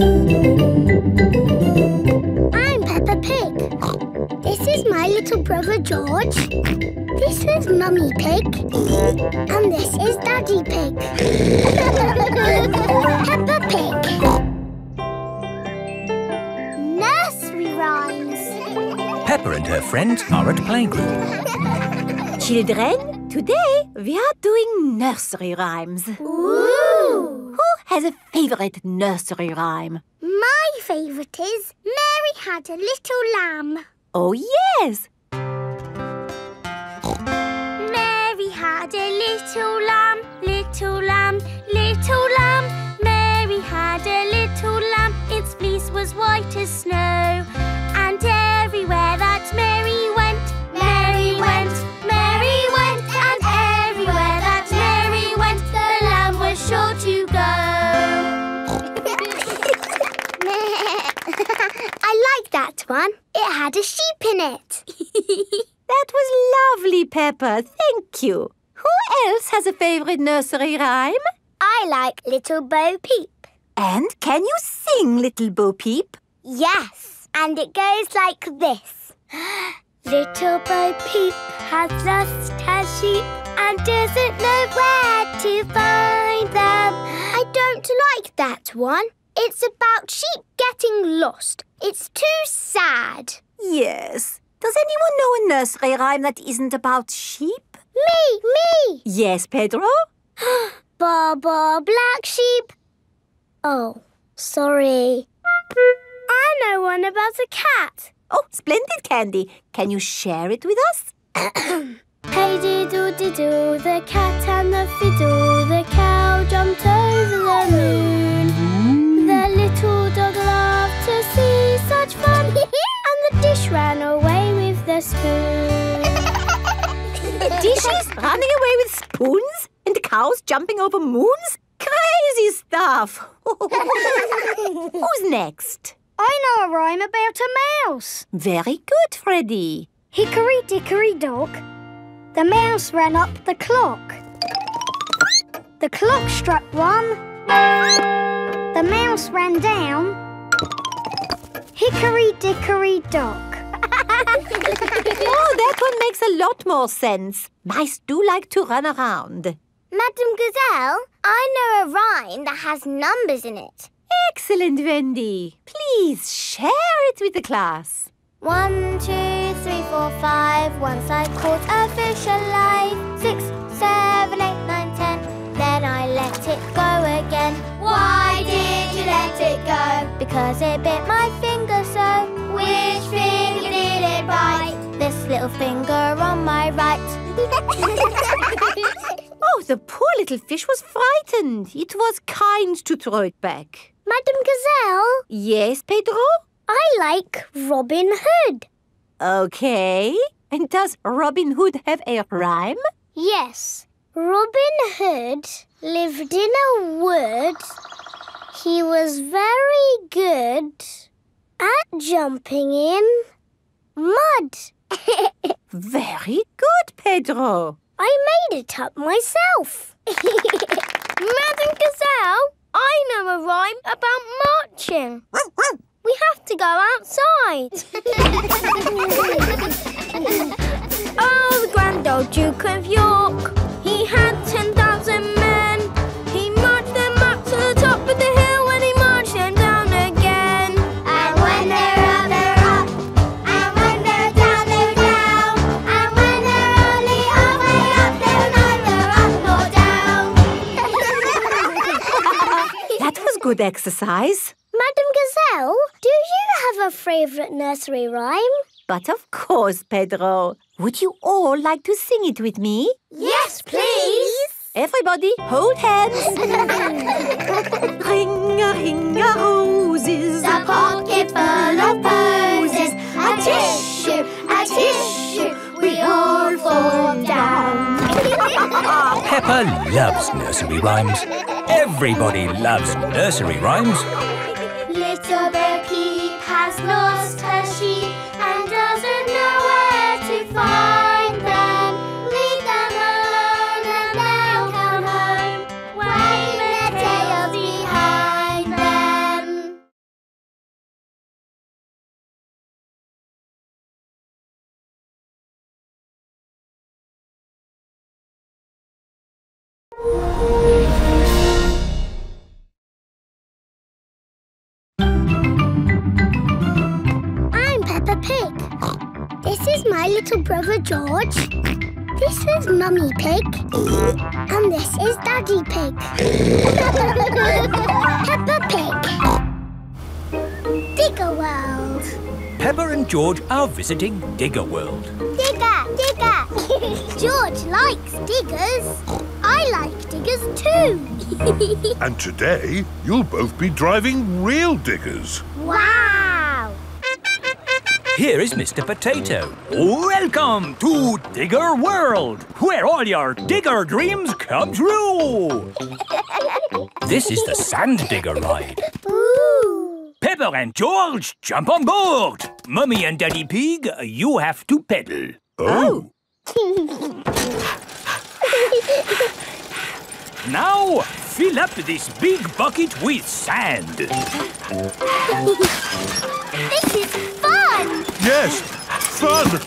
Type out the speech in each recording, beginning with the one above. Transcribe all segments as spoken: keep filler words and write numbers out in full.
I'm Peppa Pig. This is my little brother George. This is Mummy Pig. And this is Daddy Pig. Peppa Pig. Nursery rhymes. Peppa and her friends are at playgroup. Children, today we are doing nursery rhymes. Ooh! Who has a favourite nursery rhyme? My favourite is Mary Had a Little Lamb. Oh, yes! Mary had a little lamb, little lamb, little lamb. Mary had a little lamb, its fleece was white as snow. And everywhere that Mary went, Mary went, Mary went. And everywhere that Mary went, the lamb was sure to I like that one. It had a sheep in it. That was lovely, Peppa. Thank you. Who else has a favourite nursery rhyme? I like Little Bo Peep. And can you sing Little Bo Peep? Yes. And it goes like this. Little Bo Peep has lost her sheep and doesn't know where to find them. I don't like that one. It's about sheep getting lost. It's too sad. Yes. Does anyone know a nursery rhyme that isn't about sheep? Me, me. Yes, Pedro? Ba, ba, black sheep. Oh, sorry. I know one about a cat. Oh, splendid, Candy. Can you share it with us? Hey, diddle-diddle, the cat and the fiddle. The cow jumped over the moon. The little dog loved to see such fun, and the dish ran away with the spoon. Dishes running away with spoons and cows jumping over moons? Crazy stuff! Who's next? I know a rhyme about a mouse. Very good, Freddy. Hickory dickory dock, the mouse ran up the clock. The clock struck one. The mouse ran down. Hickory dickory dock. Oh, that one makes a lot more sense. Mice do like to run around. Madame Gazelle, I know a rhyme that has numbers in it. Excellent, Wendy. Please share it with the class. One, two, three, four, five. Once I caught a fish alive. Six, seven, eight, nine, ten. Then I let it go again. Why did you let it go? Because it bit my finger so. Which finger did it bite? This little finger on my right. Oh, the poor little fish was frightened. It was kind to throw it back. Madame Gazelle? Yes, Pedro? I like Robin Hood. Okay. And does Robin Hood have a rhyme? Yes. Robin Hood lived in a wood. He was very good at jumping in mud. Very good, Pedro. I made it up myself. Madame Gazelle, I know a rhyme about marching. We have to go outside. Oh, the Grand Old Duke of York. He had ten thousand men. He marched them up to the top of the hill and he marched them down again. And when they're up, they're up. And when they're down, they're down. And when they're only halfway up, they're neither up nor down. That was good exercise. Madame Gazelle, do you have a favourite nursery rhyme? But of course, Pedro. Would you all like to sing it with me? Yes, please! Everybody, hold hands! Ring-a-ring-a-roses, a pocket full of posies. A tissue, a tissue, we all fall down. Peppa loves nursery rhymes. Everybody loves nursery rhymes. Little Bo Peep has lost her sheep and doesn't know where to find them. Leave them alone and they'll come home, waving their tails behind them. I'm Peppa Pig. This is my little brother George. This is Mummy Pig. And this is Daddy Pig. Peppa Pig. Digger World. Peppa and George are visiting Digger World. Digger! Digger! George likes diggers. I like diggers too. And today, you'll both be driving real diggers. Wow! Here is Mister Potato. Welcome to Digger World, where all your digger dreams come true. This is the sand digger ride. Ooh. Peppa and George, jump on board. Mummy and Daddy Pig, you have to pedal. Oh! Now, fill up this big bucket with sand. This is fun! Yes, fun!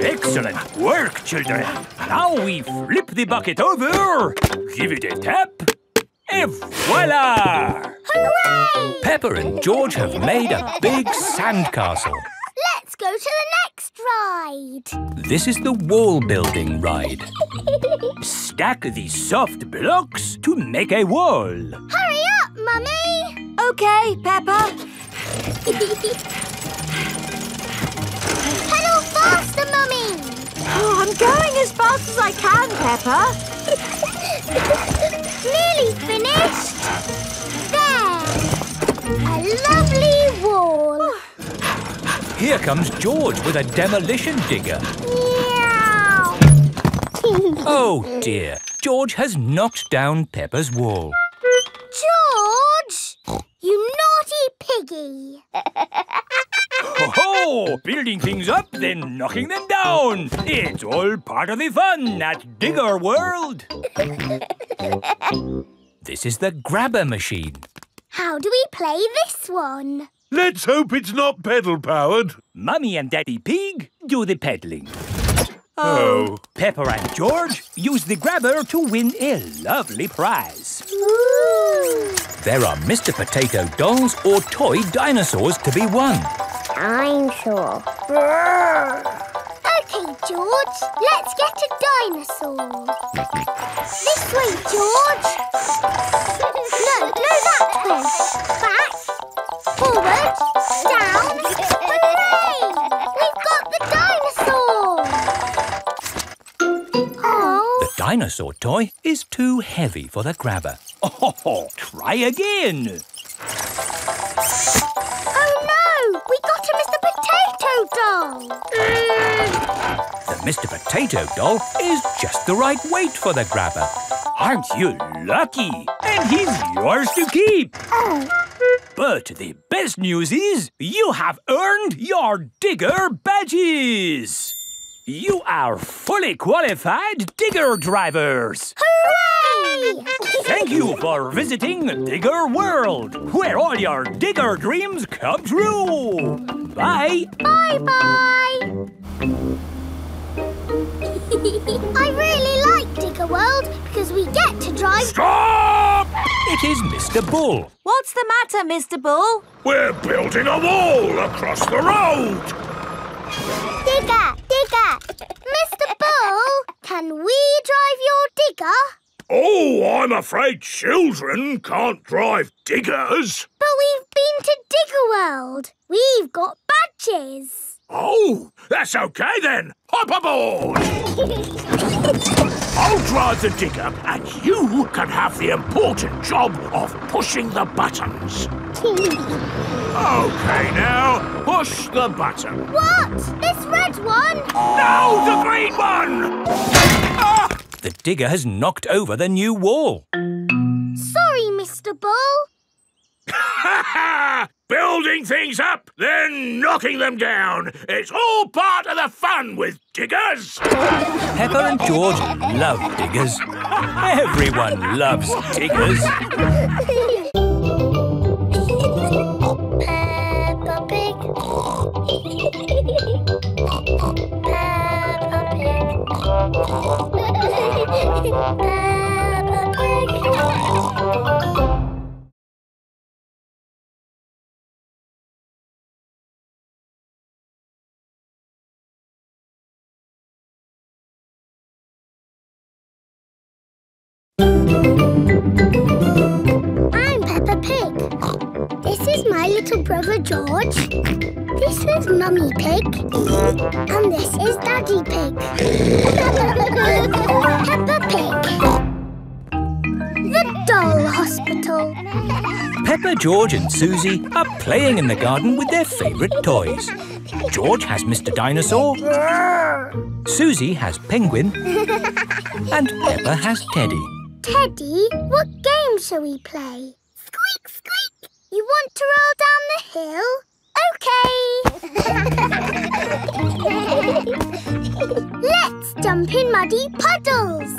Excellent work, children. Now we flip the bucket over, give it a tap, et voila! Hooray! Peppa and George have made a big sandcastle. Let's go to the next ride. This is the wall building ride. Stack these soft blocks to make a wall. Hurry up, Mummy! Okay, Peppa. Pedal faster, Mummy! Oh, I'm going as fast as I can, Peppa. Nearly finished. There. A lovely wall. Here comes George with a demolition digger. Meow. Oh dear, George has knocked down Peppa's wall. George! You naughty piggy! Ho ho! Building things up, then knocking them down. It's all part of the fun at Digger World. This is the grabber machine. How do we play this one? Let's hope it's not pedal-powered. Mummy and Daddy Pig do the peddling. Oh. Peppa and George use the grabber to win a lovely prize. Ooh. There are Mister Potato dolls or toy dinosaurs to be won. I'm sure. OK, George, let's get a dinosaur. This way, George. No, no, that way. Back. Forward, down, hooray! We've got the dinosaur! Aww. The dinosaur toy is too heavy for the grabber. Oh, try again! Oh no! We got a Mister Potato doll! The Mister Potato doll is just the right weight for the grabber. Aren't you lucky? And he's yours to keep! Oh. But the best news is you have earned your digger badges. You are fully qualified digger drivers. Hooray! Thank you for visiting Digger World, where all your digger dreams come true. Bye. Bye-bye. I really like Digger World because we get to drive... Stop! It is Mister Bull. What's the matter, Mister Bull? We're building a wall across the road. Digger, digger. Mister Bull, can we drive your digger? Oh, I'm afraid children can't drive diggers. But we've been to Digger World. We've got badges. Oh, that's okay then. Hop aboard. I'll drive the digger and you can have the important job of pushing the buttons. Okay now, push the button. What? This red one? No, the green one! Ah! The digger has knocked over the new wall. Sorry, Mister Bull. Ha ha! Building things up, then knocking them down. It's all part of the fun with diggers. Peppa and George love diggers. Everyone loves diggers. Peppa Pig. Peppa Pig. Peppa Pig. I'm Peppa Pig. This is my little brother George. This is Mummy Pig. And this is Daddy Pig. Peppa Pig. The Doll Hospital. Peppa, George and Susie are playing in the garden with their favourite toys. George has Mister Dinosaur. Susie has Penguin. And Peppa has Teddy. Teddy, what game shall we play? Squeak, squeak! You want to roll down the hill? OK! Let's jump in muddy puddles!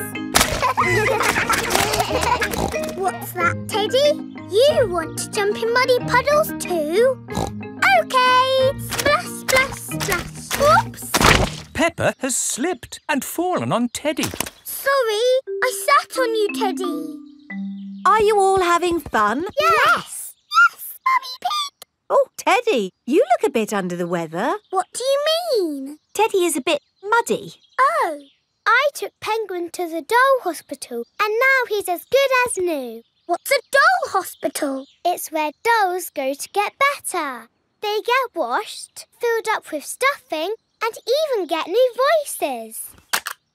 What's that, Teddy? You want to jump in muddy puddles too? OK! Splash, splash, splash! Whoops! Peppa has slipped and fallen on Teddy. Sorry, I sat on you, Teddy. Are you all having fun? Yes! Yes, Mummy Pig! Oh, Teddy, you look a bit under the weather. What do you mean? Teddy is a bit muddy. Oh, I took Penguin to the doll hospital and now he's as good as new. What's a doll hospital? It's where dolls go to get better. They get washed, filled up with stuffing and even get new voices.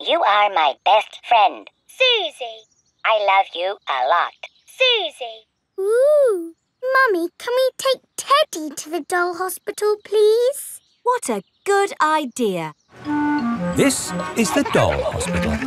You are my best friend. Susie. I love you a lot. Susie. Ooh. Mummy, can we take Teddy to the doll hospital, please? What a good idea. This is the doll hospital.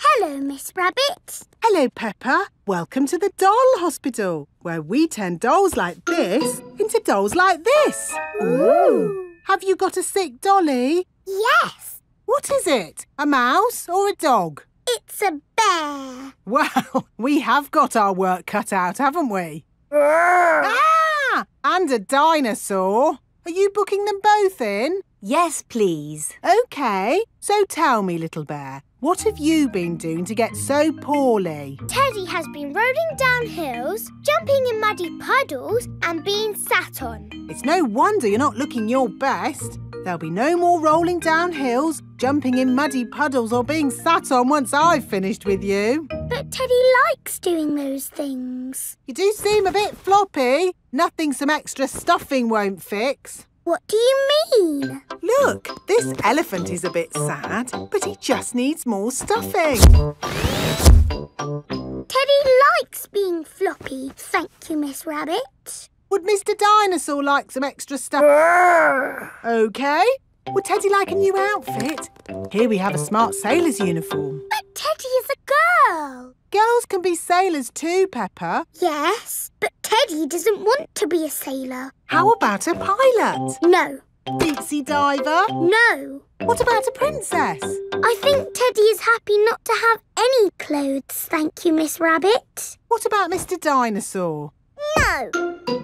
Hello, Miss Rabbit. Hello, Peppa. Welcome to the doll hospital, where we turn dolls like this into dolls like this. Ooh. Have you got a sick dolly? Yes. What is it? A mouse or a dog? It's a bear. Well, we have got our work cut out, haven't we? Ah! And a dinosaur. Are you booking them both in? Yes, please. OK. So tell me, little bear, what have you been doing to get so poorly? Teddy has been rolling down hills, jumping in muddy puddles and being sat on. It's no wonder you're not looking your best. There'll be no more rolling down hills, jumping in muddy puddles or being sat on once I've finished with you. But Teddy likes doing those things. You do seem a bit floppy. Nothing some extra stuffing won't fix. What do you mean? Look, this elephant is a bit sad, but he just needs more stuffing. Teddy likes being floppy. Thank you, Miss Rabbit. Would Mister Dinosaur like some extra stuff? OK. Would Teddy like a new outfit? Here we have a smart sailor's uniform. But Teddy is a girl. Girls can be sailors too, Peppa. Yes, but Teddy doesn't want to be a sailor. How about a pilot? No. Deep-sea diver? No. What about a princess? I think Teddy is happy not to have any clothes, thank you, Miss Rabbit. What about Mister Dinosaur? No.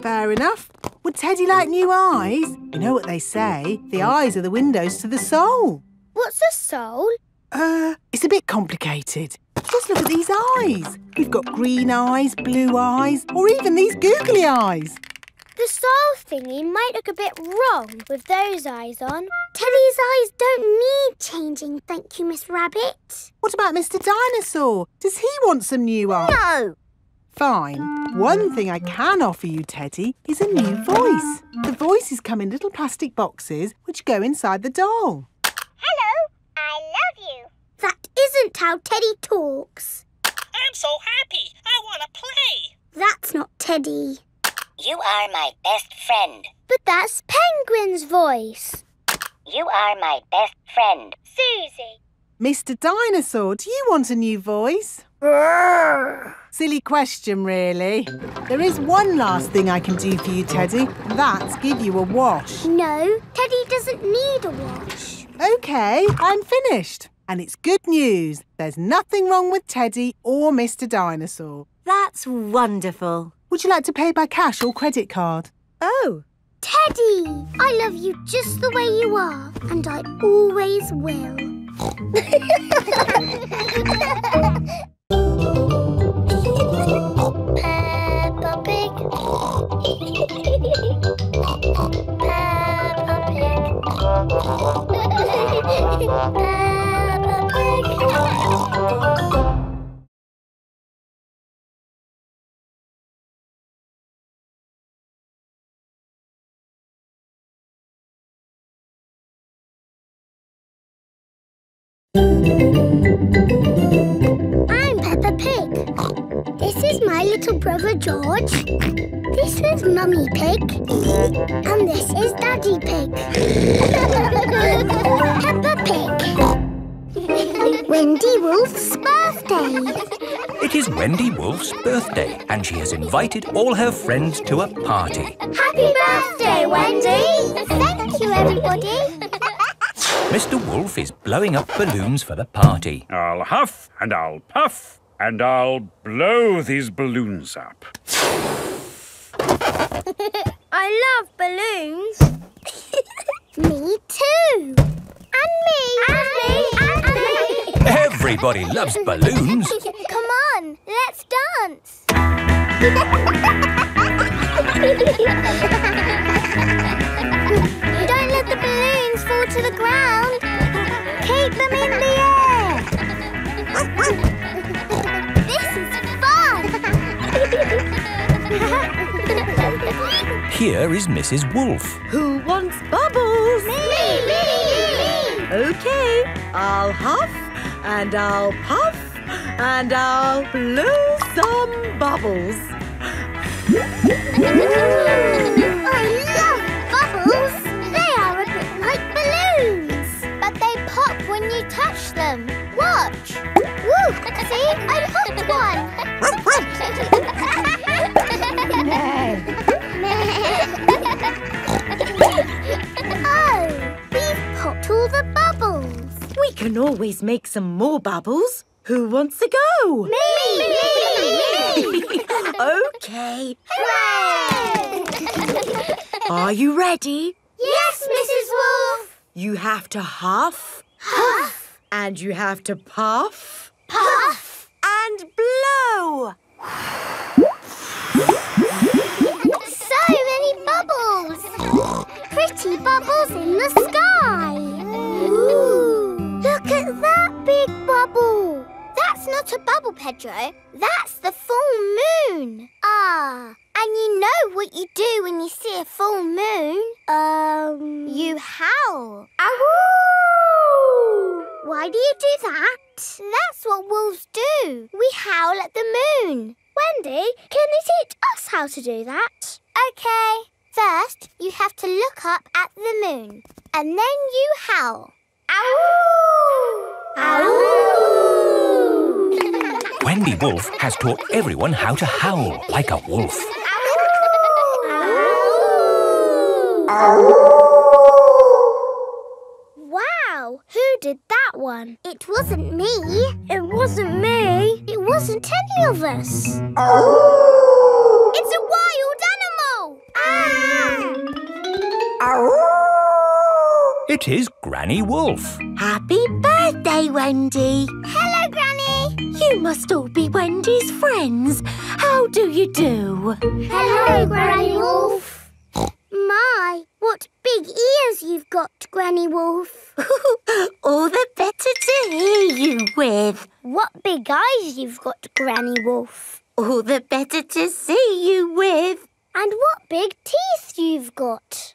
Fair enough. Would Teddy like new eyes? You know what they say, the eyes are the windows to the soul. What's a soul? Uh, it's a bit complicated. Just look at these eyes. We've got green eyes, blue eyes, or even these googly eyes. The soul thingy might look a bit wrong with those eyes on. Teddy's eyes don't need changing, thank you, Miss Rabbit. What about Mister Dinosaur? Does he want some new eyes? No. Fine. One thing I can offer you, Teddy, is a new voice. The voices come in little plastic boxes which go inside the doll. Hello, I love you. That isn't how Teddy talks. I'm so happy. I want to play. That's not Teddy. You are my best friend. But that's Penguin's voice. You are my best friend. Susie. Mister Dinosaur, do you want a new voice? Silly question, really. There is one last thing I can do for you, Teddy. That's give you a wash. No, Teddy doesn't need a wash. OK, I'm finished. And it's good news. There's nothing wrong with Teddy or Mister Dinosaur. That's wonderful. Would you like to pay by cash or credit card? Oh. Teddy, I love you just the way you are, and I always will. Peppa Pig. Peppa Pig. Peppa Pig. I'm Peppa Pig. This is my little brother George. This is Mummy Pig. And this is Daddy Pig. Peppa Pig. Wendy Wolf's birthday. It is Wendy Wolf's birthday and she has invited all her friends to a party. Happy birthday, Wendy! Thank you, everybody. Mister Wolf is blowing up balloons for the party. I'll huff and I'll puff and I'll blow these balloons up. I love balloons. Me too. And me. And me. And me. And me. Everybody loves balloons. Come on, let's dance. Don't let the balloons fall to the ground. Keep them in the air. This is fun. Here is Missus Wolf. Who wants bubbles? Me, me, me, me. Okay, I'll huff and I'll puff and I'll blow some bubbles. I love bubbles. When you touch them. Watch! Woo! See? I popped one! Oh! We've popped all the bubbles! We can always make some more bubbles. Who wants to go? Me! Me! Me! Me. Okay! Hooray! Are you ready? Yes, Missus Wolf! You have to huff. Huff. And you have to puff. Puff. And blow. So many bubbles. Pretty bubbles in the sky. Ooh. Look at that big bubble. That's not a bubble, Pedro. That's the full moon. Ah. And you know what you do when you see a full moon? Um... You howl. Ow! Why do you do that? That's what wolves do. We howl at the moon. Wendy, can you teach us how to do that? OK. First, you have to look up at the moon. And then you howl. Ow! Ow! Wendy Wolf has taught everyone how to howl like a wolf. Wow! Who did that one? It wasn't me. It wasn't me. It wasn't any of us. Ow. It's a wild animal! Ah! Ow. It is Granny Wolf. Happy birthday, Wendy. Hello, Granny. You must all be Wendy's friends. How do you do? Hello, Granny Wolf. My, what big ears you've got, Granny Wolf. All the better to hear you with. What big eyes you've got, Granny Wolf. All the better to see you with. And what big teeth you've got.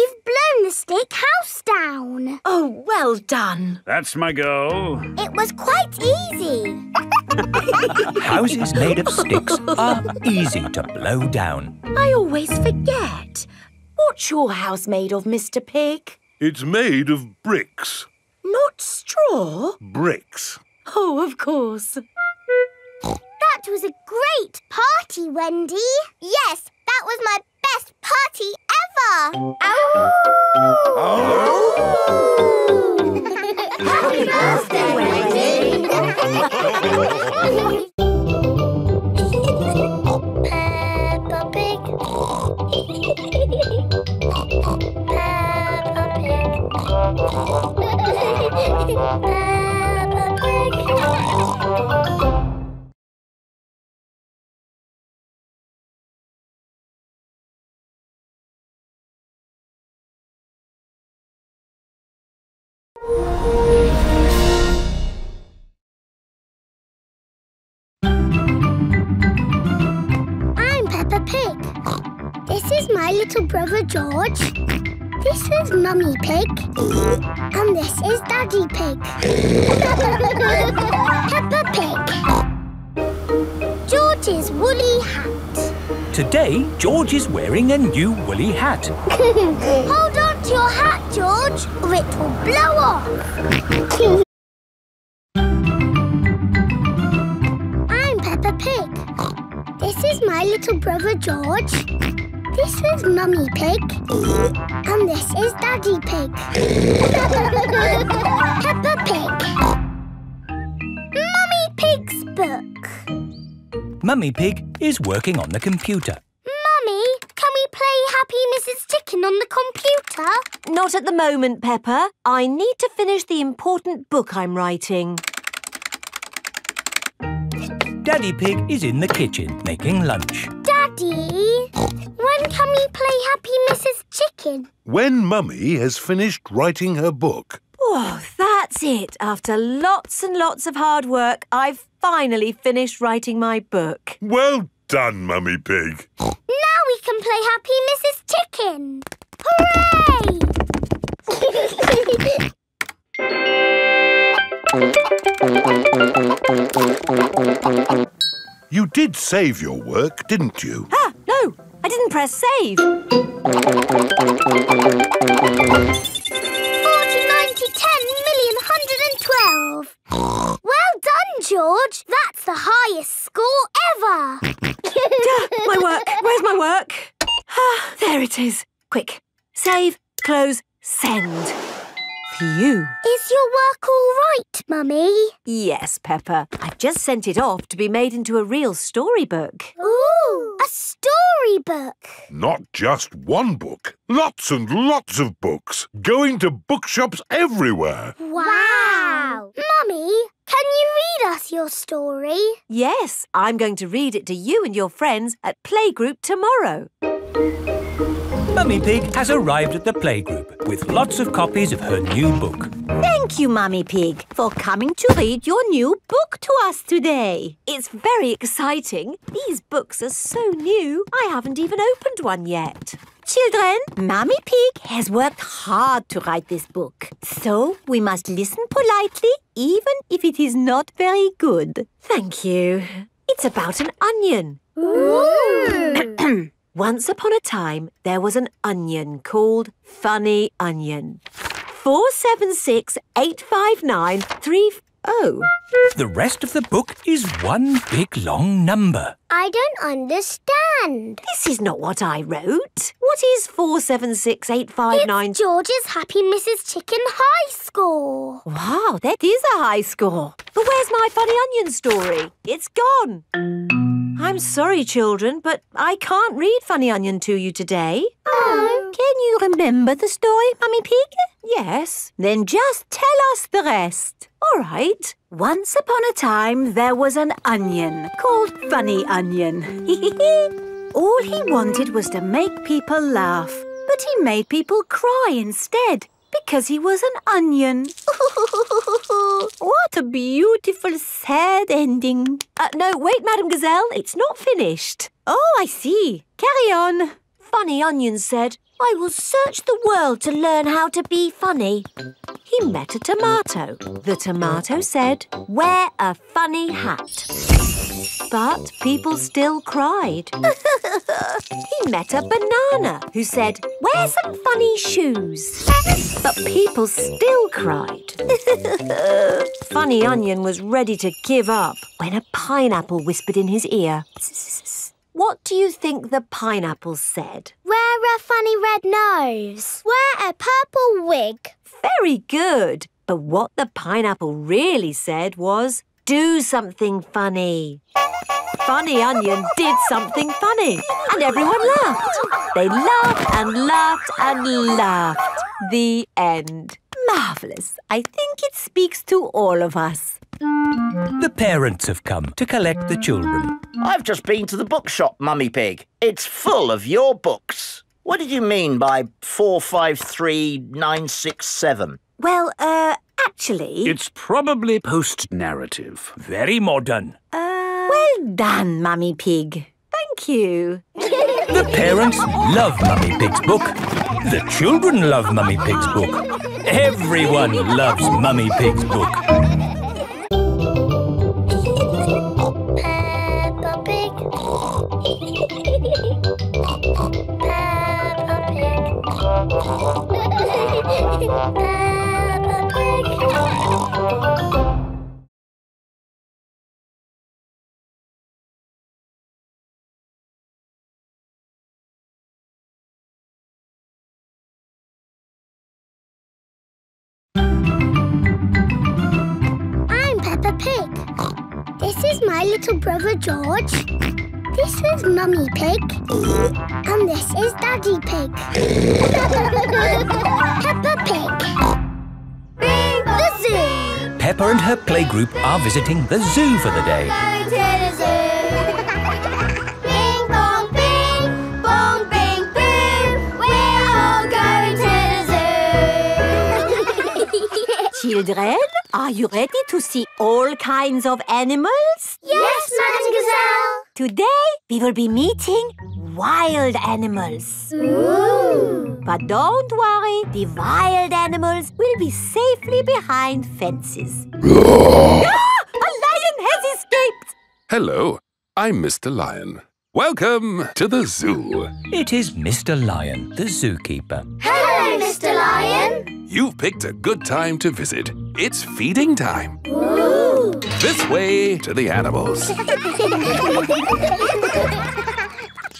You've blown the stick house down. Oh, well done. That's my goal. It was quite easy. Houses made of sticks are easy to blow down. I always forget. What's your house made of, Mister Pig? It's made of bricks. Not straw? Bricks. Oh, of course. That was a great party, Wendy. Yes, that was my best party ever. Ow! Oh. Happy birthday, Wendy! Peppa Pig. Peppa Pig. Peppa Pig. I'm Peppa Pig. This is my little brother George. This is Mummy Pig. And this is Daddy Pig. Peppa Pig. George's woolly hat. Today, George is wearing a new woolly hat. Hold on. Your hat, George, or it will blow off. I'm Peppa Pig. This is my little brother George. This is Mummy Pig. And this is Daddy Pig. Peppa Pig. Mummy Pig's book. Mummy Pig is working on the computer. Play Happy Missus Chicken on the computer? Not at the moment, Peppa. I need to finish the important book I'm writing. Daddy Pig is in the kitchen making lunch. Daddy, when can we play Happy Missus Chicken? When Mummy has finished writing her book. Oh, that's it. After lots and lots of hard work, I've finally finished writing my book. Well done, Mummy Pig. Now we can play Happy Missus Chicken. Hooray! You did save your work, didn't you? Ah, no, I didn't press save. forty, ninety, ten, million, one hundred twelve. Well done, George. That's the highest score ever. Duh, my work. Where's my work? Ah, there it is. Quick. Save, close, send. Phew. Is your work all right, Mummy? Yes, Peppa. I've just sent it off to be made into a real storybook. Ooh, a storybook. Not just one book. Lots and lots of books. Going to bookshops everywhere. Wow. wow. Mummy, can you read us your story? Yes, I'm going to read it to you and your friends at playgroup tomorrow. Mummy Pig has arrived at the playgroup with lots of copies of her new book. Thank you, Mummy Pig, for coming to read your new book to us today. It's very exciting. These books are so new, I haven't even opened one yet. Children, Mummy Pig has worked hard to write this book. So we must listen politely, even if it is not very good. Thank you. It's about an onion. Ooh. Once upon a time, there was an onion called Funny Onion. four seven six eight five nine three oh. The rest of the book is one big long number. I don't understand. This is not what I wrote. What is four seven six eight five nine? It's George's Happy Missus Chicken high score. Wow, that is a high score. But where's my Funny Onion story? It's gone. I'm sorry, children, but I can't read Funny Onion to you today. Oh. Can you remember the story, Mummy Pig? Yes. Then just tell us the rest. All right. Once upon a time, there was an onion called Funny Onion. All he wanted was to make people laugh, but he made people cry instead. Because he was an onion. What a beautiful, sad ending. Uh, no, wait, Madame Gazelle, it's not finished. Oh, I see. Carry on. Funny Onion said, I will search the world to learn how to be funny. He met a tomato. The tomato said, wear a funny hat. But people still cried. He met a banana who said, wear some funny shoes. But people still cried. Funny Onion was ready to give up. when a pineapple whispered in his ear. What do you think the pineapple said? Wear a funny red nose. Wear a purple wig. Very good. But what the pineapple really said was, do something funny. Funny Onion did something funny and everyone laughed. They laughed and laughed and laughed. The end. Marvellous. I think it speaks to all of us. The parents have come to collect the children. I've just been to the bookshop, Mummy Pig. It's full of your books. What did you mean by four five three nine six seven? Well, uh, actually... It's probably post-narrative. Very modern. Uh, well done, Mummy Pig. Thank you. The parents love Mummy Pig's book. The children love Mummy Pig's book. Everyone loves Mummy Pig's book. Peppa Pig. Peppa Pig. Peppa Pig. My little brother George. This is Mummy Pig. And this is Daddy Pig. Peppa Pig. Big the zoo! Peppa and her playgroup are visiting the zoo for the day. Going to the zoo. Bing bong bing, bong bing boom. We're all going to the zoo. Children, are you ready to see all kinds of animals? Yes, Madame Gazelle! Today, we will be meeting wild animals. Ooh! But don't worry, the wild animals will be safely behind fences. Ah! A lion has escaped! Hello, I'm Mister Lion. Welcome to the zoo. It is Mister Lion, the zookeeper. Hello, Mister Lion. You've picked a good time to visit. It's feeding time. Ooh. This way to the animals.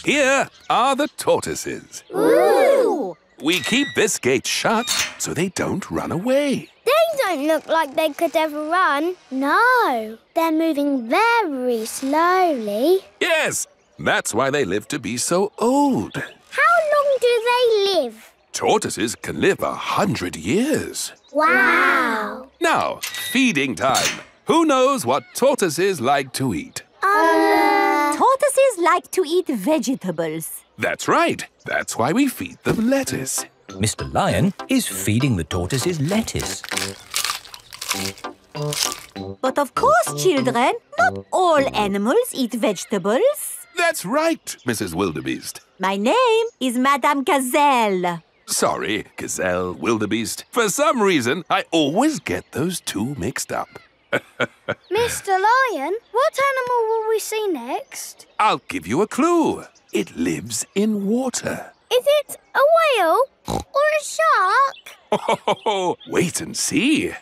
Here are the tortoises. Ooh. We keep this gate shut so they don't run away. They don't look like they could ever run. No, they're moving very slowly. Yes. That's why they live to be so old. How long do they live? Tortoises can live a hundred years. Wow! Now, feeding time. Who knows what tortoises like to eat? Uh... Tortoises like to eat vegetables. That's right. That's why we feed them lettuce. Mister Lion is feeding the tortoises lettuce. But of course, children, not all animals eat vegetables. That's right, Missus Wildebeest. My name is Madame Gazelle. Sorry, Gazelle, Wildebeest. For some reason, I always get those two mixed up. Mister Lion, what animal will we see next? I'll give you a clue. It lives in water. Is it a whale or a shark? Oh, wait and see.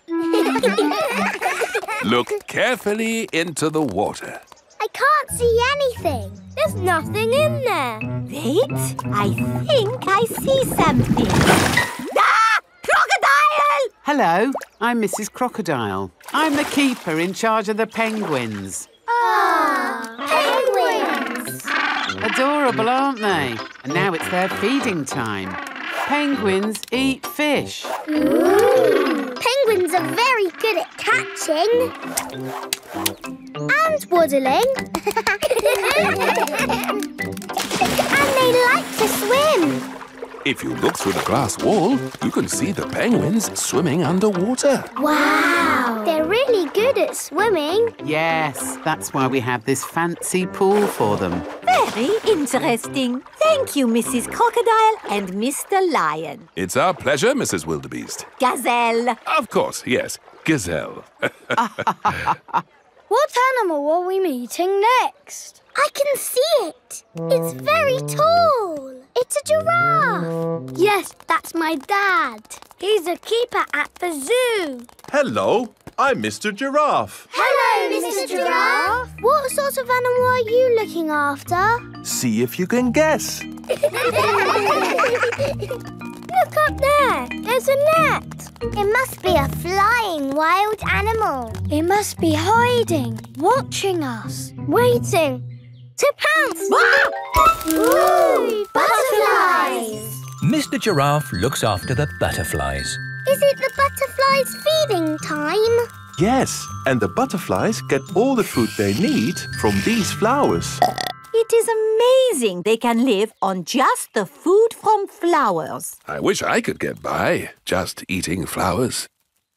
Look carefully into the water. I can't see anything. There's nothing in there. Wait, I think I see something. Ah! Crocodile! Hello, I'm Missus Crocodile. I'm the keeper in charge of the penguins. Ah, penguins! Adorable, aren't they? And now it's their feeding time. Penguins eat fish. Ooh. Penguins are very good at catching. And waddling. And they like to swim. If you look through the glass wall, you can see the penguins swimming underwater. Wow! They're really good at swimming. Yes, that's why we have this fancy pool for them. Very interesting. Thank you, Missus Crocodile and Mister Lion. It's our pleasure, Missus Wildebeest. Gazelle. Of course, yes. Gazelle. What animal are we meeting next? I can see it. It's very tall. It's a giraffe. Yes, that's my dad. He's a keeper at the zoo. Hello, I'm Mister Giraffe. Hello, Missus Mr. Giraffe. What sort of animal are you looking after? See if you can guess. Look up there. There's a net. It must be a flying wild animal. It must be hiding, watching us, waiting to pounce. Ooh, butterflies. Mister Giraffe looks after the butterflies. Is it the butterflies' feeding time? Yes, and the butterflies get all the food they need from these flowers. It is amazing they can live on just the food from flowers. I wish I could get by just eating flowers.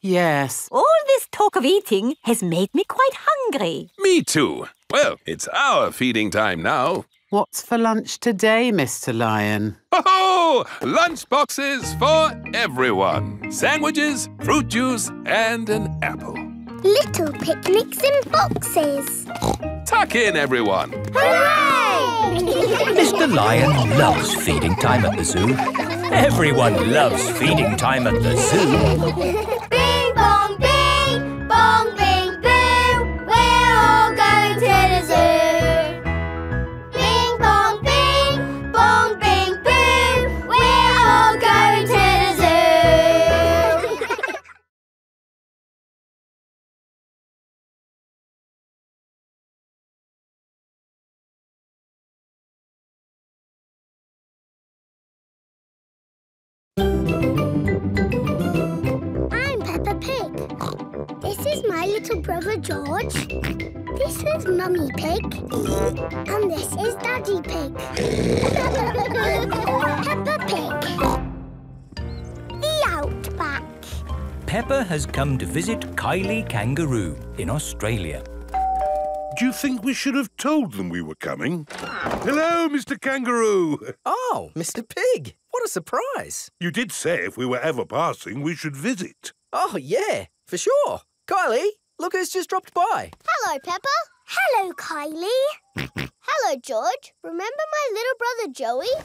Yes. All this talk of eating has made me quite hungry. Me too. Well, it's our feeding time now. What's for lunch today, Mister Lion? Ho-ho! Lunch boxes for everyone. Sandwiches, fruit juice and an apple. Little picnics in boxes. Tuck in, everyone. Hooray! Mister Lion loves feeding time at the zoo. Everyone loves feeding time at the zoo. Bing, bong, bing, bong, bing, boo. We're all going to the zoo. My little brother George. This is Mummy Pig. And this is Daddy Pig. Peppa Pig. The Outback. Peppa has come to visit Kylie Kangaroo in Australia. Do you think we should have told them we were coming? Hello, Mister Kangaroo. Oh, Mister Pig. What a surprise. You did say if we were ever passing, we should visit. Oh, yeah, for sure. Kylie, look who's just dropped by. Hello, Peppa. Hello, Kylie. Hello, George. Remember my little brother Joey?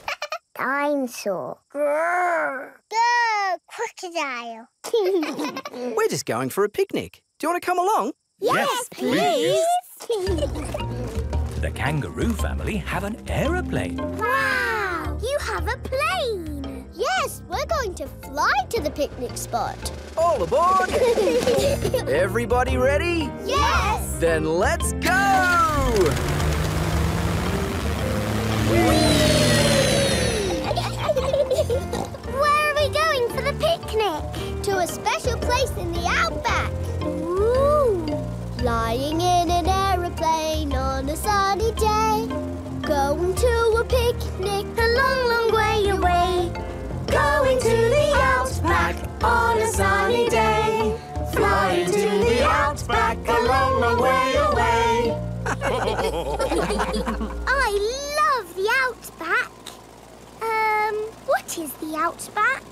Dinosaur. Grrr. Grrr, crocodile. We're just going for a picnic. Do you want to come along? Yes, yes please. please. The kangaroo family have an aeroplane. Wow, you have a plane. Yes, we're going to fly to the picnic spot. All aboard! Everybody ready? Yes! Then let's go! Where are we going for the picnic? To a special place in the outback. Ooh! Flying in an aeroplane on a sunny day. Going to a picnic a long, long way away. Going to the outback on a sunny day. Flying to the outback a long, long way away. I love the outback. Um, what is the outback?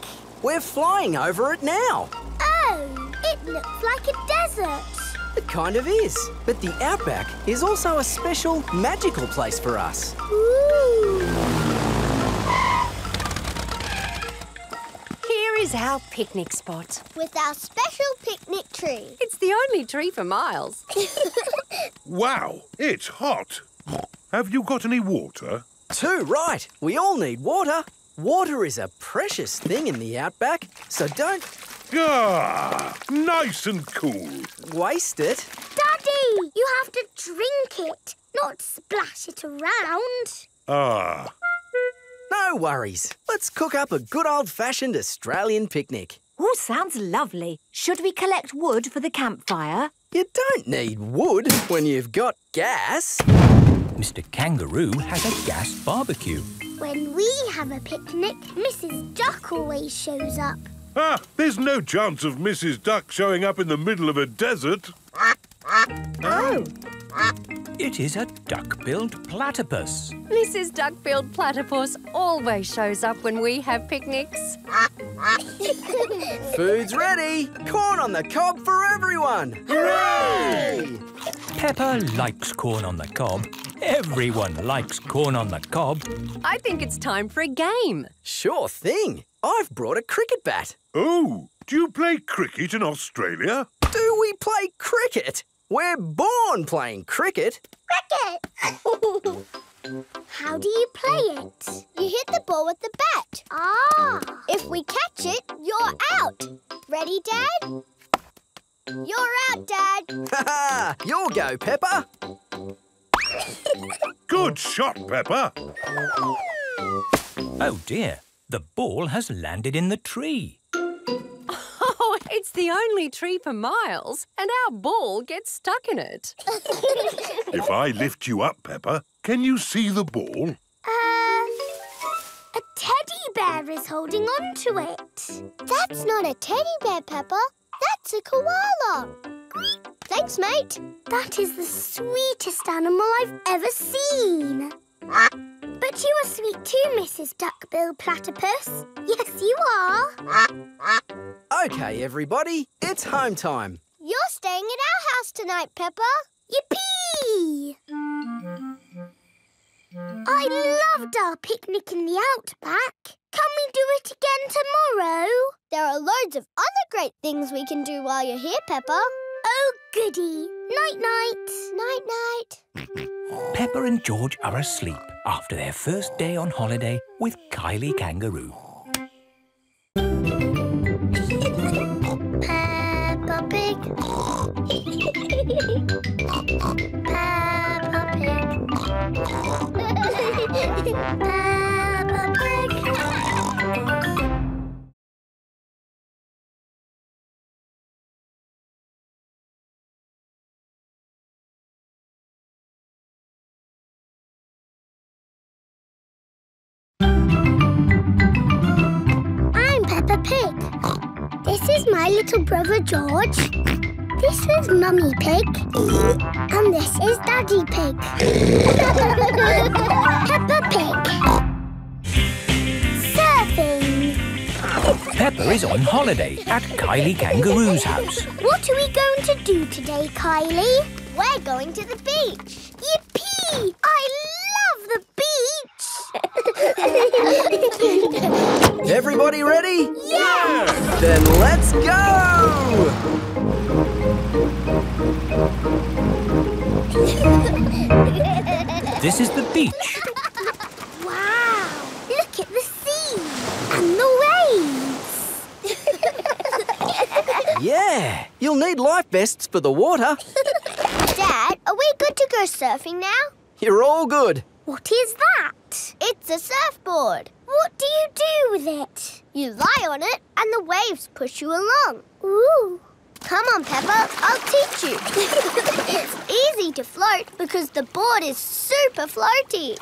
We're flying over it now. Oh, it looks like a desert. It kind of is. But the outback is also a special magical place for us. Ooh. Is our picnic spot. With our special picnic tree. It's the only tree for miles. Wow, it's hot. Have you got any water? Too right. We all need water. Water is a precious thing in the outback, so don't... Ah, nice and cool. Waste it. Daddy, you have to drink it, not splash it around. Ah. No worries. Let's cook up a good old-fashioned Australian picnic. Oh, sounds lovely. Should we collect wood for the campfire? You don't need wood when you've got gas. Mister Kangaroo has a gas barbecue. When we have a picnic, Missus Duck always shows up. Ah, there's no chance of Missus Duck showing up in the middle of a desert. Oh. It is a duck-billed platypus. Missus Duck-billed Platypus always shows up when we have picnics. Food's ready! Corn on the cob for everyone! Hooray! Peppa likes corn on the cob. Everyone likes corn on the cob. I think it's time for a game. Sure thing. I've brought a cricket bat. Oh, do you play cricket in Australia? Do we play cricket? We're born playing cricket. Cricket! How do you play it? You hit the ball with the bat. Ah! If we catch it, you're out. Ready, Dad? You're out, Dad. Ha-ha! You'll go, Peppa. Good shot, Peppa. Oh, dear. The ball has landed in the tree. Oh, it's the only tree for miles, and our ball gets stuck in it. If I lift you up, Peppa, can you see the ball? Uh, a teddy bear is holding on to it. That's not a teddy bear, Peppa. That's a koala. Thanks, mate. That is the sweetest animal I've ever seen. But you are sweet too, Missus Duckbill Platypus. Yes, you are. OK, everybody, it's home time. You're staying at our house tonight, Peppa. Yippee! I loved our picnic in the outback. Can we do it again tomorrow? There are loads of other great things we can do while you're here, Peppa. Oh, goody. Night-night. Night-night. Peppa and George are asleep after their first day on holiday with Kylie Kangaroo. Peppa Pig. Peppa Pig. Peppa Pig. Pig. This is my little brother George. This is Mummy Pig. And this is Daddy Pig. Peppa Pig. Surfing. Peppa is on holiday at Kylie Kangaroo's house. What are we going to do today, Kylie? We're going to the beach. Yippee! I love the beach! Everybody ready? Yeah! Then let's go! This is the beach. Wow! Look at the sea and the waves. Yeah! You'll need life vests for the water. Dad, are we good to go surfing now? You're all good. What is that? It's a surfboard. What do you do with it? You lie on it and the waves push you along. Ooh. Come on, Peppa, I'll teach you. It's easy to float because the board is super floaty.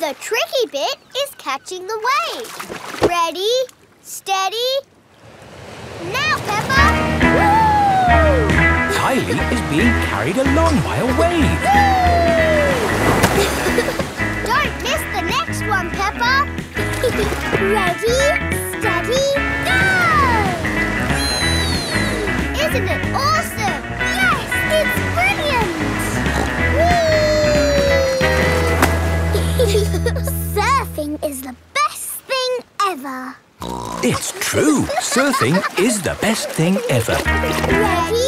The tricky bit is catching the wave. Ready, steady. Now, Peppa! Woo! Kylie is being carried along by a wave. Don't miss the next one, Peppa. Ready, steady, go! Isn't it awesome? Yes, it's brilliant. Surfing is the best thing ever. It's true. Surfing is the best thing ever. Ready?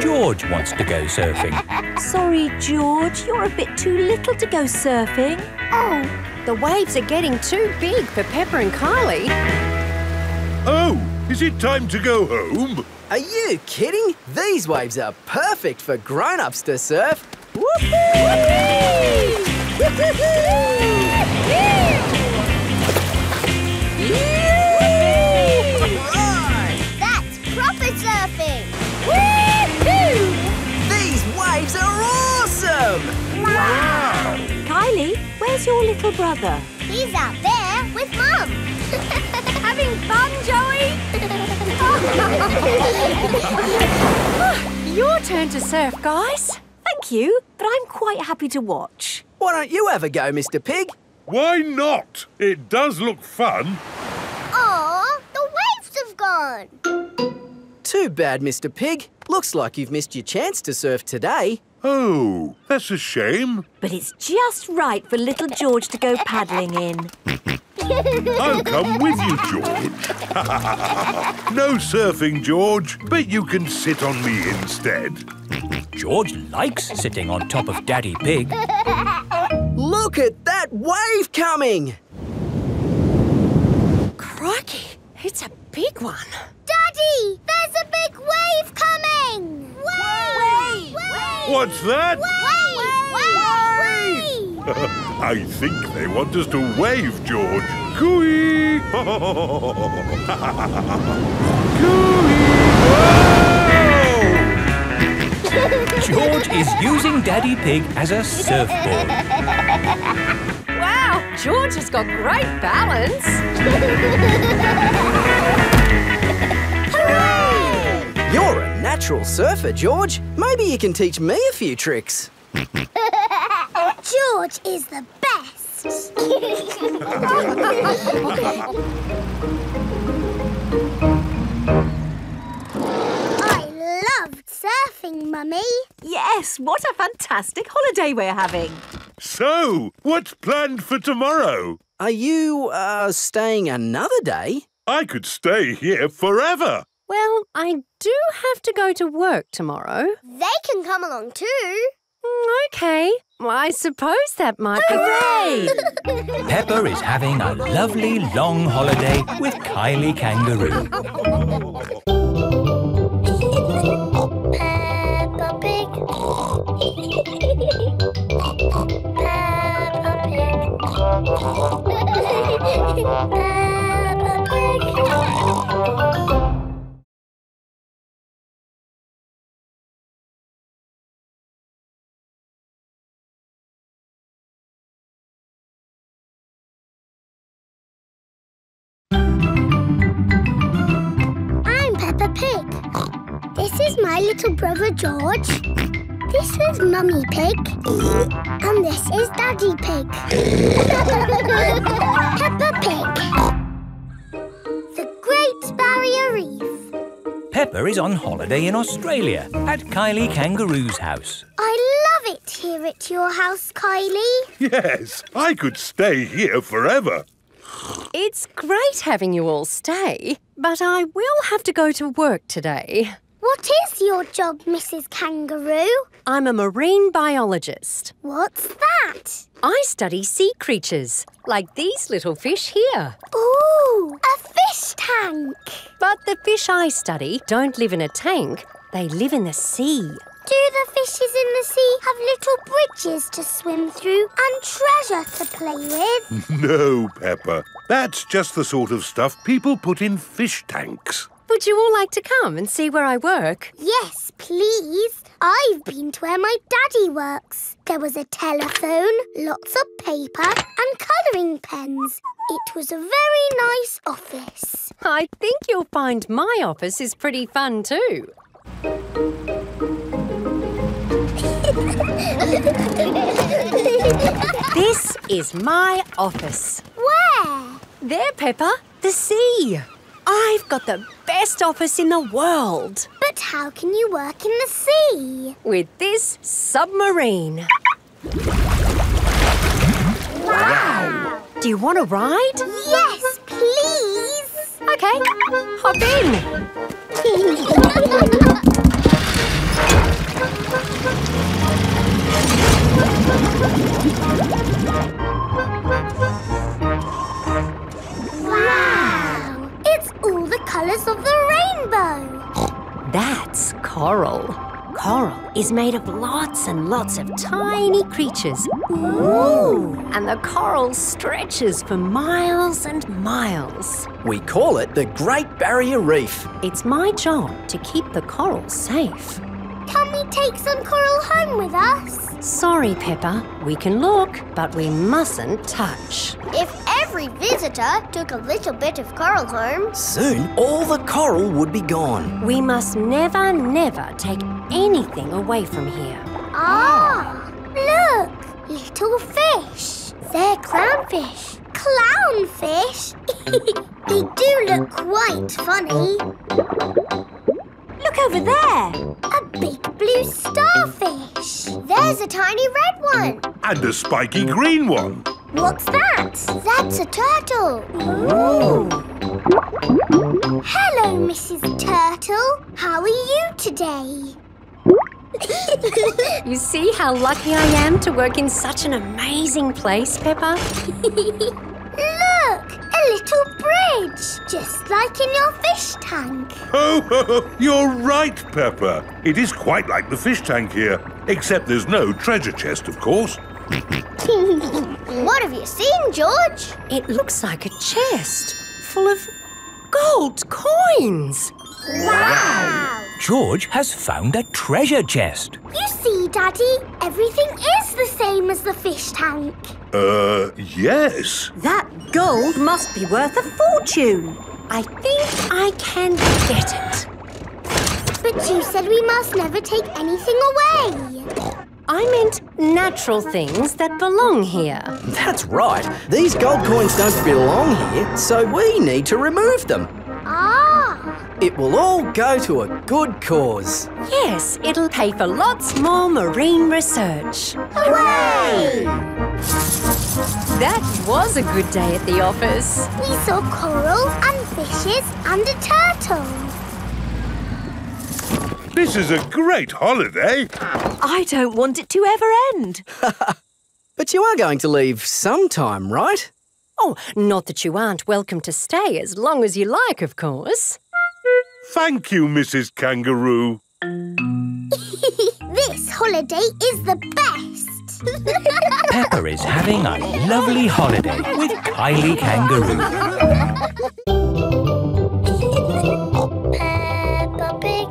George wants to go surfing. Sorry, George, you're a bit too little to go surfing. Oh, the waves are getting too big for Peppa and Kylie. Oh, is it time to go home? Are you kidding? These waves are perfect for grown-ups to surf. Woohoo! Woohoo! Surfing! Woo-hoo! These waves are awesome! Wow! Kylie, where's your little brother? He's out there with Mum. Having fun, Joey? Your turn to surf, guys. Thank you, but I'm quite happy to watch. Why don't you have a go, Mister Pig? Why not? It does look fun. Aw, the waves have gone. Too bad, Mister Pig. Looks like you've missed your chance to surf today. Oh, that's a shame. But it's just right for little George to go paddling in. I'll come with you, George. No surfing, George, but you can sit on me instead. George likes sitting on top of Daddy Pig. Look at that wave coming! Crikey, it's a big one. Daddy, there's a big wave coming! Wave! Wave! Wave! What's that? Wave! Wave! Wave! Wave! I think they want us to wave, George. Cooey! Cooey! George is using Daddy Pig as a surfboard. Wow, George has got great balance. Hooray! You're a natural surfer, George. Maybe you can teach me a few tricks. George is the best. I loved surfing, Mummy. Yes, what a fantastic holiday we're having. So, what's planned for tomorrow? Are you, uh, staying another day? I could stay here forever. Well, I do have to go to work tomorrow. They can come along too. OK. Well, I suppose that might be... Hooray! Peppa is having a lovely long holiday with Kylie Kangaroo. Peppa Pig. Peppa Pig. My little brother George. This is Mummy Pig. And this is Daddy Pig. Peppa Pig. The Great Barrier Reef. Peppa is on holiday in Australia at Kylie Kangaroo's house. I love it here at your house, Kylie. Yes, I could stay here forever. It's great having you all stay, but I will have to go to work today. What is your job, Missus Kangaroo? I'm a marine biologist. What's that? I study sea creatures, like these little fish here. Ooh, a fish tank! But the fish I study don't live in a tank, they live in the sea. Do the fishes in the sea have little bridges to swim through and treasure to play with? No, Peppa. That's just the sort of stuff people put in fish tanks. Would you all like to come and see where I work? Yes, please. I've been to where my daddy works. There was a telephone, lots of paper and colouring pens. It was a very nice office. I think you'll find my office is pretty fun too. This is my office. Where? There, Peppa. The sea. I've got the best office in the world. But how can you work in the sea? With this submarine. Wow! Do you want to ride? Yes, please. OK, hop in. Wow! It's all the colours of the rainbow. That's coral. Coral is made of lots and lots of tiny creatures. Ooh! And the coral stretches for miles and miles. We call it the Great Barrier Reef. It's my job to keep the coral safe. Can we take some coral home with us? Sorry, Peppa. We can look, but we mustn't touch. If every visitor took a little bit of coral home... Soon, all the coral would be gone. We must never, never take anything away from here. Ah! Look! Little fish. They're clownfish. Clownfish? They do look quite funny. Look over there. A big blue starfish. There's a tiny red one. And a spiky green one. What's that? That's a turtle. Ooh. Hello, Missus Turtle. How are you today? You see how lucky I am to work in such an amazing place, Peppa? Look, a little bridge, just like in your fish tank. Oh, oh, oh, you're right, Peppa. It is quite like the fish tank here, except there's no treasure chest, of course. What have you seen, George? It looks like a chest full of gold coins. Wow! wow. George has found a treasure chest. You see, Daddy, everything is the same as the fish tank. Uh, yes. That gold must be worth a fortune. I think I can get it. But you said we must never take anything away. I meant natural things that belong here. That's right. These gold coins don't belong here, so we need to remove them. Ah! It will all go to a good cause. Yes, it'll pay for lots more marine research. Hooray! That was a good day at the office. We saw coral and fishes and a turtle. This is a great holiday. I don't want it to ever end. But you are going to leave sometime, right? Oh, not that you aren't welcome to stay as long as you like, of course. Thank you, Missus Kangaroo. This holiday is the best. Peppa is having a lovely holiday with Kylie Kangaroo. Peppa Pig.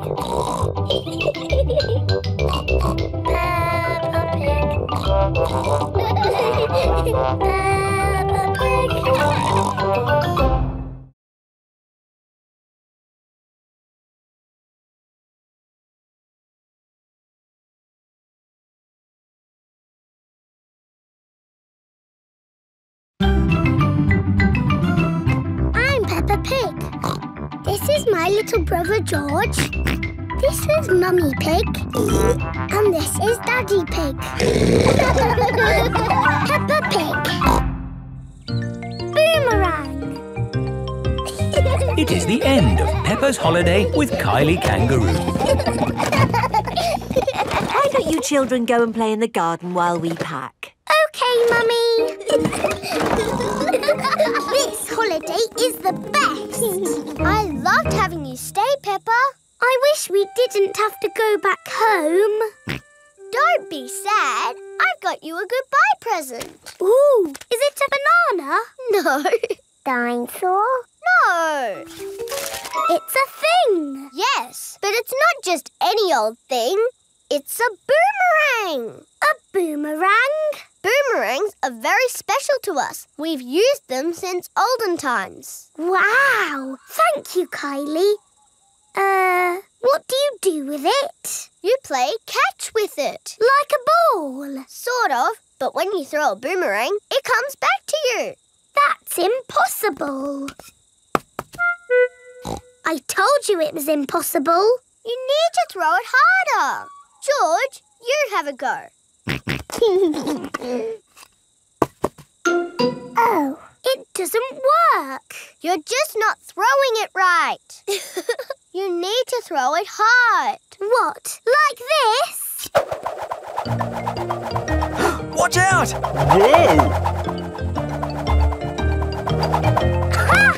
Peppa Pig. Peppa Pig. I'm Peppa Pig. This is my little brother George. This is Mummy Pig. And this is Daddy Pig. Peppa Pig. It is the end of Peppa's holiday with Kylie Kangaroo. Why don't you children go and play in the garden while we pack? OK, Mummy. This holiday is the best. I loved having you stay, Peppa. I wish we didn't have to go back home. Don't be sad. I've got you a goodbye present. Ooh, is it a banana? No. Dinosaur? No. It's a thing. Yes, but it's not just any old thing. It's a boomerang. A boomerang? Boomerangs are very special to us. We've used them since olden times. Wow. Thank you, Kylie. Uh, what do you do with it? You play catch with it. Like a ball? Sort of, but when you throw a boomerang, it comes back to you. That's impossible. I told you it was impossible. You need to throw it harder. George, you have a go. Oh, it doesn't work. You're just not throwing it right. You need to throw it hard. What? Like this? Watch out! Whoa! Aha!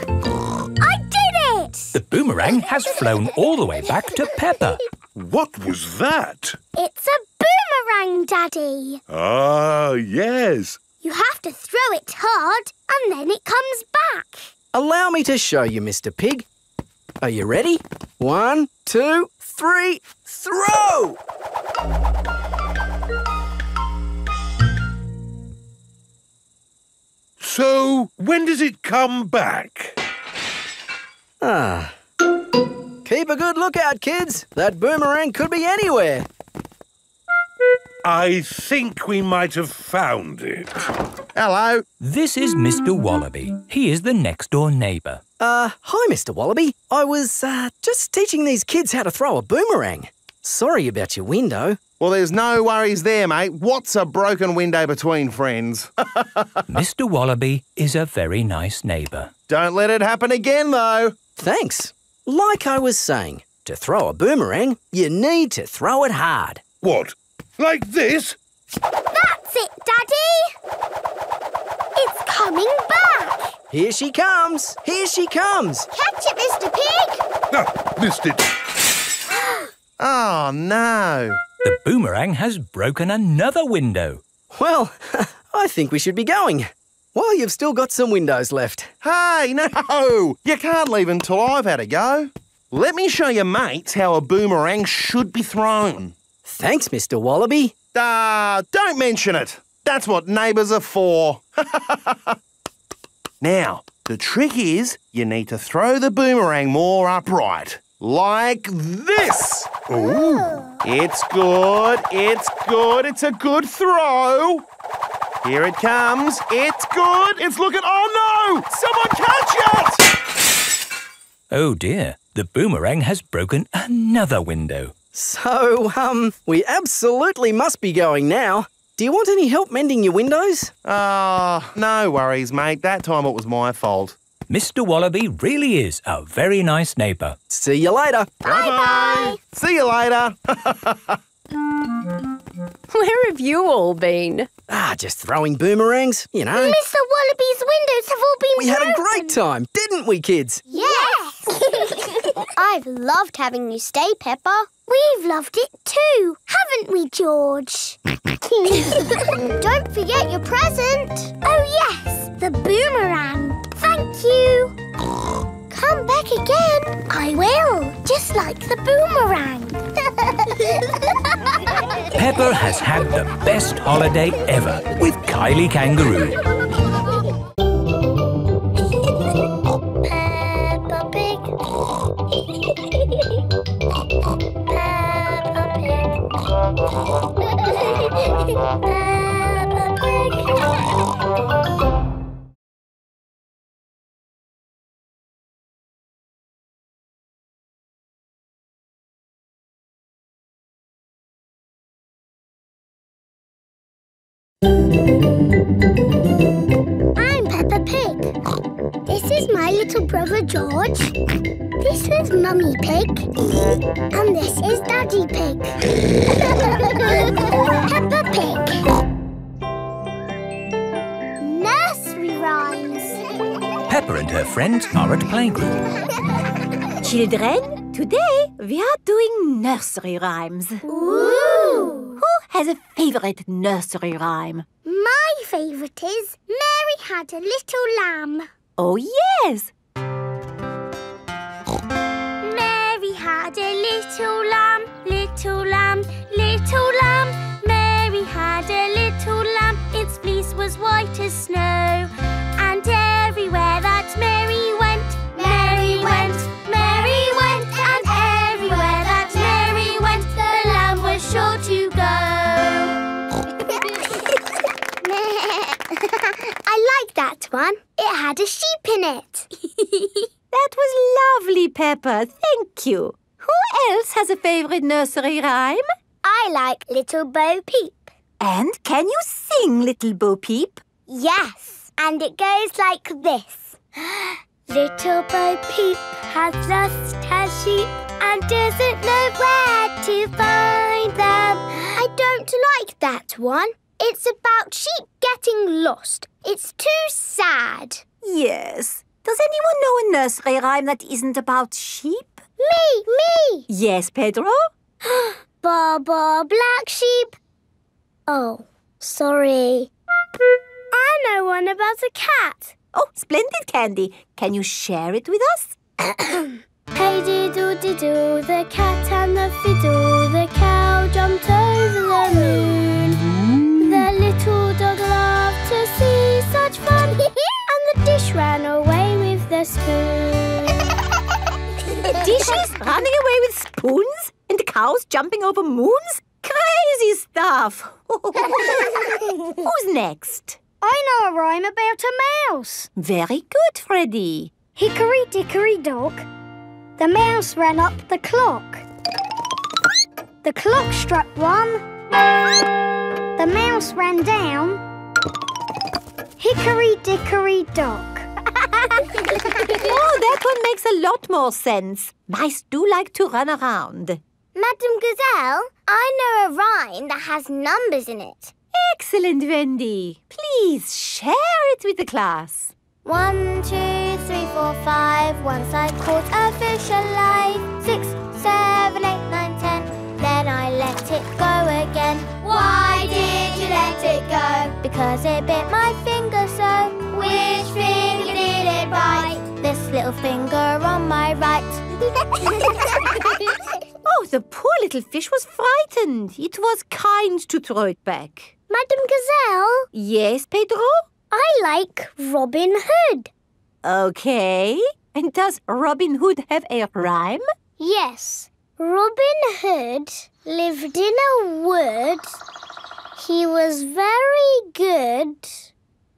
I did it! The boomerang has flown all the way back to Peppa. What was that? It's a boomerang, Daddy. Ah, yes. You have to throw it hard and then it comes back. Allow me to show you, Mister Pig. Are you ready? One, two, three, throw! So, when does it come back? Ah. Keep a good lookout, kids. That boomerang could be anywhere. I think we might have found it. Hello. This is Mister Wallaby. He is the next-door neighbour. Uh, hi, Mister Wallaby. I was, uh, just teaching these kids how to throw a boomerang. Sorry about your window. Well, there's no worries there, mate. What's a broken window between friends? Mister Wallaby is a very nice neighbour. Don't let it happen again, though. Thanks. Like I was saying, to throw a boomerang, you need to throw it hard. What? Like this? That's it, Daddy! It's coming back! Here she comes! Here she comes! Catch it, Mister Pig! Ah, missed it! Oh, no! The boomerang has broken another window. Well, I think we should be going. Well, you've still got some windows left. Hey, no! You can't leave until I've had a go. Let me show your mates how a boomerang should be thrown. Thanks, Mister Wallaby. Ah, uh, don't mention it. That's what neighbours are for. Now, the trick is you need to throw the boomerang more upright. Like this. Ooh. It's good. It's good. It's a good throw. Here it comes. It's good. It's looking. Oh, no! Someone catch it! Oh, dear. The boomerang has broken another window. So, um, we absolutely must be going now. Do you want any help mending your windows? Ah, uh, no worries, mate. That time it was my fault. Mister Wallaby really is a very nice neighbour. See you later. Bye-bye. See you later. Where have you all been? Ah, just throwing boomerangs, you know. Mister Wallaby's windows have all been broken. We had a great time, didn't we, kids? Yes. I've loved having you stay, Peppa. We've loved it too, haven't we, George? Don't forget your present. Oh, yes, the boomerang. Thank you. Come back again. I will, just like the boomerang. Peppa has had the best holiday ever with Kylie Kangaroo. I'm Peppa Pig. This is my little brother George. This is Mummy Pig. And this is Daddy Pig. Peppa Pig. Nursery rhymes. Peppa and her friends are at playgroup. Children, today we are doing nursery rhymes. Ooh! Who has a favourite nursery rhyme? My favourite is Mary Had a Little Lamb. Oh, yes! Mary had a little lamb, little lamb, little lamb. Mary had a little lamb, its fleece was white as snow. And everywhere that Mary went, Mary went, Mary went. And everywhere that Mary went, the lamb was sure to I like that one. It had a sheep in it. That was lovely, Peppa. Thank you. Who else has a favourite nursery rhyme? I like Little Bo Peep. And can you sing Little Bo Peep? Yes. And it goes like this. Little Bo Peep has lost her sheep and doesn't know where to find them. I don't like that one. It's about sheep getting lost. It's too sad. Yes. Does anyone know a nursery rhyme that isn't about sheep? Me, me! Yes, Pedro? Ba, ba, black sheep. Oh, sorry. I know one about a cat. Oh, splendid, Candy. Can you share it with us? Hey, diddle-diddle, the cat and the fiddle. The cow jumped over the moon. The little dog loved to see such fun. And the dish ran away with the spoon. Dishes running away with spoons? And cows jumping over moons? Crazy stuff! Who's next? I know a rhyme about a mouse. Very good, Freddy. Hickory dickory dock, the mouse ran up the clock. The clock struck one, the mouse ran down. Hickory dickory dock. Oh, that one makes a lot more sense. Mice do like to run around. Madame Gazelle, I know a rhyme that has numbers in it. Excellent, Wendy. Please share it with the class. One, two, three, four, five. Once I caught a fish alive. Six, seven, eight, nine, ten. Then I let it go again. Why did you let it go? Because it bit my finger so. Which finger did it bite? This little finger on my right. Oh, the poor little fish was frightened. It was kind to throw it back. Madame Gazelle? Yes, Pedro? I like Robin Hood. Okay. And does Robin Hood have a rhyme? Yes. Robin Hood lived in a wood. He was very good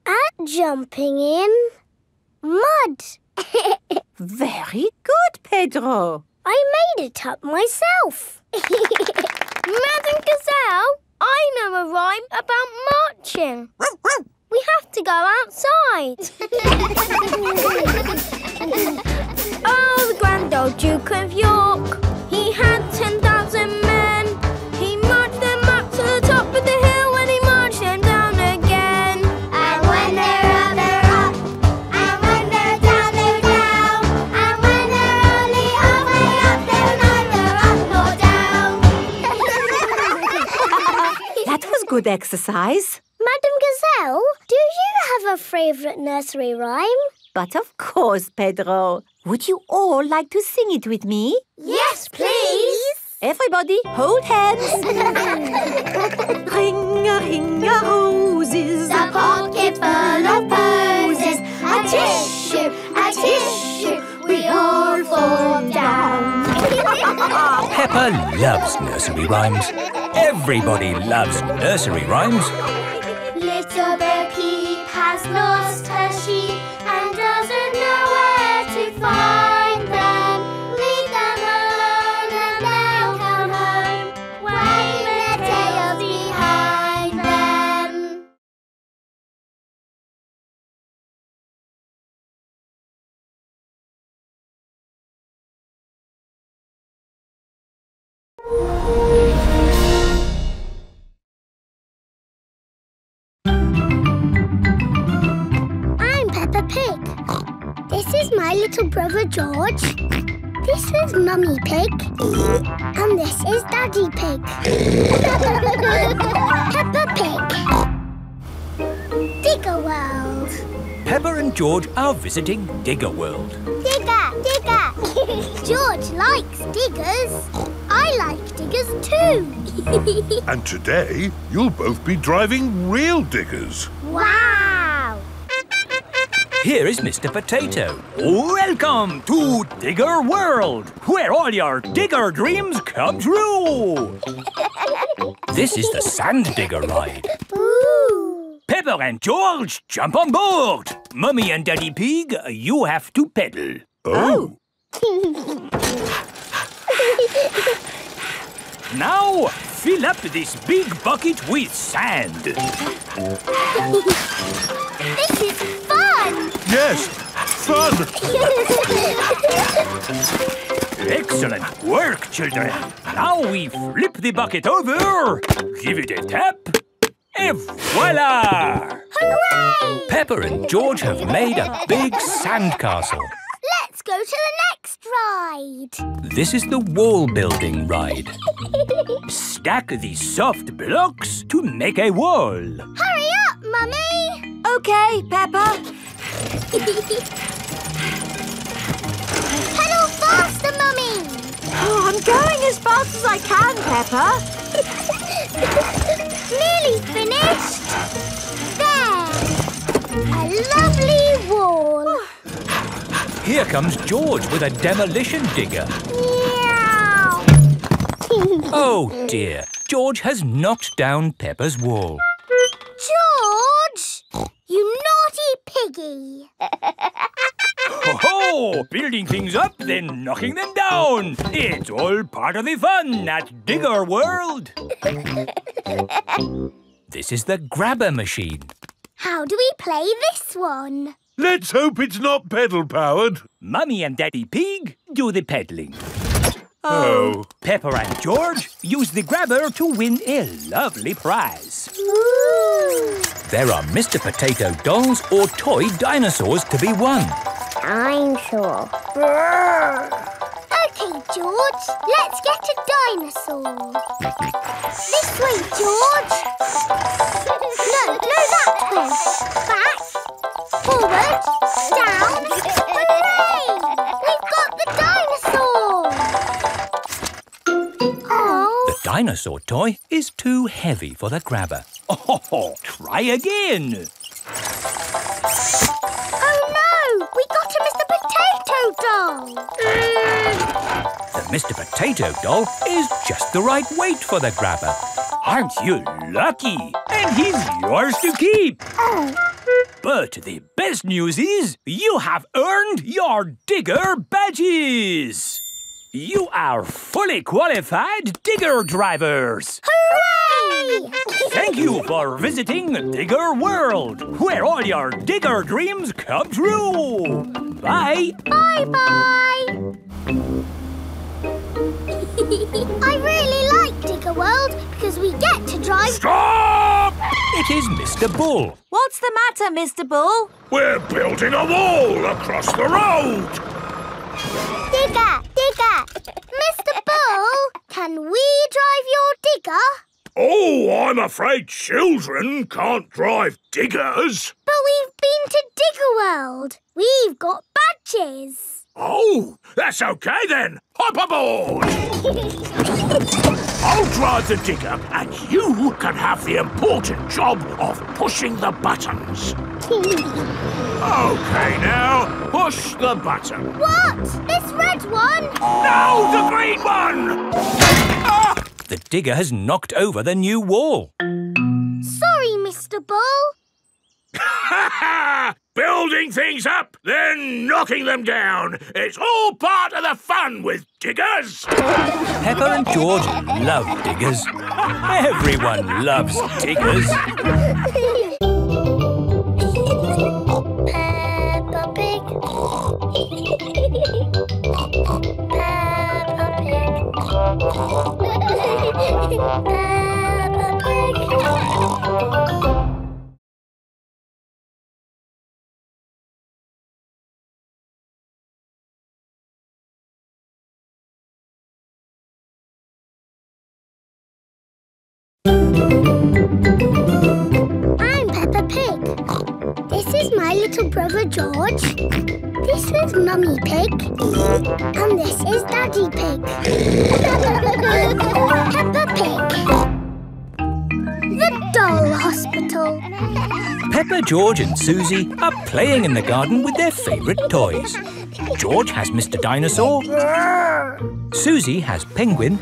at jumping in mud. Very good, Pedro. I made it up myself. Madame Gazelle, I know a rhyme about marching. We have to go outside. Oh, the grand old Duke of York, he had ten thousand men. He marched them up to the top of the hill and he marched them down again. And when they're up, they're up. And when they're down, they're down. And when they're only halfway up, they're neither up nor down. That was good exercise. Madame Gazelle, do you have a favourite nursery rhyme? But of course, Pedro. Would you all like to sing it with me? Yes, please. Everybody, hold hands. Ring-a-ring-a-roses, a pocket full of posies. A tissue, a tissue, we all fall down. Peppa loves nursery rhymes. Everybody loves nursery rhymes. Little Bo Peep has lost her sheep and doesn't know where to find them. Leave them alone and they'll come home, waving their tails behind them. This is my little brother George. This is Mummy Pig. And this is Daddy Pig. Peppa Pig. Digger World. Peppa and George are visiting Digger World. Digger, digger. George likes diggers. I like diggers too. And today you'll both be driving real diggers. Wow! Here is Mister Potato. Welcome to Digger World, where all your digger dreams come true. This is the sand digger ride. Ooh. Peppa and George, jump on board. Mummy and Daddy Pig, you have to pedal. Oh. Now, fill up this big bucket with sand. This is fun! Yes, fun! Excellent work, children. Now we flip the bucket over, give it a tap, and voila! Hooray! Peppa and George have made a big sandcastle. Let's go to the next ride. This is the wall building ride. Stack these soft blocks to make a wall. Hurry up, Mummy! Okay, Peppa. Pedal faster, Mummy! Oh, I'm going as fast as I can, Peppa. Nearly finished. There. A lovely wall. Here comes George with a demolition digger. Meow. Oh dear, George has knocked down Peppa's wall. George! Piggy. Ho-ho! Building things up, then knocking them down. It's all part of the fun at Digger World. This is the grabber machine. How do we play this one? Let's hope it's not pedal-powered. Mummy and Daddy Pig do the peddling. Oh. Peppa and George use the grabber to win a lovely prize. Ooh. There are Mister Potato dolls or toy dinosaurs to be won. I'm sure. OK, George, let's get a dinosaur. This way, George. No, no, that way. Back, forward, down. Hooray! We've got the dinosaur. Oh. The dinosaur toy is too heavy for the grabber. Oh, try again. Doll. The Mister Potato doll is just the right weight for the grabber. Aren't you lucky? And he's yours to keep. Oh. But the best news is you have earned your digger badges. You are fully qualified digger drivers. Hooray! Thank you for visiting Digger World, where all your digger dreams come true. Bye. Bye-bye. I really like Digger World because we get to drive... Stop! It is Mister Bull. What's the matter, Mister Bull? We're building a wall across the road. Digger, digger. Mister Bull, can we drive your digger? Oh, I'm afraid children can't drive diggers. But we've been to Digger World. We've got badges. Oh, that's OK then. Hop aboard. I'll drive the digger and you can have the important job of pushing the buttons. OK now, push the button. What? This red one? No, the green one! Ah! The digger has knocked over the new wall. Sorry, Mister Bull. Ha ha! Building things up, then knocking them down. It's all part of the fun with diggers. Peppa and George love diggers. Everyone loves diggers. Peppa Pig. Peppa Pig. Peppa Pig. I'm Peppa Pig. This is my little brother George. This is Mummy Pig. And this is Daddy Pig. Peppa Pig. The Doll Hospital. Peppa, George and Susie are playing in the garden with their favourite toys. George has Mister Dinosaur. Susie has Penguin.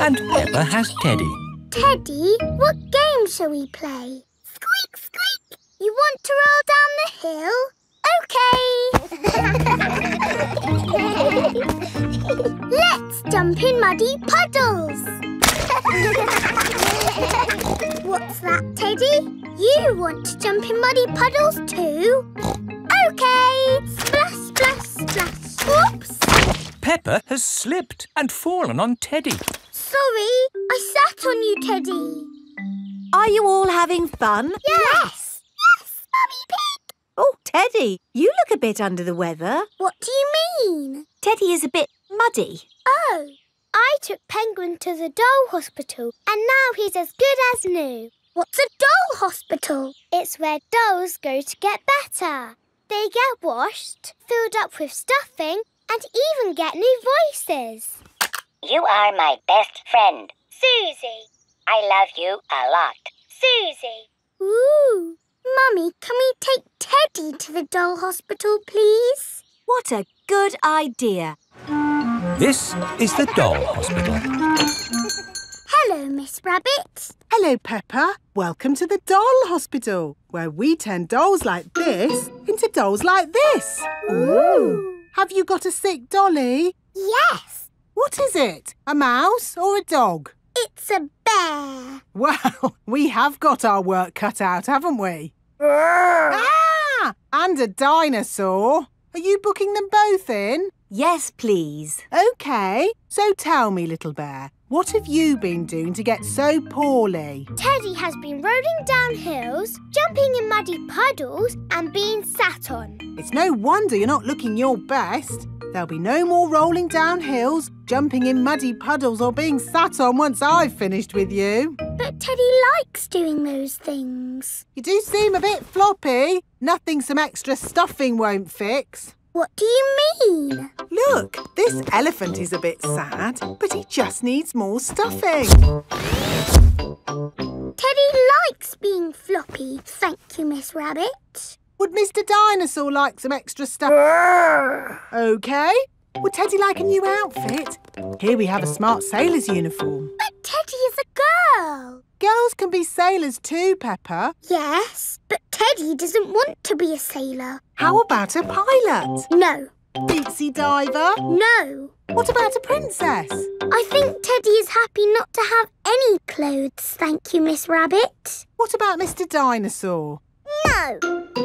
And Peppa has Teddy. Teddy, what game shall we play? Squeak, squeak! You want to roll down the hill? OK! Let's jump in muddy puddles! What's that, Teddy? You want to jump in muddy puddles too? OK! Splash, splash, splash! Oops! Peppa has slipped and fallen on Teddy. Sorry, I sat on you, Teddy. Are you all having fun? Yes. Yes, yes, Mummy Pig. Oh, Teddy, you look a bit under the weather. What do you mean? Teddy is a bit muddy. Oh, I took Penguin to the doll hospital and now he's as good as new. What's a doll hospital? It's where dolls go to get better. They get washed, filled up with stuffing and even get new voices. You are my best friend. Susie. I love you a lot. Susie. Ooh. Mummy, can we take Teddy to the doll hospital, please? What a good idea. This is the doll hospital. Hello, Miss Rabbit. Hello, Peppa. Welcome to the doll hospital. where we turn dolls like this into dolls like this. Ooh! Have you got a sick dolly? Yes. What is it? A mouse or a dog? It's a bear. Well, we have got our work cut out, haven't we? Ah! And a dinosaur. Are you booking them both in? Yes, please. OK. So tell me, little bear, what have you been doing to get so poorly? Teddy has been rolling down hills, jumping in muddy puddles and being sat on. It's no wonder you're not looking your best. There'll be no more rolling down hills, jumping in muddy puddles or being sat on once I've finished with you. But Teddy likes doing those things. You do seem a bit floppy. Nothing some extra stuffing won't fix. What do you mean? Look, this elephant is a bit sad, but he just needs more stuffing. Teddy likes being floppy, thank you, Miss Rabbit. Would Mister Dinosaur like some extra stuff? OK. Would Teddy like a new outfit? Here we have a smart sailor's uniform. But Teddy is a girl. Girls can be sailors too, Peppa. Yes, but Teddy doesn't want to be a sailor. How about a pilot? No. Deep-sea diver? No. What about a princess? I think Teddy is happy not to have any clothes, thank you, Miss Rabbit. What about Mister Dinosaur? No.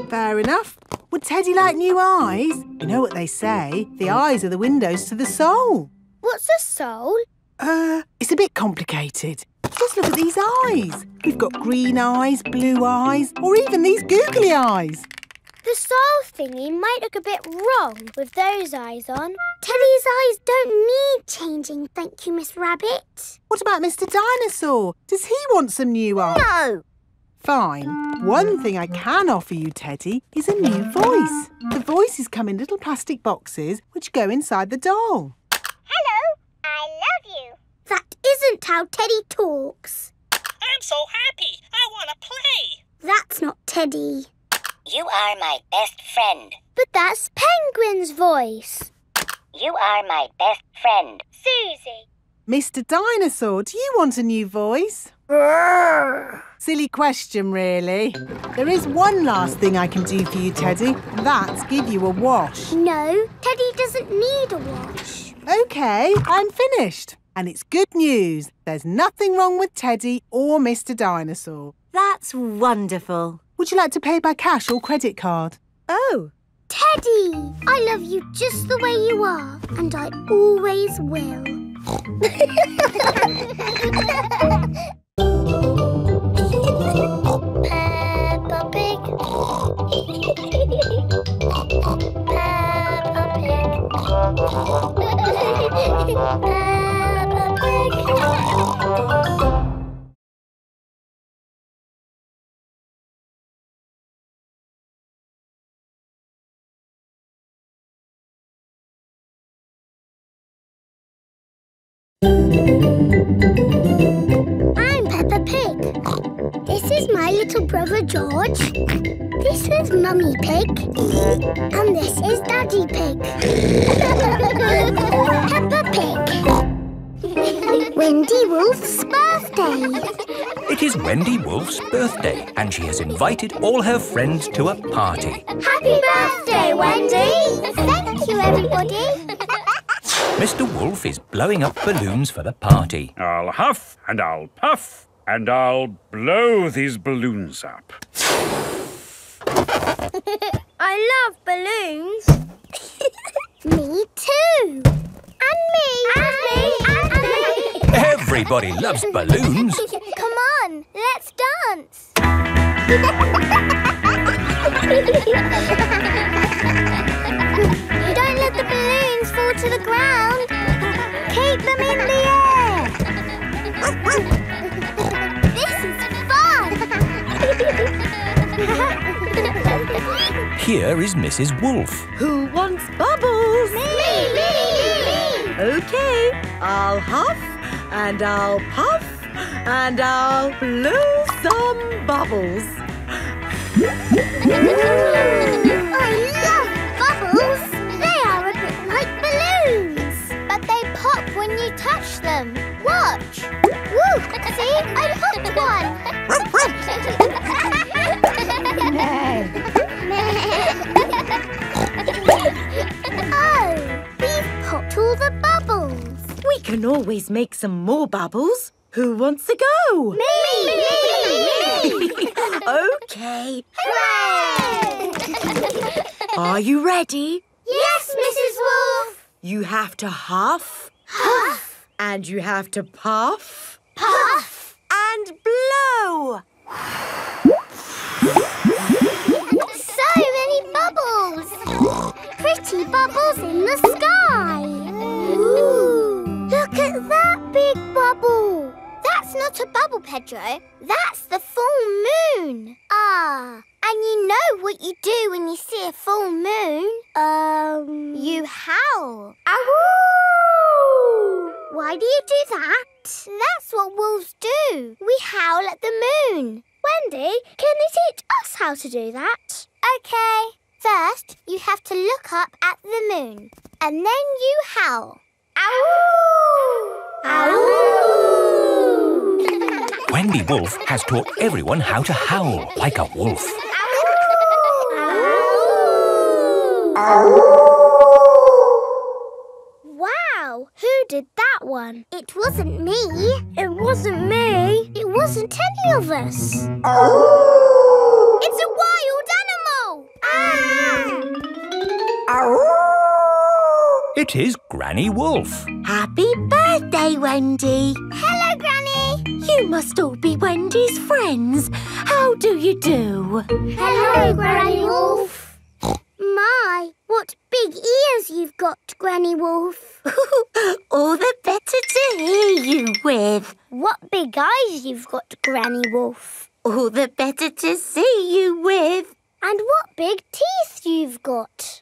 Fair enough. Would Teddy like new eyes? You know what they say, the eyes are the windows to the soul. What's a soul? Uh, it's a bit complicated. Just look at these eyes. We've got green eyes, blue eyes, or even these googly eyes. The soul thingy might look a bit wrong with those eyes on. Teddy's eyes don't need changing, thank you, Miss Rabbit. What about Mister Dinosaur? Does he want some new eyes? No. Fine. One thing I can offer you, Teddy, is a new voice. The voices come in little plastic boxes which go inside the doll. Hello, I love you. That isn't how Teddy talks. I'm so happy. I want to play. That's not Teddy. You are my best friend. But that's Penguin's voice. You are my best friend. Susie. Mister Dinosaur, do you want a new voice? Silly question, really. There is one last thing I can do for you, Teddy. That's give you a wash. No, Teddy doesn't need a wash. OK, I'm finished. And it's good news. There's nothing wrong with Teddy or Mister Dinosaur. That's wonderful. Would you like to pay by cash or credit card? Oh. Teddy, I love you just the way you are. And I always will. Peppa Pig. Peppa Pig. Peppa Pig. I'm Peppa Pig. This is my little brother George. This is Mummy Pig. And this is Daddy Pig. Peppa Pig. Wendy Wolf's birthday. It is Wendy Wolf's birthday and she has invited all her friends to a party. Happy birthday, Wendy! Thank you, everybody. Mister Wolf is blowing up balloons for the party. I'll huff and I'll puff and I'll blow these balloons up. I love balloons. Me too. And me. And me. And me. Everybody loves balloons. Come on, let's dance. Don't let the balloons fall to the ground. Keep them in the air. This is fun. Here is Missus Wolf. Who wants bubbles? Me, me, me, me. Okay, I'll huff and I'll puff and I'll blow some bubbles. I love bubbles. When you touch them. Watch! Woo! See? I popped one! can always make some more bubbles. Who wants to go? Me! Me! Me! Me! Okay. Hooray! Are you ready? Yes, Missus Wolf. You have to huff. Huff. And you have to puff. Puff. And blow. So many bubbles. Pretty bubbles in the sky. Ooh. Look at that big bubble. That's not a bubble, Pedro. That's the full moon. Ah, and you know what you do when you see a full moon? Um, you howl. Ow! Why do you do that? That's what wolves do. We howl at the moon. Wendy, can you teach us how to do that? Okay. First, you have to look up at the moon. And then you howl. Ow! Ow! Wendy Wolf has taught everyone how to howl like a wolf. Ow! Ow! Ow! Wow! Who did that one? It wasn't me. It wasn't me. It wasn't any of us. Ow! It's a wild animal! Ah! Ow! It is Granny Wolf. Happy birthday, Wendy. Hello, Granny. You must all be Wendy's friends. How do you do? Hello, Granny Wolf. My, what big ears you've got, Granny Wolf. All the better to hear you with. What big eyes you've got, Granny Wolf. All the better to see you with. And what big teeth you've got.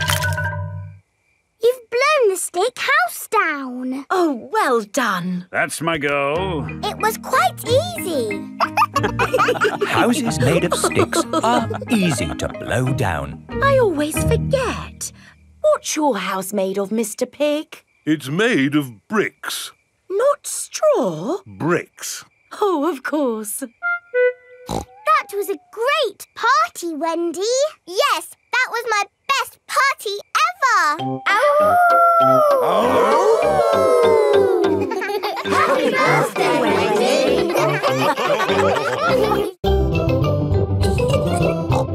You've blown the stick house down. Oh, well done. That's my go. It was quite easy. Houses made of sticks are easy to blow down. I always forget. What's your house made of, Mister Pig? It's made of bricks. Not straw? Bricks. Oh, of course. That was a great party, Wendy. Yes, that was my best party ever! Ow! Ow! Happy birthday, Wendy!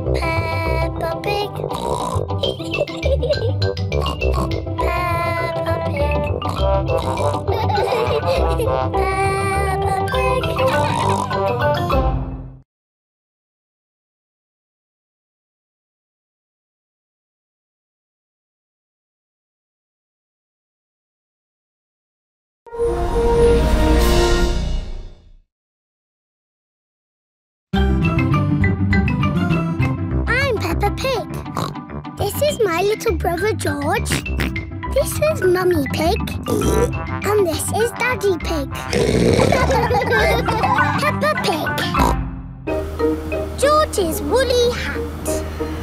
Peppa Pig. Peppa Pig. Peppa Pig. I'm Peppa Pig. This is my little brother George. This is Mummy Pig. And this is Daddy Pig. Peppa Pig. George's woolly hat.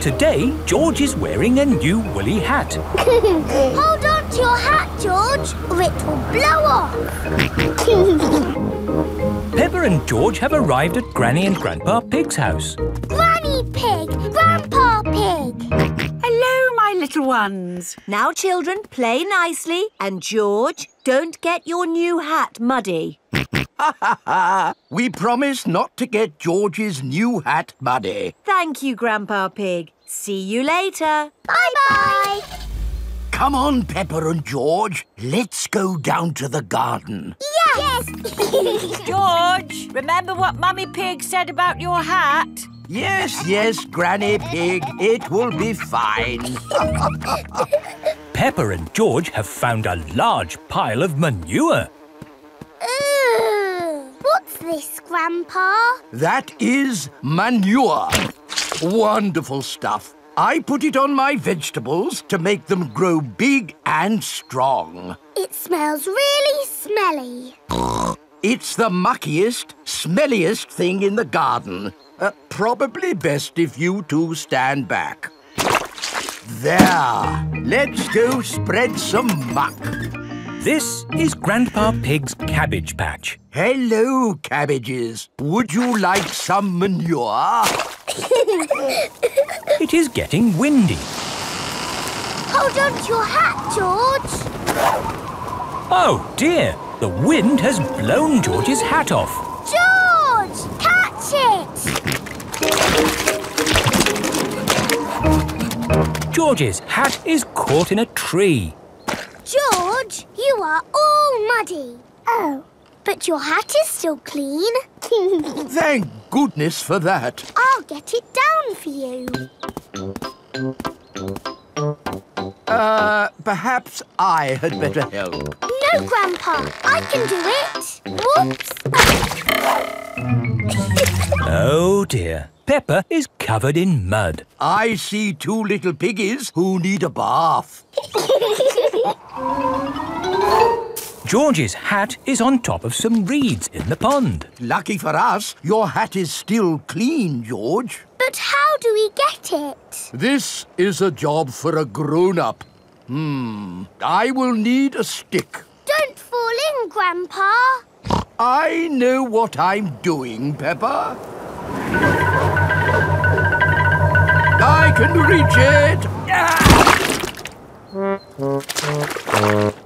Today, George is wearing a new woolly hat. Hold on to your hat, George, or it will blow off. Peppa and George have arrived at Granny and Grandpa Pig's house. Granny Pig! Grandpa Pig! Hello, my little ones. Now, children, play nicely. And, George, don't get your new hat muddy. Ha ha ha! We promise not to get George's new hat muddy. Thank you, Grandpa Pig. See you later. Bye-bye. Come on, Peppa and George. Let's go down to the garden. Yes! Yes. George, remember what Mummy Pig said about your hat? Yes, yes, Granny Pig. It will be fine. Peppa and George have found a large pile of manure. Ooh, what's this, Grandpa? That is manure. Wonderful stuff. I put it on my vegetables to make them grow big and strong. It smells really smelly. It's the muckiest, smelliest thing in the garden. Uh, probably best if you two stand back. There. Let's go spread some muck. This is Grandpa Pig's cabbage patch. Hello, cabbages. Would you like some manure? It is getting windy. Hold on to your hat, George. Oh, dear. The wind has blown George's hat off. George, catch it. George's hat is caught in a tree. George, you are all muddy. Oh, but your hat is still clean. Thank goodness for that. I'll get it down for you. Uh, perhaps I had better help. No, Grandpa, I can do it. Whoops. Oh, dear. Peppa is covered in mud. I see two little piggies who need a bath. George's hat is on top of some reeds in the pond. Lucky for us, your hat is still clean, George. But how do we get it? This is a job for a grown-up. Hmm, I will need a stick. Don't fall in, Grandpa. I know what I'm doing, Peppa. I can reach it. Ah!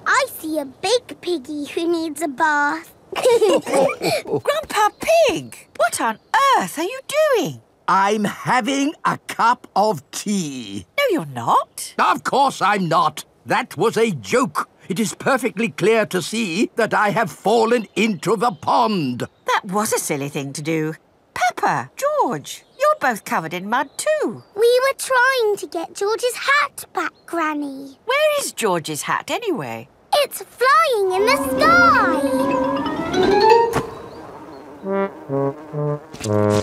I see a big piggy who needs a bath. Grandpa Pig, what on earth are you doing? I'm having a cup of tea. No, you're not. Of course I'm not. That was a joke. It is perfectly clear to see that I have fallen into the pond. That was a silly thing to do. Peppa, George, you're both covered in mud too. We were trying to get George's hat back, Granny. Where is George's hat anyway? It's flying in the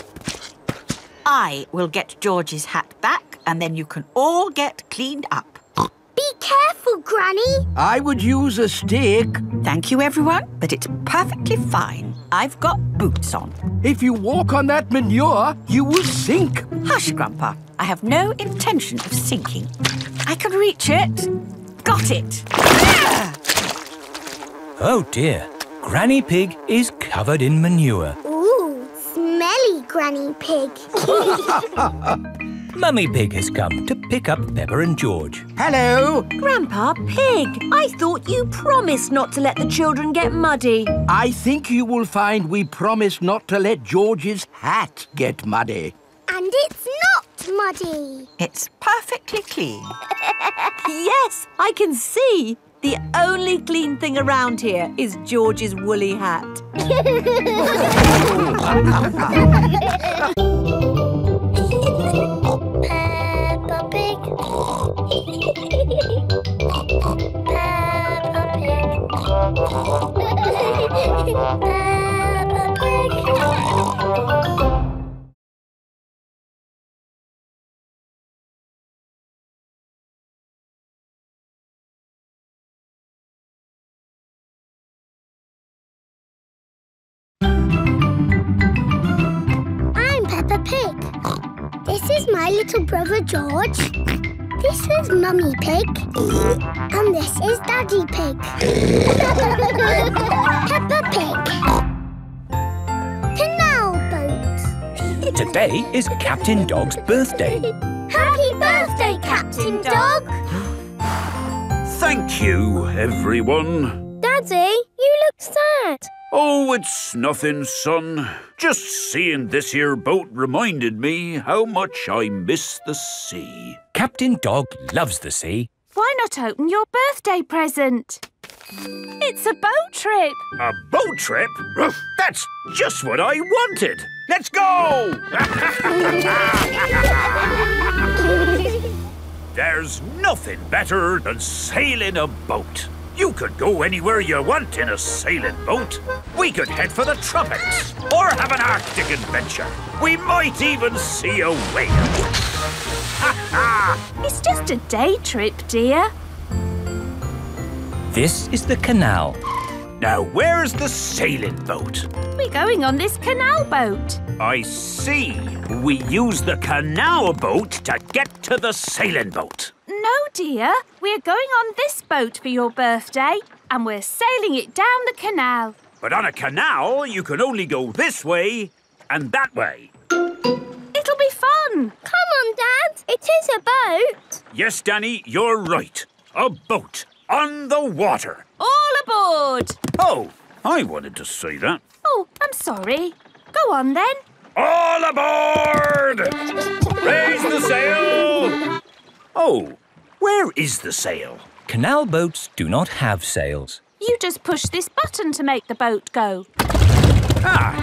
sky. I will get George's hat back and then you can all get cleaned up. Be careful, Granny. I would use a stick. Thank you, everyone, but it's perfectly fine. I've got boots on. If you walk on that manure, you will sink. Hush, Grandpa. I have no intention of sinking. I can reach it. Got it. Oh, dear. Granny Pig is covered in manure. Ooh, smelly Granny Pig. Mummy Pig has come to pick up Peppa and George. Hello! Grandpa Pig, I thought you promised not to let the children get muddy. I think you will find we promised not to let George's hat get muddy. And it's not muddy. It's perfectly clean. Yes, I can see. The only clean thing around here is George's woolly hat. Peppa Pig. Peppa Pig. Peppa Pig. I'm Peppa Pig. This is my little brother, George. This is Mummy Pig. And this is Daddy Pig. Peppa Pig. Canal boat. Today is Captain Dog's birthday. Happy birthday, Captain Dog. Thank you, everyone. Daddy, you look sad. Oh, it's nothing, son. Just seeing this here boat reminded me how much I miss the sea. Captain Dog loves the sea. Why not open your birthday present? It's a boat trip. A boat trip? That's just what I wanted. Let's go! There's nothing better than sailing a boat. You could go anywhere you want in a sailing boat. We could head for the tropics or have an Arctic adventure. We might even see a whale. It's just a day trip, dear. This is the canal. Now, where's the sailing boat? We're going on this canal boat. I see. We use the canal boat to get to the sailing boat. No, dear. We're going on this boat for your birthday, and we're sailing it down the canal. But on a canal, you can only go this way and that way. It'll be fun. Come on, Dad. It is a boat. Yes, Danny, you're right. A boat on the water. All aboard. Oh, I wanted to say that. Oh, I'm sorry. Go on, then. All aboard! Raise the sail! Oh, where is the sail? Canal boats do not have sails. You just push this button to make the boat go. Ah,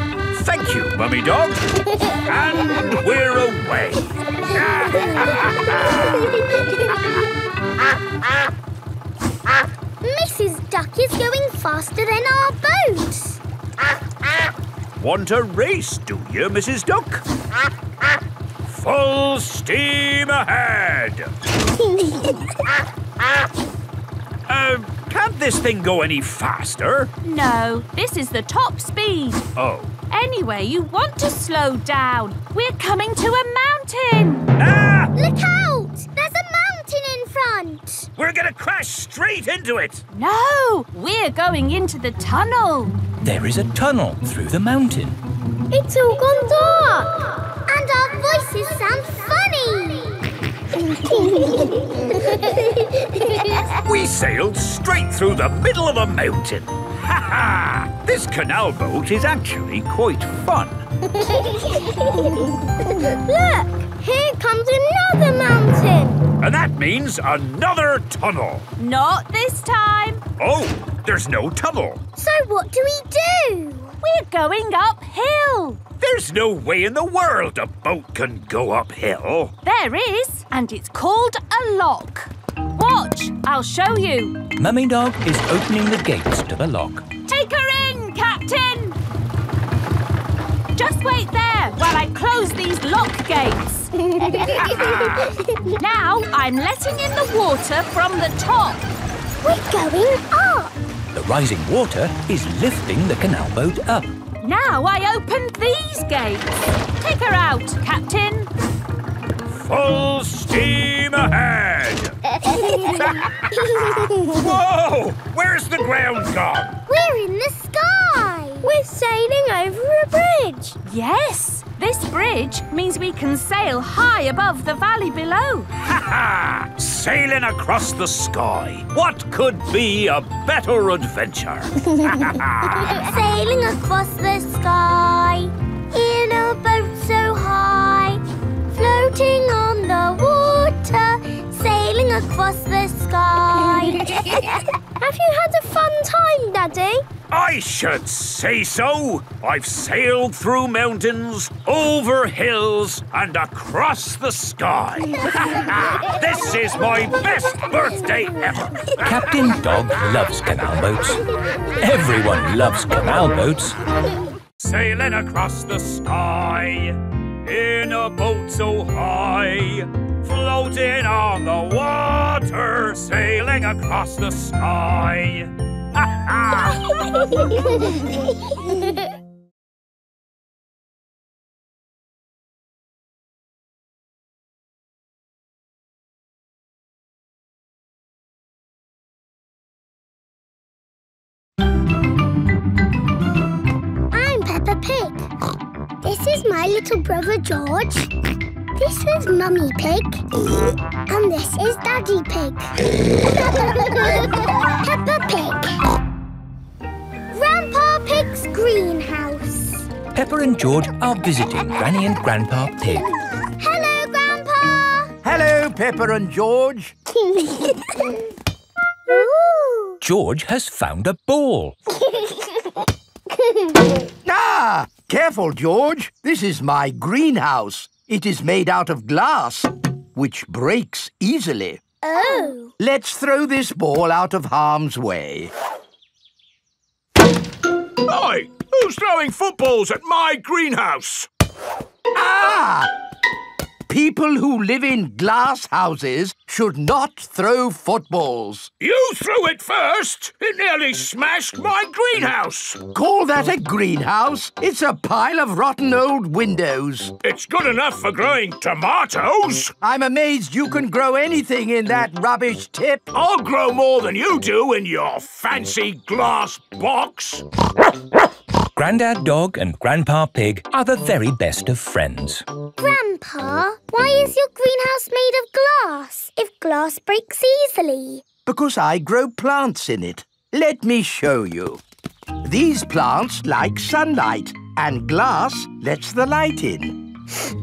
thank you, Mummy Dog. And we're away. Missus Duck is going faster than our boats. Want a race, do you, Missus Duck? Full steam ahead. Um, uh, can't this thing go any faster? No, this is the top speed. Oh. Anyway, you want to slow down. We're coming to a mountain. Ah! Look out! There's a mountain in front. We're going to crash straight into it. No, we're going into the tunnel. There is a tunnel through the mountain. It's all gone dark. And our voices sound funny. We sailed straight through the middle of a mountain. Ha ha! This canal boat is actually quite fun. Look! Here comes another mountain. And that means another tunnel. Not this time. Oh, there's no tunnel. So what do we do? We're going uphill. There's no way in the world a boat can go uphill. There is, and it's called a lock. Watch, I'll show you. Mummy Dog is opening the gates to the lock. Take her in, Captain. Just wait there while I close these lock gates. Now I'm letting in the water from the top. We're going up. The rising water is lifting the canal boat up. Now I open these gates. Take her out, Captain. Full steam ahead. Whoa! Where's the ground gone? We're in the sky. We're sailing over a bridge. Yes. This bridge means we can sail high above the valley below. Ha ha! Sailing across the sky. What could be a better adventure? Sailing across the sky in a boat so high, floating on the water, sailing across the sky. Have you had a fun time, Daddy? I should say so. I've sailed through mountains, over hills, and across the sky. This is my best birthday ever. Captain Dog loves canal boats. Everyone loves canal boats. Sailing across the sky in a boat so high, floating on the water, sailing across the sky. I'm Peppa Pig. This is my little brother George. This is Mummy Pig. And this is Daddy Pig. Peppa Pig. Grandpa Pig's greenhouse. Peppa and George are visiting Granny and Grandpa Pig. Hello, Grandpa! Hello, Peppa and George. George has found a ball. Ah! Careful, George. This is my greenhouse. It is made out of glass, which breaks easily. Oh! Let's throw this ball out of harm's way. Oi! Who's throwing footballs at my greenhouse? Ah! People who live in glass houses should not throw footballs. You threw it first! It nearly smashed my greenhouse! Call that a greenhouse? It's a pile of rotten old windows. It's good enough for growing tomatoes. I'm amazed you can grow anything in that rubbish tip. I'll grow more than you do in your fancy glass box. Grandad Dog and Grandpa Pig are the very best of friends. Grandpa, why is your greenhouse made of glass if glass breaks easily? Because I grow plants in it. Let me show you. These plants like sunlight, and glass lets the light in.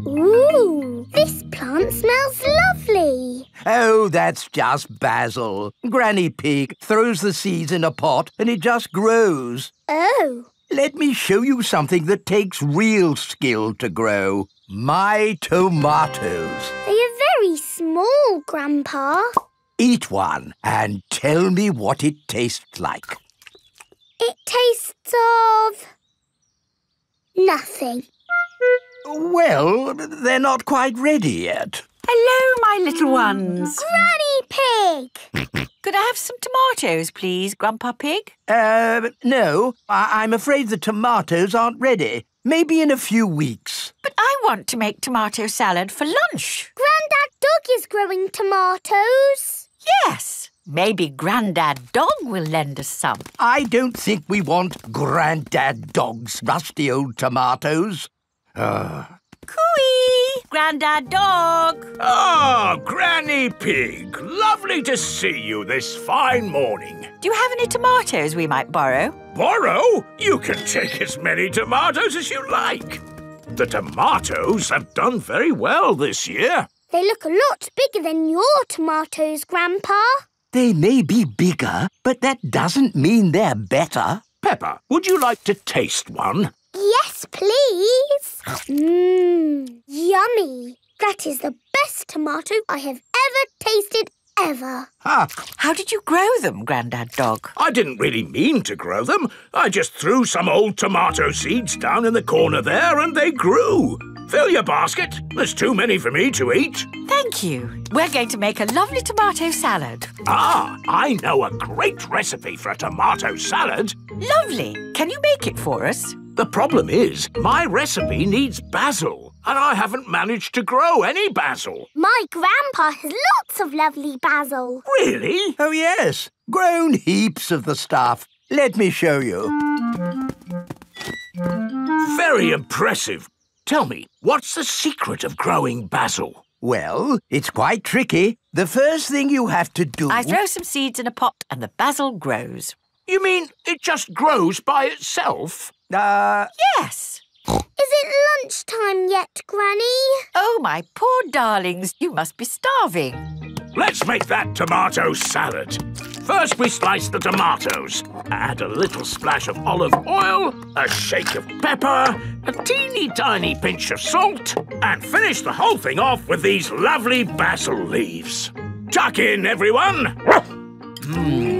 Ooh, this plant smells lovely. Oh, that's just basil. Granny Pig throws the seeds in a pot and it just grows. Oh. Let me show you something that takes real skill to grow. My tomatoes. They are very small, Grandpa. Eat one and tell me what it tastes like. It tastes of... nothing. Well, they're not quite ready yet. Hello, my little ones. Granny Pig! Could I have some tomatoes, please, Grandpa Pig? Uh, no. I I'm afraid the tomatoes aren't ready. Maybe in a few weeks. But I want to make tomato salad for lunch. Grandad Dog is growing tomatoes. Yes. Maybe Grandad Dog will lend us some. I don't think we want Grandad Dog's rusty old tomatoes. Uh. Cooey! Grandad Dog! Oh, Granny Pig, lovely to see you this fine morning. Do you have any tomatoes we might borrow? Borrow? You can take as many tomatoes as you like. The tomatoes have done very well this year. They look a lot bigger than your tomatoes, Grandpa. They may be bigger, but that doesn't mean they're better. Peppa, would you like to taste one? Yes, please. Mmm, yummy. That is the best tomato I have ever tasted ever. Ah. How did you grow them, Grandad Dog? I didn't really mean to grow them. I just threw some old tomato seeds down in the corner there and they grew. Fill your basket. There's too many for me to eat. Thank you. We're going to make a lovely tomato salad. Ah, I know a great recipe for a tomato salad. Lovely. Can you make it for us? The problem is, my recipe needs basil, and I haven't managed to grow any basil. My grandpa has lots of lovely basil. Really? Oh, yes. Grown heaps of the stuff. Let me show you. Very impressive. Tell me, what's the secret of growing basil? Well, it's quite tricky. The first thing you have to do... I throw some seeds in a pot and the basil grows. You mean it just grows by itself? Uh... Yes. Is it lunchtime yet, Granny? Oh, my poor darlings, you must be starving. Let's make that tomato salad. First we slice the tomatoes. Add a little splash of olive oil, a shake of pepper, a teeny tiny pinch of salt, and finish the whole thing off with these lovely basil leaves. Tuck in, everyone! Mmm.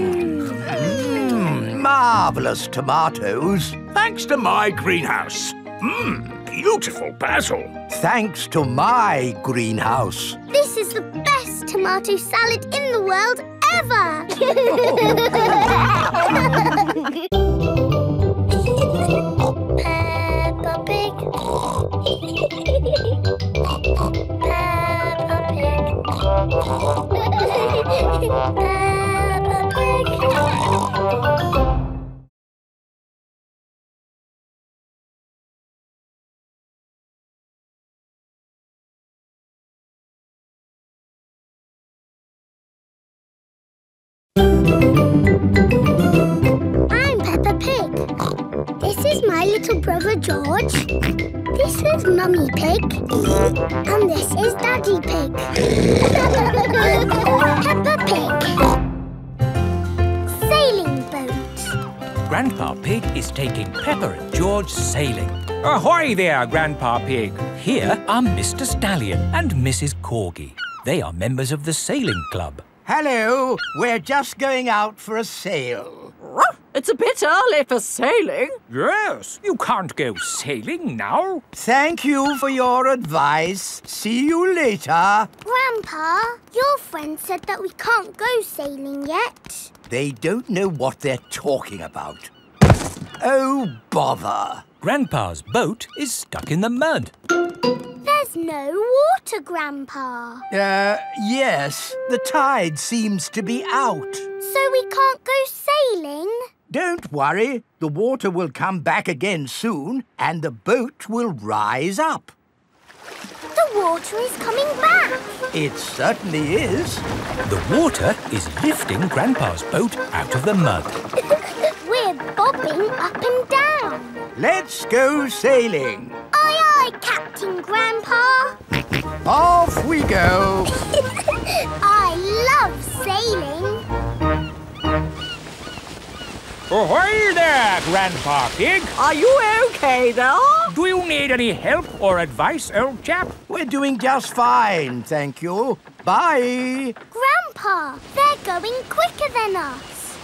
Marvellous tomatoes. Thanks to my greenhouse. Mmm, beautiful basil. Thanks to my greenhouse. This is the best tomato salad in the world ever. Peppa Pig. Peppa Pig. Peppa Pig. I'm Peppa Pig. This is my little brother George. This is Mummy Pig. And this is Daddy Pig. Peppa Pig. Sailing boat. Grandpa Pig is taking Peppa and George sailing. Ahoy there, Grandpa Pig. Here are Mister Stallion and Missus Corgi. They are members of the sailing club. Hello, we're just going out for a sail. It's a bit early for sailing. Yes, you can't go sailing now. Thank you for your advice. See you later. Grandpa, your friend said that we can't go sailing yet. They don't know what they're talking about. Oh, bother. Grandpa's boat is stuck in the mud. There's no water, Grandpa. Uh, yes. The tide seems to be out. So we can't go sailing? Don't worry. The water will come back again soon and the boat will rise up. The water is coming back. It certainly is. The water is lifting Grandpa's boat out of the mud. We're bobbing up and down. Let's go sailing. Aye, aye, Captain Grandpa. Off we go. I love sailing. Ahoy there, Grandpa Pig. Are you okay there? Do you need any help or advice, old chap? We're doing just fine, thank you. Bye. Grandpa, they're going quicker than us.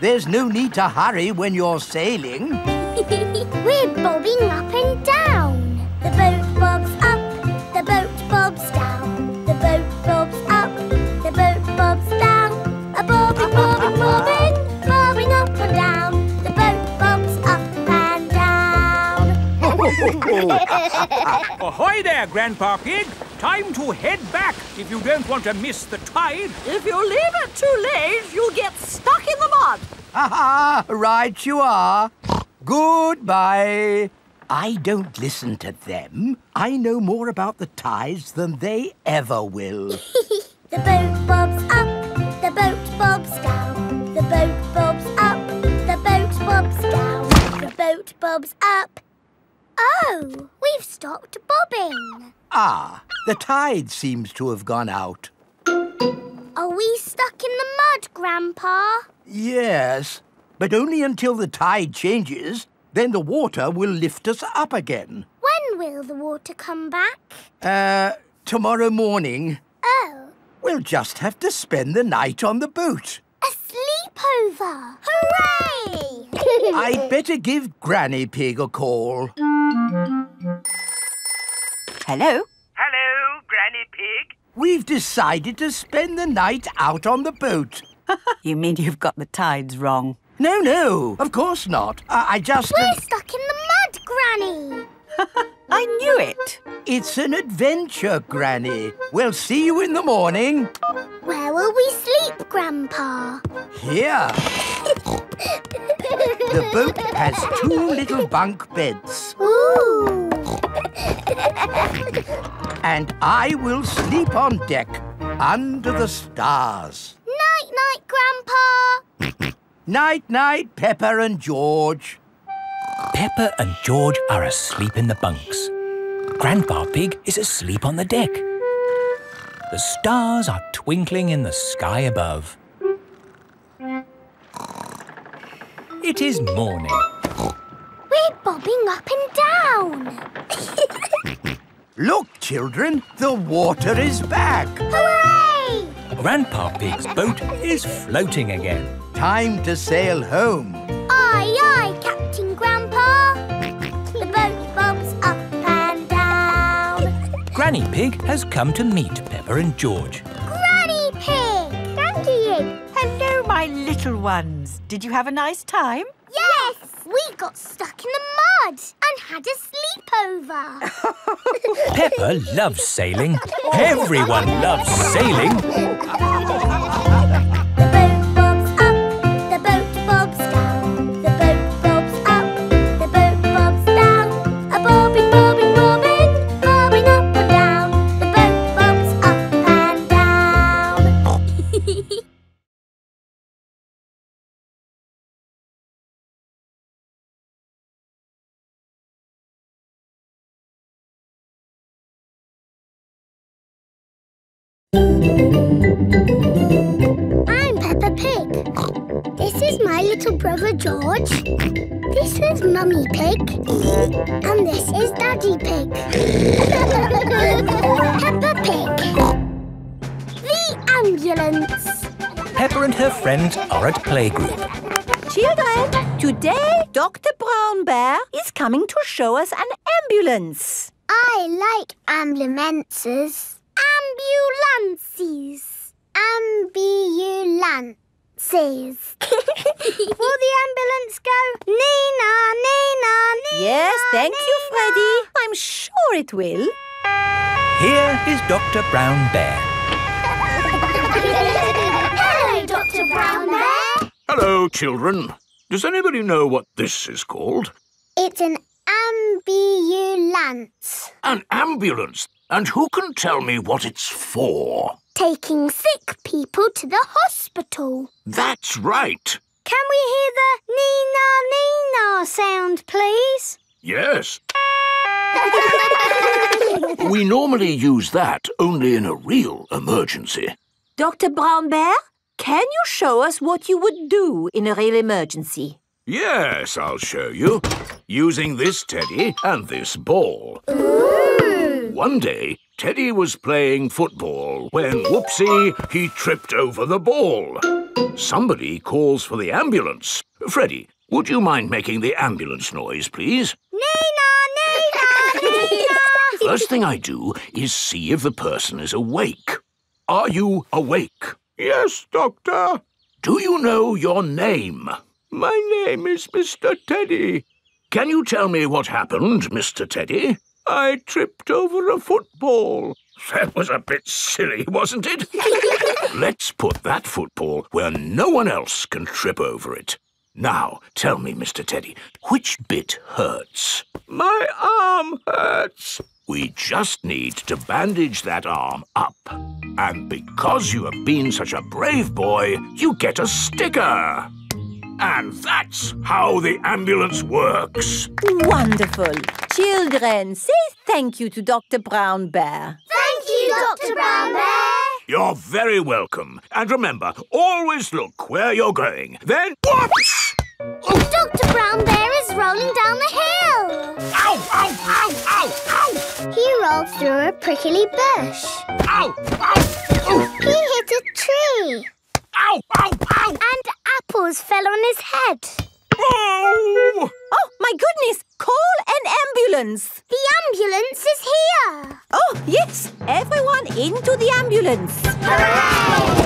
There's no need to hurry when you're sailing. We're bobbing up and down. The boat bobs up, the boat bobs down. The boat bobs up, the boat bobs down. A bobbing, bobbing, bobbing. Bobbing up and down, the boat bumps up and down. Ahoy there, Grandpa Pig. Time to head back if you don't want to miss the tide. If you leave it too late, you'll get stuck in the mud. Ha-ha, right you are. Goodbye. I don't listen to them. I know more about the tides than they ever will. The boat bobs up, the boat bobs down, the boat bobs up, the boat bobs down, the boat bobs up. Oh, we've stopped bobbing. Ah, the tide seems to have gone out. Are we stuck in the mud, Grandpa? Yes, but only until the tide changes. Then the water will lift us up again. When will the water come back? Uh, tomorrow morning. Oh. We'll just have to spend the night on the boat. A sleepover! Hooray! I'd better give Granny Pig a call. Hello? Hello, Granny Pig. We've decided to spend the night out on the boat. You mean you've got the tides wrong? No, no, of course not. I, I just... We're um... stuck in the mud, Granny. I knew it. It's an adventure, Granny. We'll see you in the morning. Where will we sleep, Grandpa? Here. The boat has two little bunk beds. Ooh. And I will sleep on deck under the stars. Night-night, Grandpa. Night-night, Peppa and George. Peppa and George are asleep in the bunks. Grandpa Pig is asleep on the deck. The stars are twinkling in the sky above. It is morning. We're bobbing up and down. Look, children, the water is back. Hooray! Grandpa Pig's boat is floating again. Time to sail home. Aye, aye, Captain Grandpa. The boat bobs up and down. Granny Pig has come to meet Peppa and George. Granny Pig! Granny! Hello, my little ones. Did you have a nice time? Yes! We got stuck in the mud and had a sleepover. Peppa loves sailing. Everyone loves sailing. I'm Peppa Pig. This is my little brother George. This is Mummy Pig. And this is Daddy Pig. Peppa Pig. The ambulance. Peppa and her friends are at playgroup. Children, today Doctor Brown Bear is coming to show us an ambulance. I like ambulances. Ambulances. Ambulances. Will the ambulance go, Nina, Nina, Nina? Yes, thank Nina. you, Freddy. I'm sure it will. Here is Doctor Brown Bear. Hello, Doctor Brown Bear. Hello, children. Does anybody know what this is called? It's an ambulance. An ambulance? And who can tell me what it's for? Taking sick people to the hospital. That's right. Can we hear the Nina Nina sound, please? Yes. We normally use that only in a real emergency. Doctor Brown Bear, can you show us what you would do in a real emergency? Yes, I'll show you. Using this teddy and this ball. Ooh. One day, Teddy was playing football when, whoopsie, he tripped over the ball. Somebody calls for the ambulance. Freddy, would you mind making the ambulance noise, please? Nina, Nina, Nina! First thing I do is see if the person is awake. Are you awake? Yes, Doctor. Do you know your name? My name is Mister Teddy. Can you tell me what happened, Mister Teddy? I tripped over a football. That was a bit silly, wasn't it? Let's put that football where no one else can trip over it. Now, tell me, Mister Teddy, which bit hurts? My arm hurts. We just need to bandage that arm up. And because you have been such a brave boy, you get a sticker. And that's how the ambulance works. Wonderful. Children, say thank you to Doctor Brown Bear. Thank you, Doctor Brown Bear. You're very welcome. And remember, always look where you're going. Then, whoops! Oh. Doctor Brown Bear is rolling down the hill. Ow, ow, ow, ow, ow! He rolled through a prickly bush. Ow, ow, ow! He hit a tree. Ow, ow, ow! And apples fell on his head. Oh! Oh, my goodness! Call an ambulance! The ambulance is here! Oh, yes! Everyone into the ambulance! Hooray!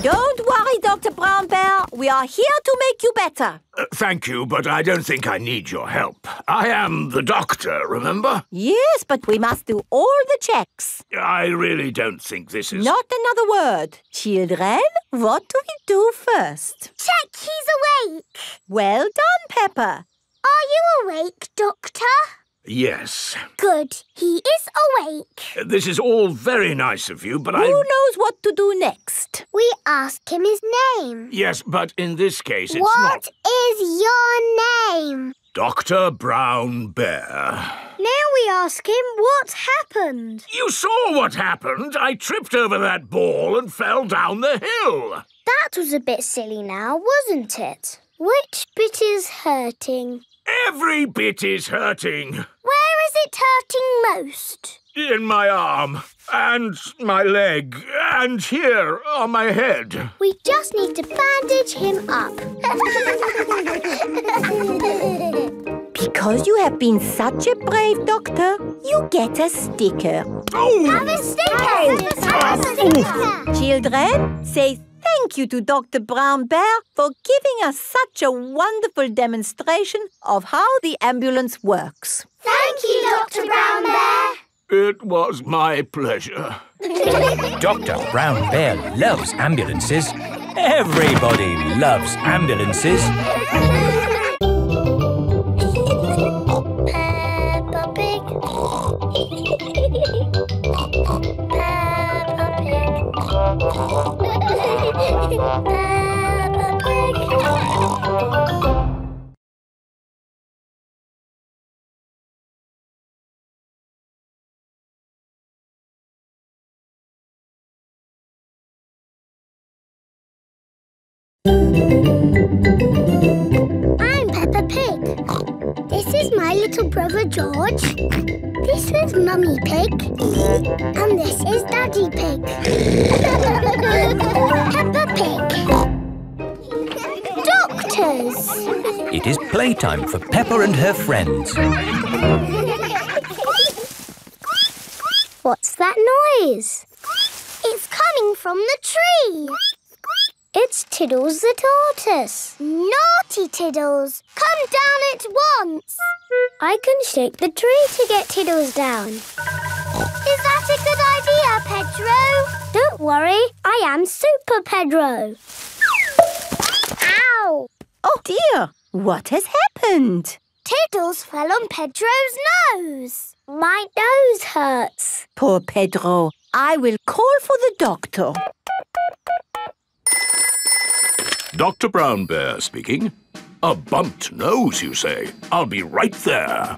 Don't worry, Doctor Brown Bear. We are here to make you better. Uh, thank you, but I don't think I need your help. I am the doctor, remember? Yes, but we must do all the checks. I really don't think this is... Not another word. Children, what do we do first? Check he's awake. Well done, Peppa. Are you awake, Doctor? Yes. Good. He is awake. Uh, this is all very nice of you, but Who I... Who knows what to do next? We ask him his name. Yes, but in this case it's what not... What is your name? Doctor Brown Bear. Now we ask him what happened. You saw what happened. I tripped over that ball and fell down the hill. That was a bit silly now, wasn't it? Which bit is hurting? Every bit is hurting. Where is it hurting most? In my arm, and my leg, and here on my head. We just need to bandage him up. Because you have been such a brave doctor, you get a sticker. Oh! Have a sticker! Have a sticker! Children, say thank you to Doctor Brown Bear for giving us such a wonderful demonstration of how the ambulance works. Thank you, Doctor Brown Bear. It was my pleasure. Doctor Brown Bear loves ambulances. Everybody loves ambulances. Peppa Pig. Peppa Pig. Peppa Pig. I'm Peppa Pig. This is my little brother brother George. This is Mummy Pig. And this is Daddy Pig. Peppa Pig. Doctors! It is playtime for Peppa and her friends. What's that noise? It's coming from the tree. It's Tiddles the tortoise. Naughty Tiddles! Come down at once! I can shake the tree to get Tiddles down. Is that a good idea, Pedro? Don't worry, I am Super Pedro. Ow! Oh dear, what has happened? Tiddles fell on Pedro's nose. My nose hurts. Poor Pedro, I will call for the doctor. Doctor Brown Bear speaking. A bumped nose, you say? I'll be right there.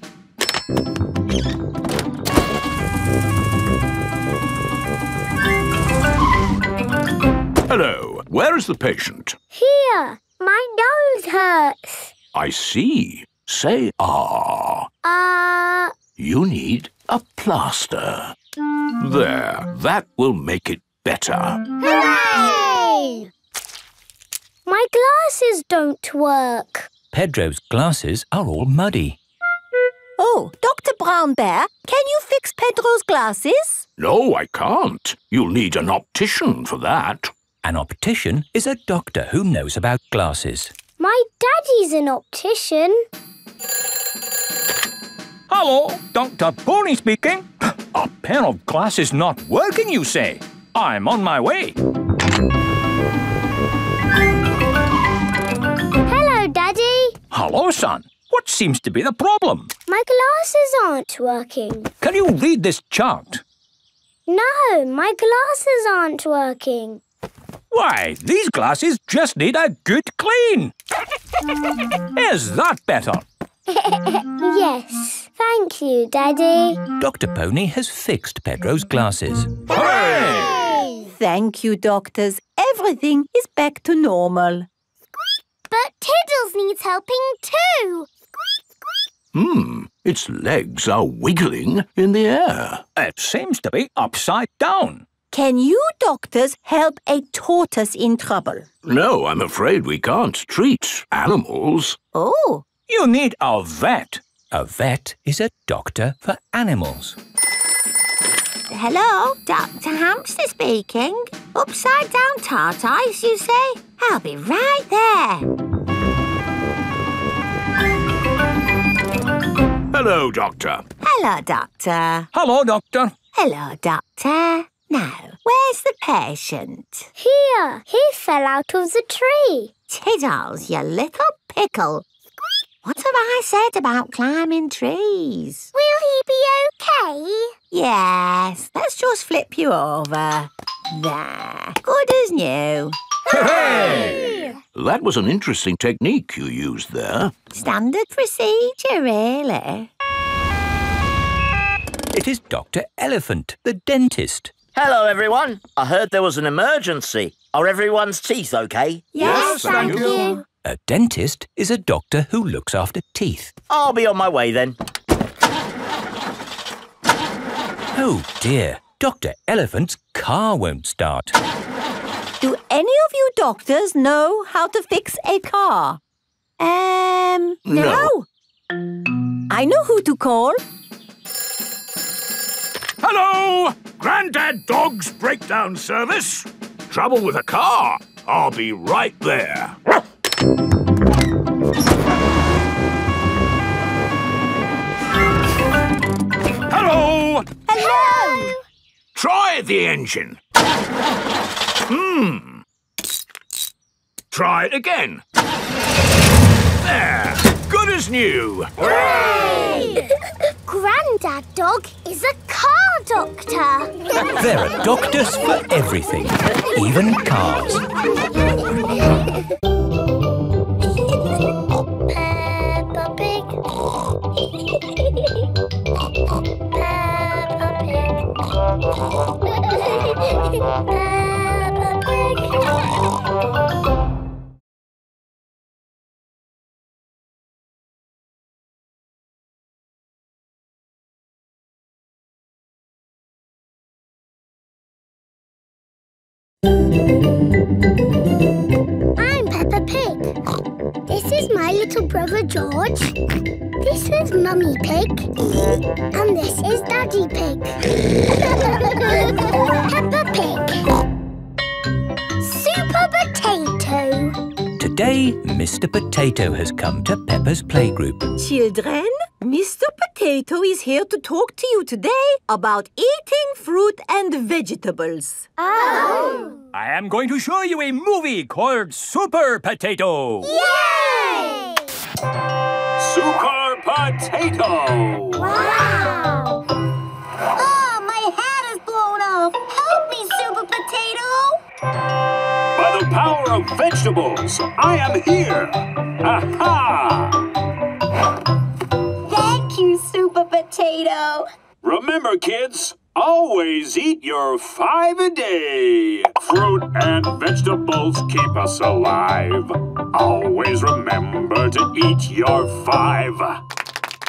Hello. Where is the patient? Here. My nose hurts. I see. Say ah. Ah. Uh... You need a plaster. There. That will make it better. Hooray! My glasses don't work. Pedro's glasses are all muddy. Oh, Doctor Brown Bear, can you fix Pedro's glasses? No, I can't. You'll need an optician for that. An optician is a doctor who knows about glasses. My daddy's an optician. Hello, Doctor Pony speaking. A pair of glasses not working, you say? I'm on my way. Daddy? Hello, son. What seems to be the problem? My glasses aren't working. Can you read this chart? No, my glasses aren't working. Why, these glasses just need a good clean. Is that better? Yes, thank you, Daddy. Doctor Pony has fixed Pedro's glasses. Hooray! Thank you, doctors. Everything is back to normal. But Tiddles needs helping too. Hmm, its legs are wiggling in the air. It seems to be upside down. Can you doctors help a tortoise in trouble? No, I'm afraid we can't treat animals. Oh. You need a vet. A vet is a doctor for animals. Hello, Doctor Hamster speaking. Upside down tart ice, you say? I'll be right there. Hello, Doctor. Hello, Doctor. Hello, Doctor. Hello, Doctor. Now, where's the patient? Here. He fell out of the tree. Tiddles, you little pickle. What have I said about climbing trees? Will he be okay? Yes, let's just flip you over. There, good as new. Hooray! That was an interesting technique you used there. Standard procedure, really. It is Doctor Elephant, the dentist. Hello, everyone. I heard there was an emergency. Are everyone's teeth okay? Yes, yes thank, thank you. you. A dentist is a doctor who looks after teeth. I'll be on my way then. Oh dear, Doctor Elephant's car won't start. Do any of you doctors know how to fix a car? Um, no. no. I know who to call. Hello, Grandad Dog's breakdown service. Trouble with a car. I'll be right there. Hello! Hello! Try the engine. Hmm. Try it again. There. Good as new. Hooray! Grandad Dog is a car doctor. There are doctors for everything, even cars. Peppa Pig. I'm Peppa Pig. This is my little brother George. This is Mummy Pig. And this is Daddy Pig. Peppa Pig. Super Potato. Today, Mister Potato has come to Peppa's playgroup. Children, Mister Potato is here to talk to you today about eating fruit and vegetables. Oh! I am going to show you a movie called Super Potato. Yay! Super Potato! Wow! Oh, my hat is blown off. Help me, Super Potato! By the power of vegetables, I am here. Aha! Super Potato. Remember, kids, always eat your five a day. Fruit and vegetables keep us alive. Always remember to eat your five.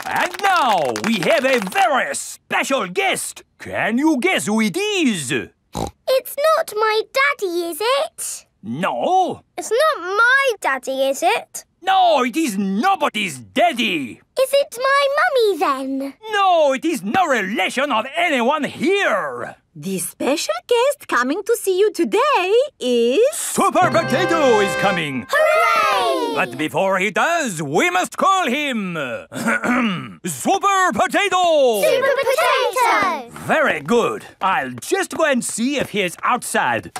And now we have a very special guest. Can you guess who it is? It's not my daddy, is it? No. It's not my daddy, is it? No, it is nobody's daddy. Is it my mummy, then? No, it is no relation of anyone here. The special guest coming to see you today is... Super Potato is coming! Hooray! But before he does, we must call him... Super Potato! Super Potato! Very good. I'll just go and see if he is outside.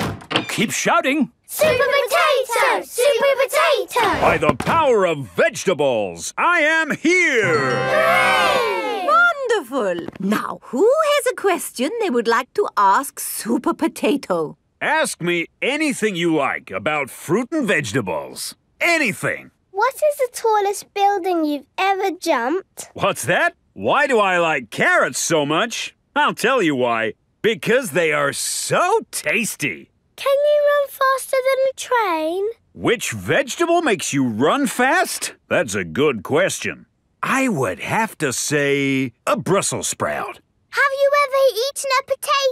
Keep shouting. Super Potato! Super Potato! By the power of vegetables, I am here! Hooray! Wonderful! Now, who has a question they would like to ask Super Potato? Ask me anything you like about fruit and vegetables. Anything! What is the tallest building you've ever jumped? What's that? Why do I like carrots so much? I'll tell you why. Because they are so tasty. Can you run faster than a train? Which vegetable makes you run fast? That's a good question. I would have to say a Brussels sprout. Have you ever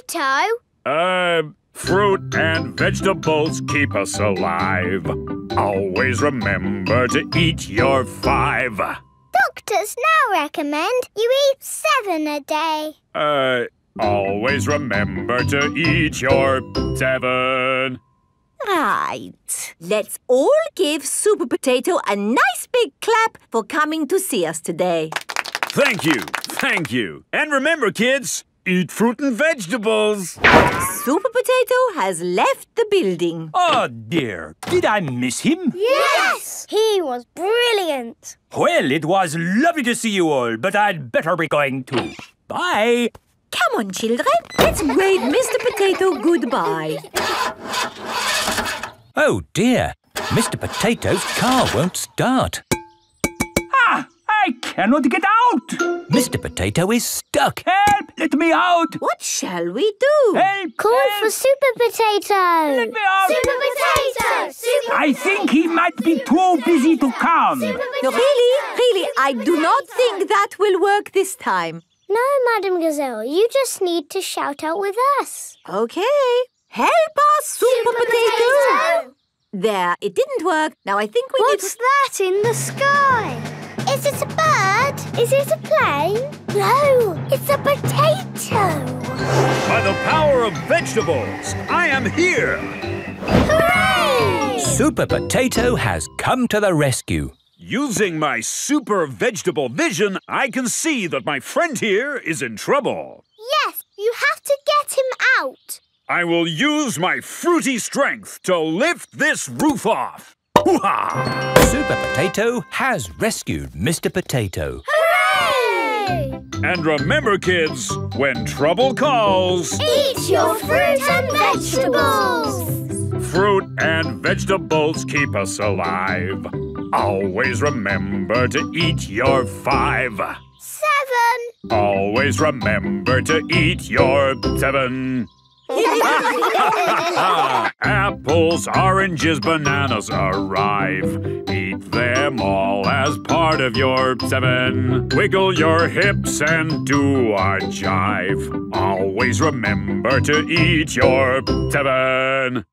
eaten a potato? Uh, fruit and vegetables keep us alive. Always remember to eat your five. Doctors now recommend you eat seven a day. Uh... Always remember to eat your seven. Right. Let's all give Super Potato a nice big clap for coming to see us today. Thank you. Thank you. And remember, kids, eat fruit and vegetables. Super Potato has left the building. Oh, dear. Did I miss him? Yes! He was brilliant. Well, it was lovely to see you all, but I'd better be going too. Bye. Come on, children. Let's wave Mister Potato goodbye. Oh, dear. Mister Potato's car won't start. Ah! I cannot get out! Mister Potato is stuck. Help! Let me out! What shall we do? Help! Call help. for Super Potato! Let me out! Super Potato! Super I potato. think he might be Super too potato. busy to come. No, really, really, Super I do potato. not think that will work this time. No, Madame Gazelle, you just need to shout out with us. OK. Help us, Super, Super Potato. Potato! There, it didn't work. Now I think we What's need... What's that in the sky? Is it a bird? Is it a plane? No, it's a potato. By the power of vegetables, I am here. Hooray! Super Potato has come to the rescue. Using my super vegetable vision, I can see that my friend here is in trouble. Yes, you have to get him out. I will use my fruity strength to lift this roof off. Hoo-ha! Super Potato has rescued Mister Potato. Hooray! And remember, kids, when trouble calls... Eat your fruit and vegetables! Fruit and vegetables keep us alive. Always remember to eat your five. Seven. Always remember to eat your seven. Apples, oranges, bananas arrive. Eat them all as as part of your seven. Wiggle your hips and do a jive. Always remember to eat your seven.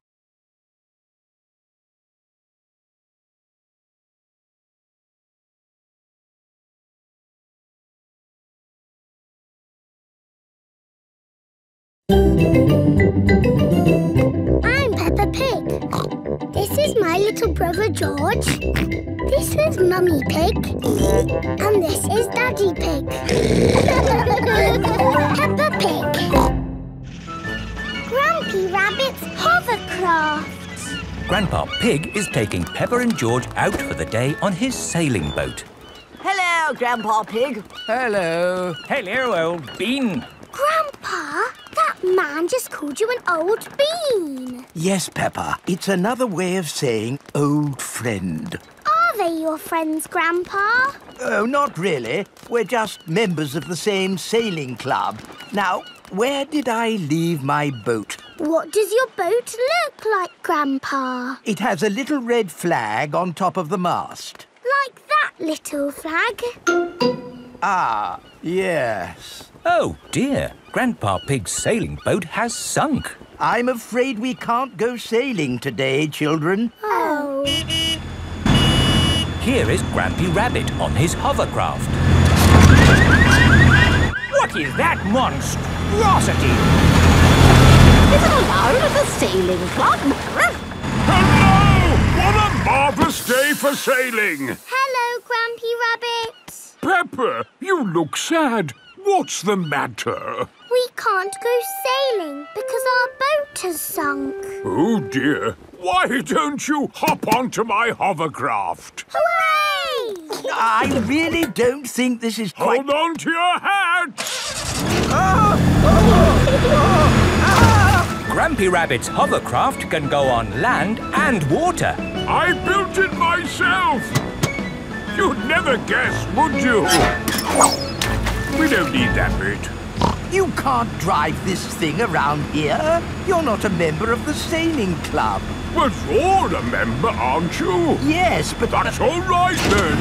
I'm Peppa Pig. This is my little brother George. This is Mummy Pig. And this is Daddy Pig. Peppa Pig. Grampy Rabbit's hovercraft. Grandpa Pig is taking Peppa and George out for the day on his sailing boat. Hello, Grandpa Pig. Hello. Hello, old bean. Grandpa, that man just called you an old bean. Yes, Peppa. It's another way of saying old friend. Are they your friends, Grandpa? Oh, not really. We're just members of the same sailing club. Now, where did I leave my boat? What does your boat look like, Grandpa? It has a little red flag on top of the mast. Like that little flag? Ah, yes. Oh, dear. Grandpa Pig's sailing boat has sunk. I'm afraid we can't go sailing today, children. Oh. Here is Grampy Rabbit on his hovercraft. What is that monstrosity? Is it allowed at the sailing club? Hello! What a marvellous day for sailing! Hello, Grampy Rabbit. Peppa, you look sad. What's the matter? We can't go sailing because our boat has sunk. Oh, dear. Why don't you hop onto my hovercraft? Hooray! I really don't think this is quite... Hold on to your hat! Ah! Oh! Ah! Ah! Grampy Rabbit's hovercraft can go on land and water. I built it myself! You'd never guess, would you? We don't need that bit. You can't drive this thing around here. You're not a member of the sailing club. Well, you're a member, aren't you? Yes, but... That's all right, then.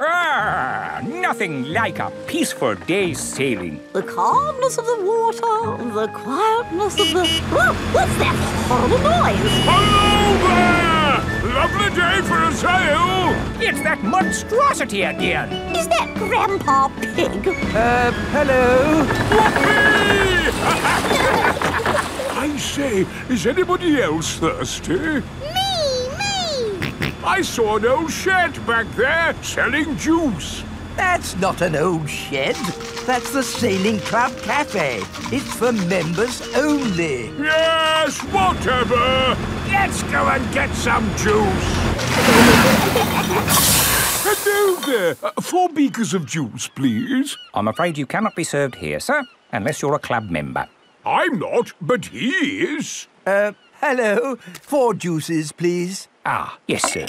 Ah, nothing like a peaceful day's sailing. The calmness of the water, the quietness of the... Oh, what's that horrible noise? Hello there! Lovely day for a sail! It's that monstrosity again! Is that Grandpa Pig? Uh, hello? I say, is anybody else thirsty? Me, me! I saw an old shed back there selling juice. That's not an old shed. That's the Sailing Club Cafe. It's for members only. Yes, whatever. Let's go and get some juice. Hello there. Uh, four beakers of juice, please. I'm afraid you cannot be served here, sir, unless you're a club member. I'm not, but he is. Uh, hello. Four juices, please. Ah, yes, sir.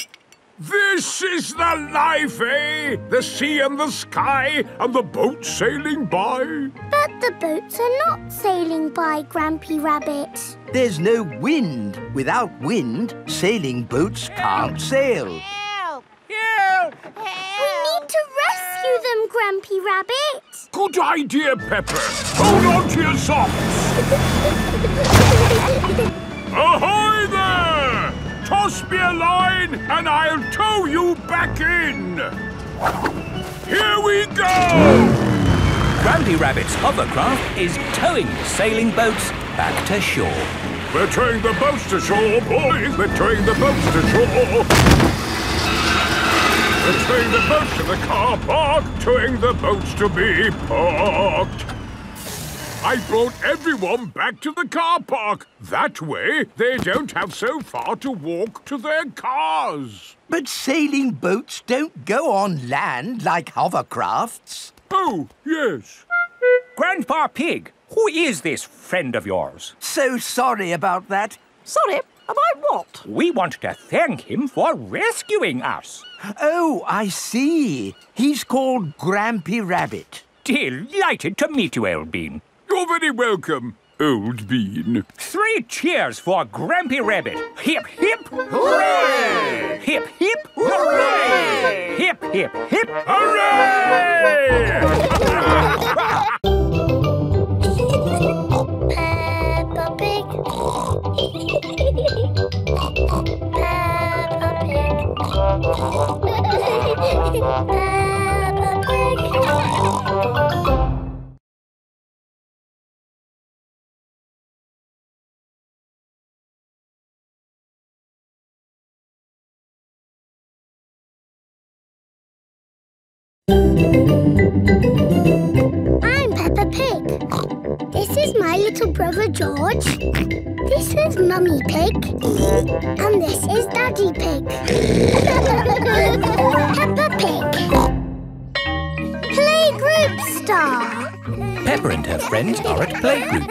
This is the life, eh? The sea and the sky and the boats sailing by. But the boats are not sailing by, Grampy Rabbit. There's no wind. Without wind, sailing boats Help. can't sail. Help! Help! Help! We need to rescue them, Grampy Rabbit. Good idea, Pepper. Hold on to your socks. Ahoy there! Toss me a line and I'll tow you back in! Here we go! Grampy Rabbit's hovercraft is towing the sailing boats back to shore. We're towing the boats to shore, boys! We're towing the boats to shore! We're towing the boats to the car park, towing the boats to be parked. I brought everyone back to the car park. That way, they don't have so far to walk to their cars. But sailing boats don't go on land like hovercrafts. Oh, yes. Grandpa Pig, who is this friend of yours? So sorry about that. Sorry? About what? We want to thank him for rescuing us. Oh, I see. He's called Grampy Rabbit. Delighted to meet you, old bean. You're very welcome. old bean. Three cheers for Grampy Rabbit. Hip, hip, hooray! Hip, hip, hooray! Hip, hip, hip, hooray! Peppa Pig. Peppa Pig. Peppa Pig. I'm Peppa Pig. This is my little brother George. This is Mummy Pig. And this is Daddy Pig. Peppa Pig. Playgroup star. Peppa and her friends are at playgroup.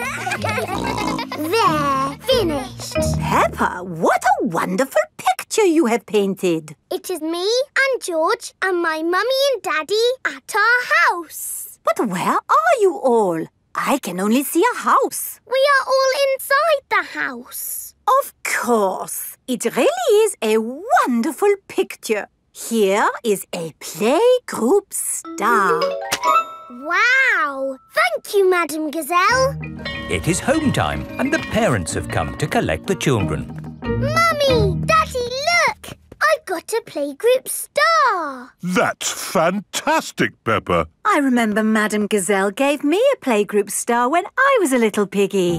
They're finished. Peppa, what a wonderful picture you have painted. It is me and George and my mummy and daddy at our house. But where are you all? I can only see a house. We are all inside the house. Of course. It really is a wonderful picture. Here is a playgroup star. Wow! Thank you, Madame Gazelle. It is home time and the parents have come to collect the children. Mummy! Daddy, look! I've got a playgroup star. That's fantastic, Peppa. I remember Madame Gazelle gave me a playgroup star when I was a little piggy.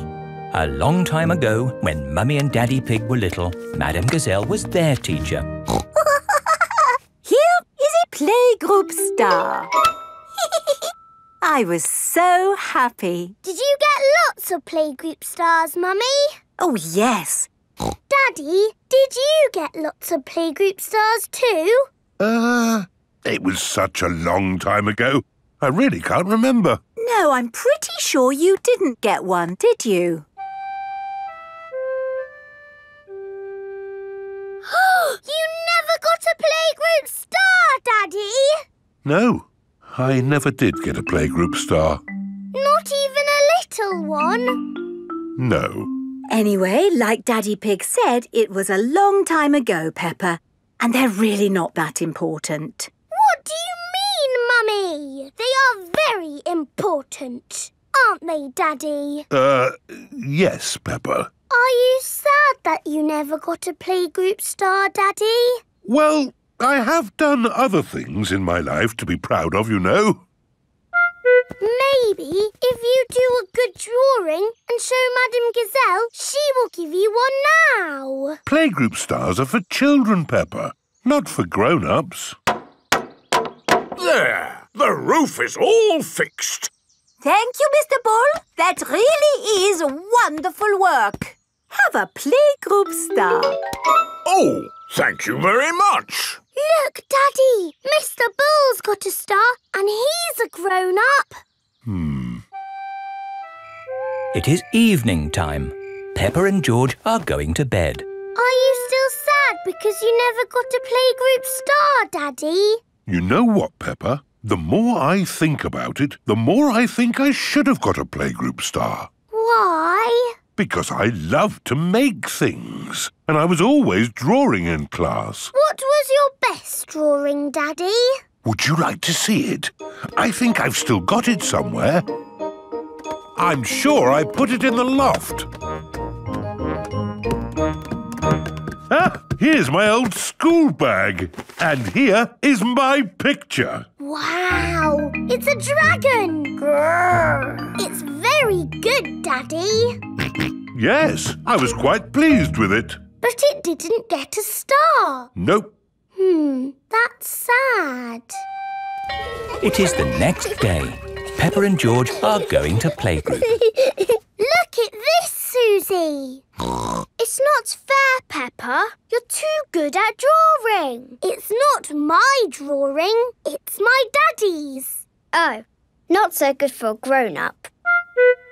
A long time ago, when Mummy and Daddy Pig were little, Madame Gazelle was their teacher. Here is a playgroup star. I was so happy. Did you get lots of playgroup stars, Mummy? Oh, yes. Daddy, did you get lots of playgroup stars too? Uh, it was such a long time ago. I really can't remember. No, I'm pretty sure you didn't get one, did you? You never got a playgroup star, Daddy! No, I never did get a playgroup star. Not even a little one? No. Anyway, like Daddy Pig said, it was a long time ago, Peppa. And they're really not that important. What do you mean, Mummy? They are very important, aren't they, Daddy? Uh, yes, Peppa. Are you sad that you never got a playgroup star, Daddy? Well, I have done other things in my life to be proud of, you know. Maybe if you do a good drawing and show Madame Gazelle, she will give you one now. Playgroup stars are for children, Peppa, not for grown-ups. There! The roof is all fixed. Thank you, Mister Bull. That really is wonderful work. Have a playgroup star. Oh, thank you very much. Look, Daddy, Mister Bull's got a star and he's a grown-up. Hmm. It is evening time. Peppa and George are going to bed. Are you still sad because you never got a playgroup star, Daddy? You know what, Peppa? The more I think about it, the more I think I should have got a playgroup star. Why? Because I love to make things, and I was always drawing in class. What was your best drawing, Daddy? Would you like to see it? I think I've still got it somewhere. I'm sure I put it in the loft. Ah, here's my old school bag. And here is my picture. Wow, it's a dragon. Grrr. It's very good, Daddy. Yes, I was quite pleased with it. But it didn't get a star. Nope. Hmm, that's sad. It is the next day. Peppa and George are going to playgroup. Look at this, Susie. It's not fair, Peppa. You're too good at drawing. It's not my drawing. It's my daddy's. Oh, not so good for a grown-up.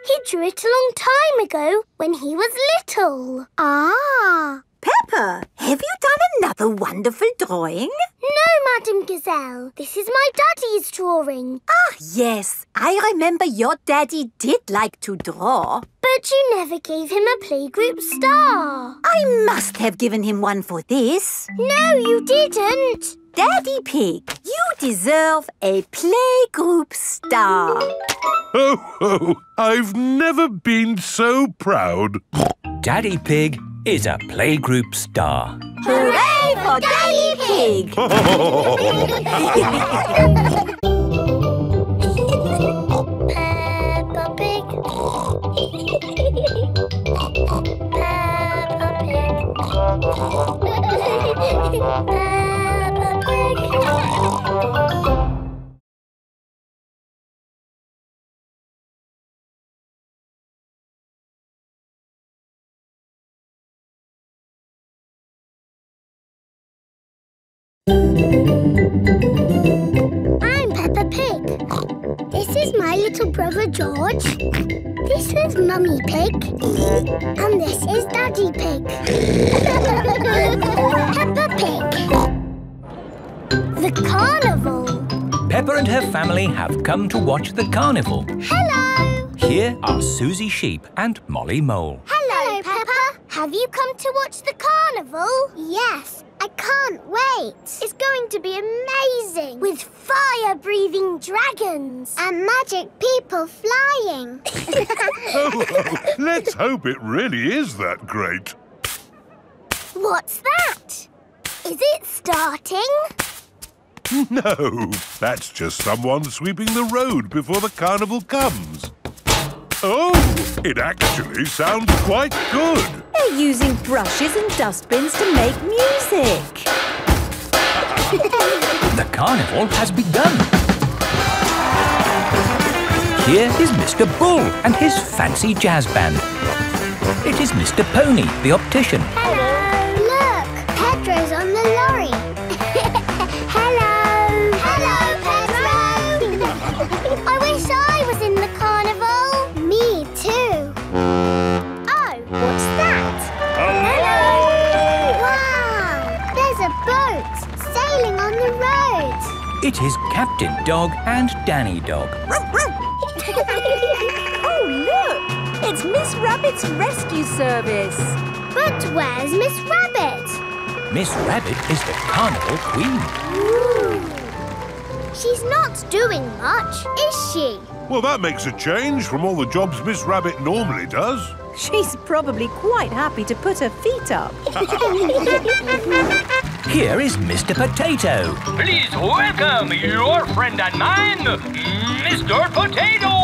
He drew it a long time ago when he was little. Ah! Peppa Peppa, have you done another wonderful drawing? No, Madame Gazelle. This is my daddy's drawing. Ah, yes. I remember your daddy did like to draw. But you never gave him a playgroup star. I must have given him one for this. No, you didn't. Daddy Pig, you deserve a playgroup star. Ho, ho! I've never been so proud. Daddy Pig is a playgroup star. Hooray for Daddy Pig! Peppa Pig. Peppa Pig. Peppa Pig. I'm Peppa Pig. This is my little brother George. This is Mummy Pig. And this is Daddy Pig. Peppa Pig. The carnival. Peppa and her family have come to watch the carnival. Hello. Here are Susie Sheep and Molly Mole. Hello, Peppa. Have you come to watch the carnival? Yes. I can't wait. It's going to be amazing. With fire-breathing dragons. And magic people flying. Oh, let's hope it really is that great. What's that? Is it starting? No, that's just someone sweeping the road before the carnival comes. Oh, it actually sounds quite good. They're using brushes and dustbins to make music. The carnival has begun. Here is Mister Bull and his fancy jazz band. It is Mister Pony, the optician. Hello. Look, Pedro's on the lorry. Hello. Hello, Pedro. I wish I was in the carnival. Me too. Oh, what's that? Hello! Wow! There's a boat sailing on the road. It is Captain Dog and Danny Dog. Oh, look! It's Miss Rabbit's rescue service. But where's Miss Rabbit? Miss Rabbit is the carnival queen. Ooh. She's not doing much, is she? Well, that makes a change from all the jobs Miss Rabbit normally does. She's probably quite happy to put her feet up. Here is Mister Potato. Please welcome your friend and mine, Mister Potato!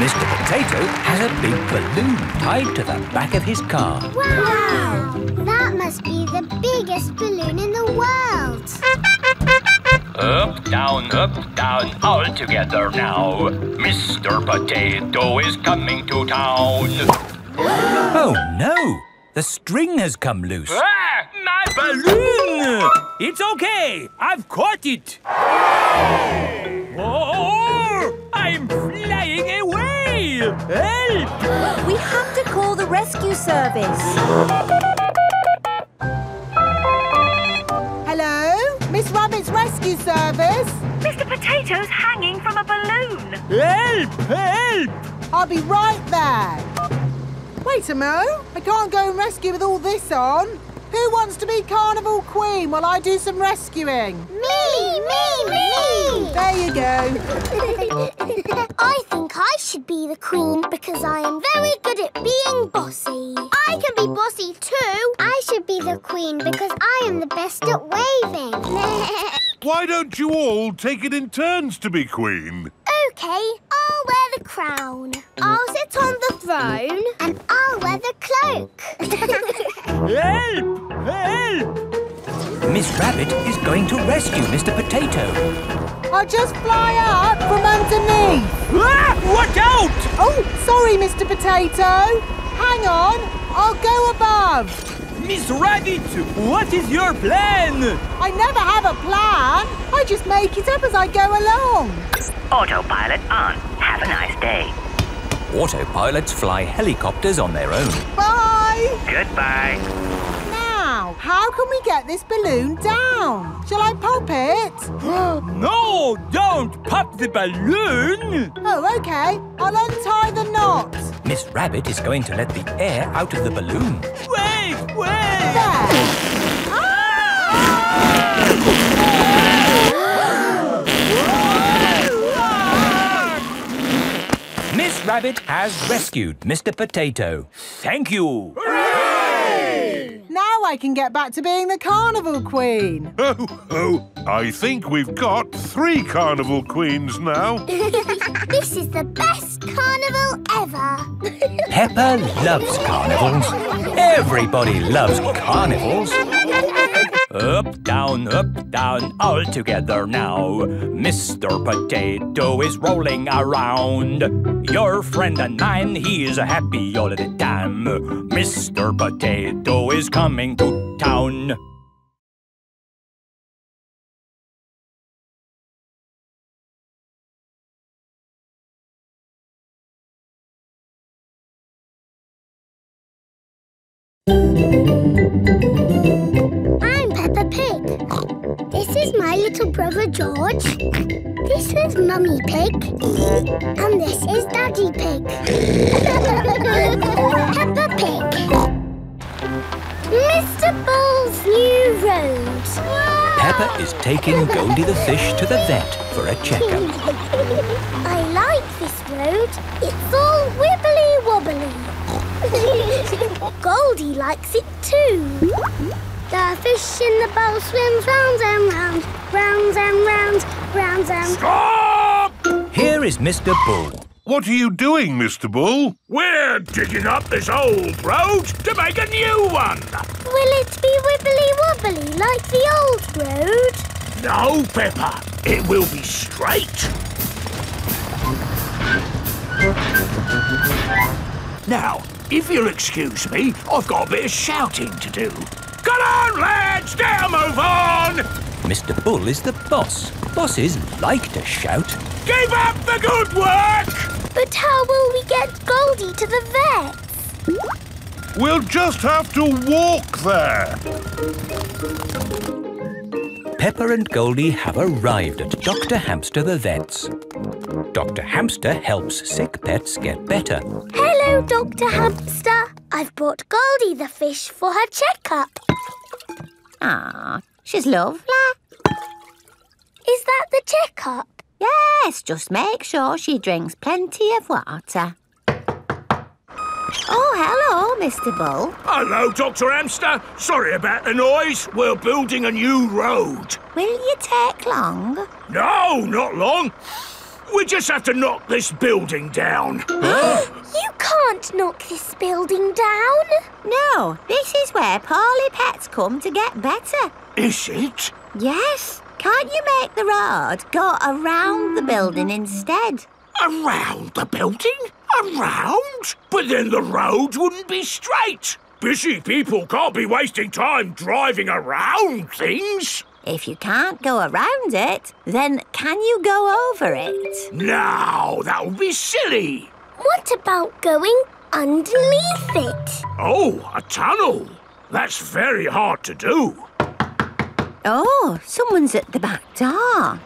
Mister Potato has a big balloon tied to the back of his car. Wow! wow. That must be the biggest balloon in the world. Up, down, up, down, all together now. Mister Potato is coming to town. Oh, no! The string has come loose. Ah, my balloon! It's okay. I've caught it. Oh, I'm flying away. Help! We have to call the rescue service. Miss Rabbit's rescue service. Mister Potato's hanging from a balloon. Help! Help! I'll be right there. Wait a mo. I can't go and rescue with all this on. Who wants to be carnival queen while I do some rescuing? Me! Me! Me! There you go. I think I should be the queen because I am very good at being bossy. I can be bossy too. I should be the queen because I am the best at waving. Why don't you all take it in turns to be queen? OK, I'll wear the crown. I'll sit on the throne. And I'll wear the cloak. Help! Help! Miss Rabbit is going to rescue Mister Potato. I'll just fly up from underneath. Ah! Watch out! Oh, sorry, Mister Potato. Hang on, I'll go above. Miss Rabbit, what is your plan? I never have a plan. I just make it up as I go along. Autopilot on. Have a nice day. Autopilots fly helicopters on their own. Bye! Bye. Goodbye. Now, how can we get this balloon down? Shall I pop it? No, don't pop the balloon. Oh, OK. I'll untie the knot. Miss Rabbit is going to let the air out of the balloon. Wait, wait. There. Miss Rabbit has rescued Mister Potato. Thank you! Hooray! Now I can get back to being the Carnival Queen. Oh, oh, I think we've got three Carnival Queens now. This is the best carnival ever. Peppa loves carnivals. Everybody loves carnivals. Up, down, up, down, all together now. Mister Potato is rolling around. Your friend and mine, he is happy all the time. Mister Potato is coming to town. This is my little brother George. This is Mummy Pig. And this is Daddy Pig. Peppa Pig. Mister Bull's new road. Wow. Peppa is taking Goldie the fish to the vet for a checkup. I like this road. It's all wibbly-wobbly. Goldie likes it too. The fish in the bowl swims round and round, round and round, round and... Stop! Here is Mister Bull. What are you doing, Mister Bull? We're digging up this old road to make a new one. Will it be wibbly-wobbly like the old road? No, Peppa. It will be straight. Now, if you'll excuse me, I've got a bit of shouting to do. Come on, lads! Get a move on! Mister Bull is the boss. Bosses like to shout. Give up the good work! But how will we get Goldie to the vets? We'll just have to walk there. Peppa and Goldie have arrived at Doctor Hamster the vet's. Doctor Hamster helps sick pets get better. Hello, Doctor Hamster. I've brought Goldie the fish for her checkup. Ah, she's lovely. Is that the checkup? Yes, just make sure she drinks plenty of water. Oh, hello, Mister Bull. Hello, Doctor Hamster. Sorry about the noise. We're building a new road. Will you take long? No, not long. We just have to knock this building down. You can't knock this building down. No, this is where poorly pets come to get better. Is it? Yes. Can't you make the road go around the building instead? Around the building? Around? But then the road wouldn't be straight. Busy people can't be wasting time driving around things. If you can't go around it, then can you go over it? No, that would be silly. What about going underneath it? Oh, a tunnel. That's very hard to do. Oh, someone's at the back door.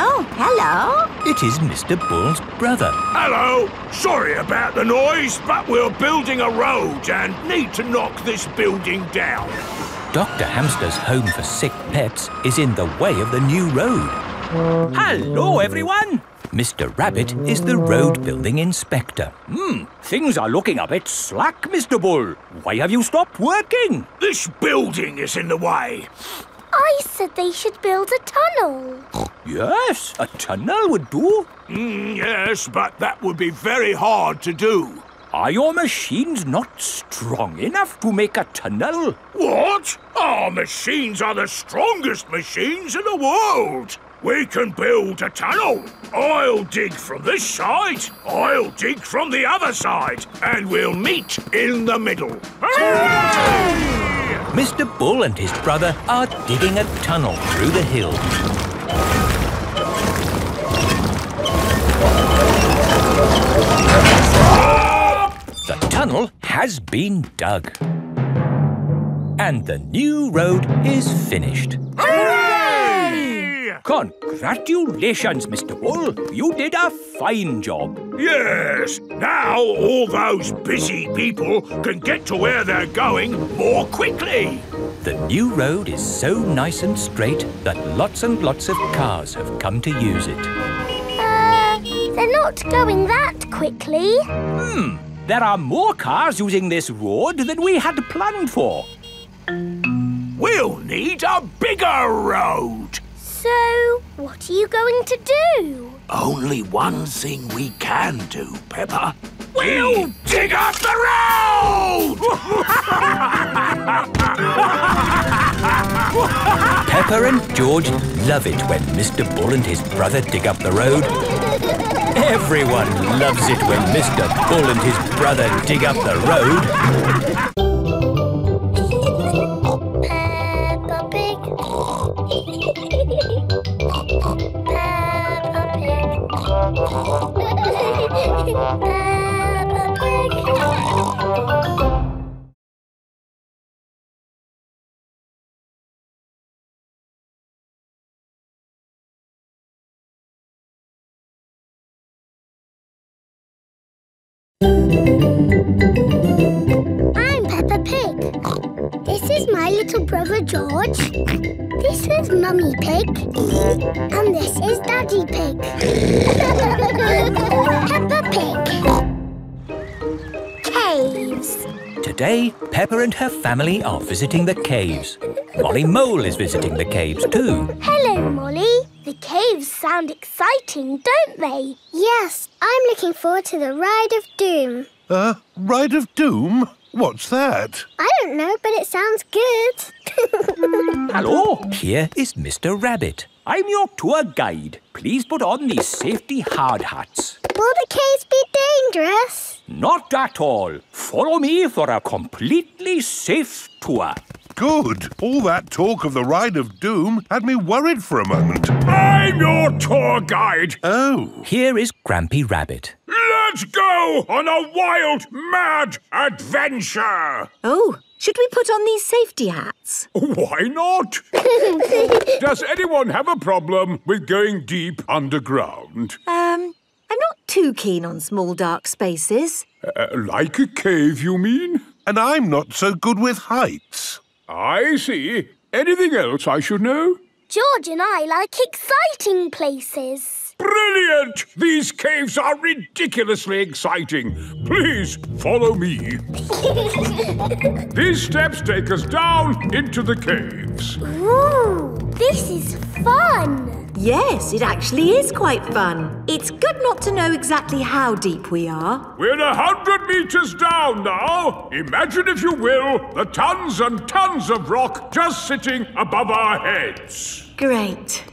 Oh, hello. It is Mister Bull's brother. Hello. Sorry about the noise, but we're building a road and need to knock this building down. Doctor Hamster's home for sick pets is in the way of the new road. Hello, everyone. Mister Rabbit is the road building inspector. Hmm, things are looking a bit slack, Mister Bull. Why have you stopped working? This building is in the way. I said they should build a tunnel. Yes, a tunnel would do. Mm, yes, but that would be very hard to do. Are your machines not strong enough to make a tunnel? What? Our machines are the strongest machines in the world. We can build a tunnel. I'll dig from this side. I'll dig from the other side. And we'll meet in the middle. Hooray! Mister Bull and his brother are digging a tunnel through the hill. The tunnel has been dug. And the new road is finished. Hooray! Congratulations, Mister Wool. You did a fine job. Yes. Now all those busy people can get to where they're going more quickly. The new road is so nice and straight that lots and lots of cars have come to use it. Uh, they're not going that quickly. Hmm. There are more cars using this road than we had planned for. We'll need a bigger road. So, what are you going to do? Only one thing we can do, Peppa. We'll dig up the road! Peppa and George love it when Mister Bull and his brother dig up the road. Everyone loves it when Mister Bull and his brother dig up the road. I'm Peppa Pig. This is my little brother George. This is Mummy Pig. And this is Daddy Pig. Peppa Pig. Caves. Today, Peppa and her family are visiting the caves. Molly Mole is visiting the caves too. Hello, Molly. The caves sound exciting, don't they? Yes, I'm looking forward to the Ride of Doom. Uh, Ride of Doom? What's that? I don't know, but it sounds good. Hello, here is Mister Rabbit. I'm your tour guide. Please put on these safety hard hats. Will the caves be dangerous? Not at all. Follow me for a completely safe tour. Good. All that talk of the Ride of Doom had me worried for a moment. I'm your tour guide. Oh. Here is Grampy Rabbit. Let's go on a wild, mad adventure. Oh, should we put on these safety hats? Why not? Does anyone have a problem with going deep underground? Um, I'm not too keen on small, dark spaces. Uh, like a cave, you mean? And I'm not so good with heights. I see. Anything else I should know? George and I like exciting places. Brilliant! These caves are ridiculously exciting. Please follow me. These steps take us down into the caves. Ooh, this is fun. Yes, it actually is quite fun. It's good not to know exactly how deep we are. We're a hundred metres down now. Imagine, if you will, the tons and tons of rock just sitting above our heads. Great.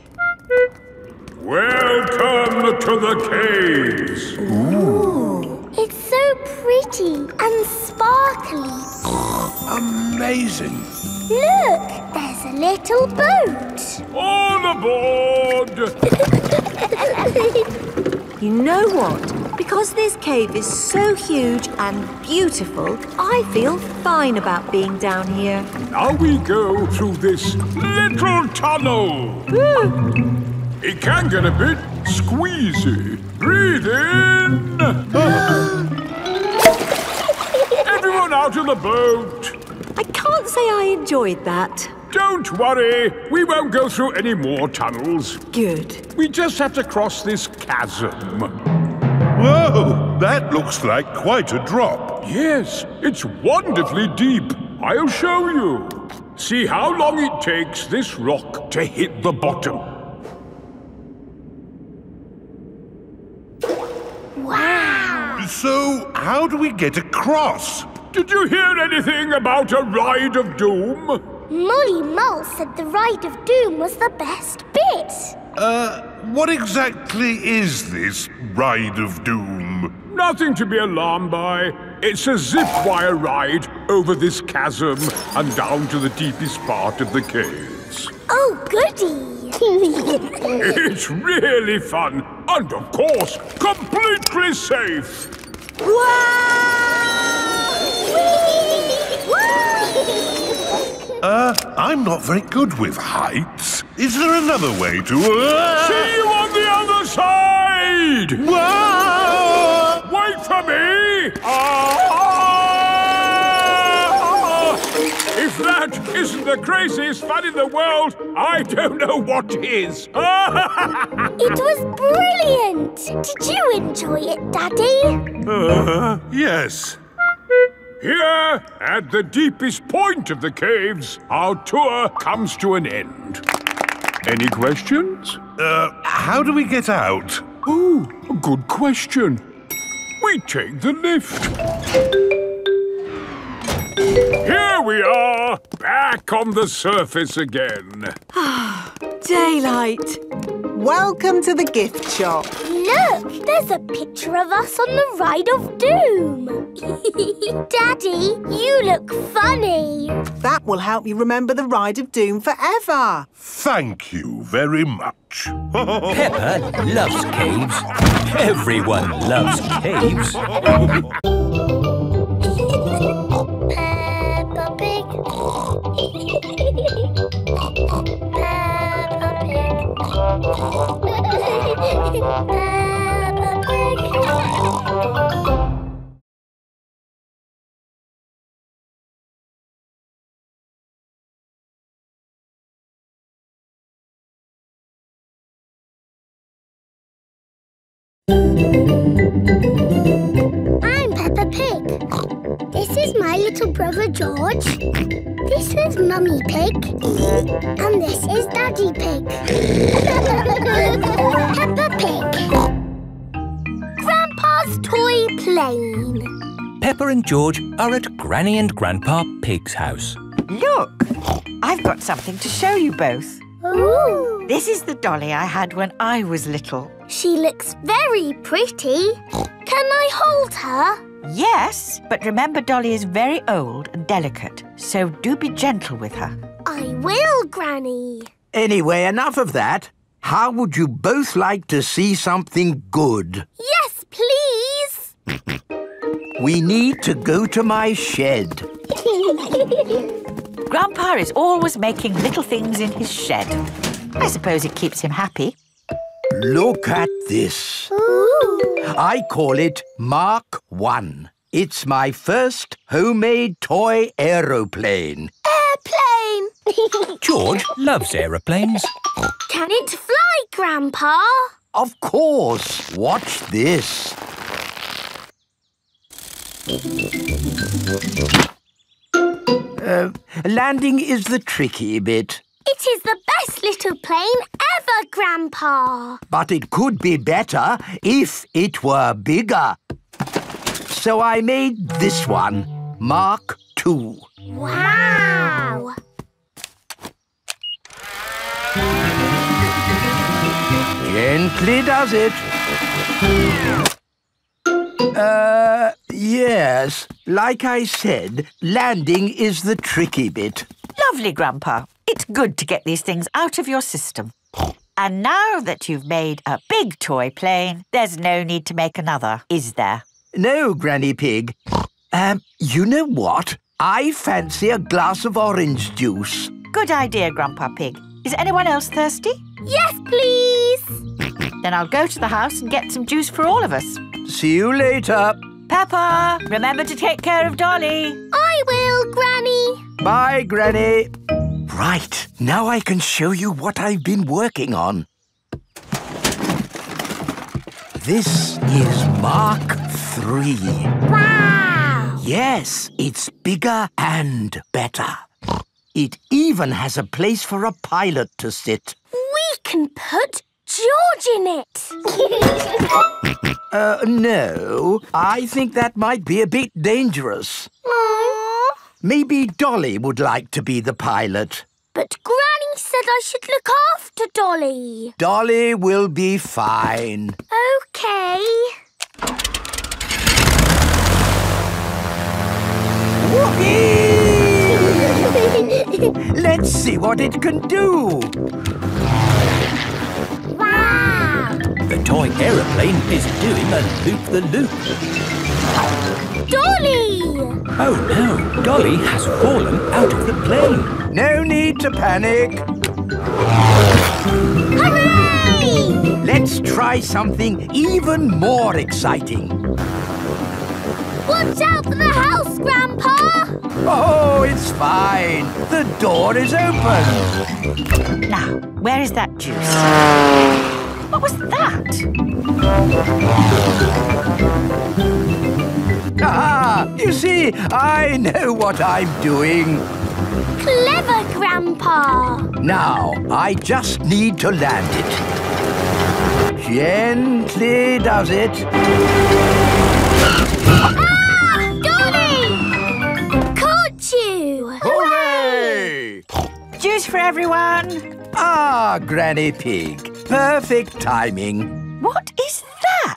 Welcome to the caves. Ooh. It's so pretty and sparkly. Amazing. Look, there's a little boat. All aboard! You know what? Because this cave is so huge and beautiful, I feel fine about being down here. Now we go through this little tunnel. Ooh. It can get a bit squeezy. Breathe in. Everyone out of the boat. I can't say I enjoyed that. Don't worry. We won't go through any more tunnels. Good. We just have to cross this chasm. Whoa! That looks like quite a drop. Yes, it's wonderfully deep. I'll show you. See how long it takes this rock to hit the bottom. Wow! So, how do we get across? Did you hear anything about a Ride of Doom? Molly Mull said the Ride of Doom was the best bit. Uh, what exactly is this Ride of Doom? Nothing to be alarmed by. It's a zip-wire ride over this chasm and down to the deepest part of the caves. Oh, goody! It's really fun and, of course, completely safe. Wow! Whee! Uh, I'm not very good with heights. Is there another way to... Uh... See you on the other side! Whoa! Wait for me! Ah! If that isn't the craziest fun in the world, I don't know what is. It was brilliant! Did you enjoy it, Daddy? Uh, yes. Here, at the deepest point of the caves, our tour comes to an end. Any questions? Uh, how do we get out? Ooh, a good question. We take the lift. Here we are, back on the surface again. Daylight. Welcome to the gift shop. Look, there's a picture of us on the Ride of Doom. Daddy, you look funny. That will help you remember the Ride of Doom forever. Thank you very much. Peppa loves caves. Everyone loves caves. Peppa Pig. Peppa Pig. I'm Peppa Pig. This is my little brother George. This is Mummy Pig. And this is Daddy Pig. Peppa Pig. Grandpa's toy plane. Peppa and George are at Granny and Grandpa Pig's house. Look, I've got something to show you both. Ooh. This is the dolly I had when I was little. She looks very pretty. Can I hold her? Yes, but remember Dolly is very old and delicate, so do be gentle with her. I will, Granny. Anyway, enough of that. How would you both like to see something good? Yes, please. We need to go to my shed. Grandpa is always making little things in his shed. I suppose it keeps him happy. Look at this. Ooh. I call it Mark One. It's my first homemade toy aeroplane. Airplane! George loves aeroplanes. Can it fly, Grandpa? Of course. Watch this. Uh, landing is the tricky bit. It is the best little plane ever, Grandpa. But it could be better if it were bigger. So I made this one, Mark Two. Wow! Gently does it. Uh, yes. Like I said, landing is the tricky bit. Lovely, Grandpa. It's good to get these things out of your system. And now that you've made a big toy plane, there's no need to make another, is there? No, Granny Pig. Um, you know what? I fancy a glass of orange juice. Good idea, Grandpa Pig. Is anyone else thirsty? Yes, please. Then I'll go to the house and get some juice for all of us. See you later. Peppa, remember to take care of Dolly. I will, Granny. Bye, Granny. Right, now I can show you what I've been working on. This is Mark Three. Wow! Yes, it's bigger and better. It even has a place for a pilot to sit. We can put George in it. uh, no, I think that might be a bit dangerous. Aww. Maybe Dolly would like to be the pilot. But Granny said I should look after Dolly. Dolly will be fine. OK. Whoopee! Let's see what it can do. Wow! The toy aeroplane is doing a loop-the-loop. Dolly! Oh no, Dolly has fallen out of the plane. No need to panic. Hooray! Let's try something even more exciting. Watch out for the house, Grandpa! Oh, it's fine. The door is open. Now, where is that juice? What was that? Ah, you see, I know what I'm doing. Clever, Grandpa. Now, I just need to land it. Gently does it. Ah! Dolly! Caught you! Hooray! Juice for everyone. Ah, Granny Pig. Perfect timing. What is that?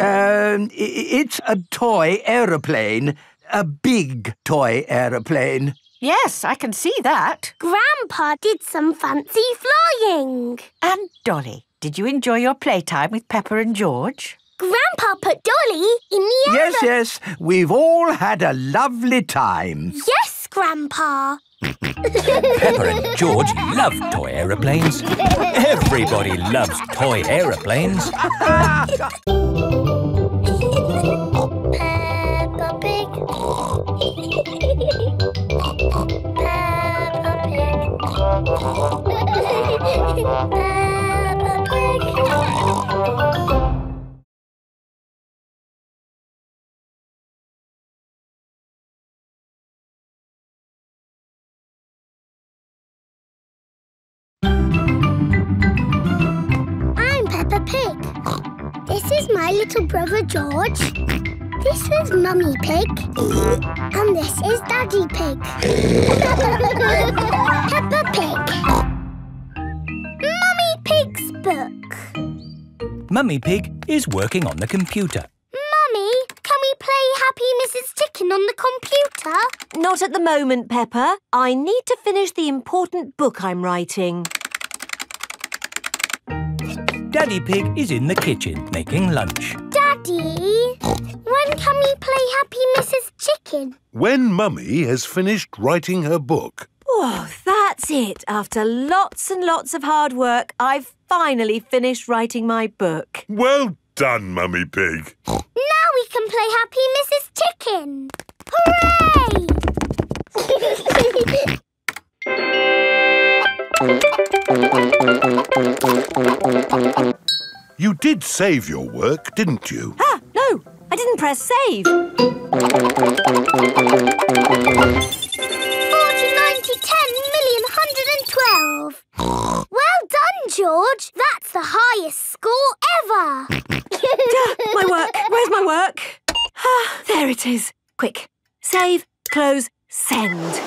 Um, it's a toy aeroplane. A big toy aeroplane. Yes, I can see that. Grandpa did some fancy flying. And Dolly, did you enjoy your playtime with Peppa and George? Grandpa put Dolly in the air. Yes, yes. We've all had a lovely time. Yes, Grandpa. Peppa and George love toy aeroplanes. Everybody loves toy aeroplanes. Peppa Pig. Peppa Pig. Peppa Pig. This is my little brother George. This is Mummy Pig. And this is Daddy Pig. Peppa Pig. Mummy Pig's book. Mummy Pig is working on the computer. Mummy, can we play Happy Missus Chicken on the computer? Not at the moment, Peppa. I need to finish the important book I'm writing. Daddy Pig is in the kitchen making lunch. Daddy, when can we play Happy Missus Chicken? When Mummy has finished writing her book. Oh, that's it. After lots and lots of hard work, I've finally finished writing my book. Well done, Mummy Pig. Now we can play Happy Missus Chicken. Hooray! You did save your work, didn't you? Ah, no, I didn't press save. forty, ninety, ten, million, one hundred and twelve. Well done, George. That's the highest score ever. Duh, my work. Where's my work? Ah, there it is. Quick. Save, close, send.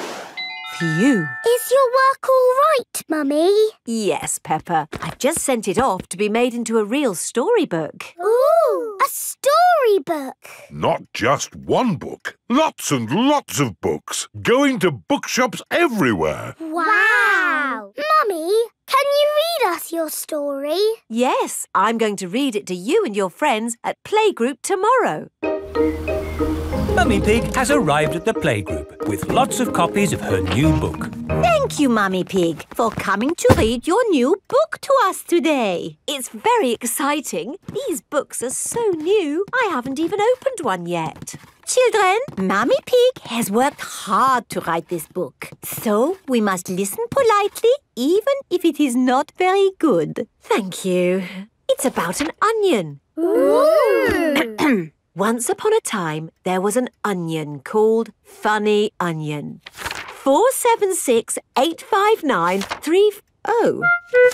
You. Is your work all right, Mummy? Yes, Peppa. I've just sent it off to be made into a real storybook. Ooh, a storybook. Not just one book. Lots and lots of books. Going to bookshops everywhere. Wow. Wow. Mummy, can you read us your story? Yes, I'm going to read it to you and your friends at playgroup tomorrow. Mummy Pig has arrived at the playgroup with lots of copies of her new book. Thank you, Mummy Pig, for coming to read your new book to us today. It's very exciting. These books are so new, I haven't even opened one yet. Children, Mummy Pig has worked hard to write this book. So we must listen politely, even if it is not very good. Thank you. It's about an onion. Ooh! Once upon a time, there was an onion called Funny Onion. four seven six eight five nine three oh.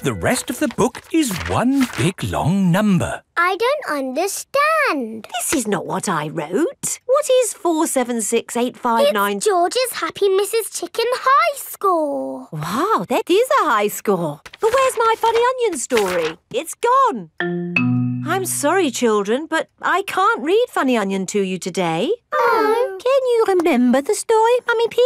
The rest of the book is one big long number. I don't understand. This is not what I wrote. What is four seven six eight five nine? It's George's Happy Missus Chicken high score. Wow, that is a high score. But where's my Funny Onion story? It's gone. I'm sorry, children, but I can't read Funny Onion to you today. Oh. Can you remember the story, Mummy Pig?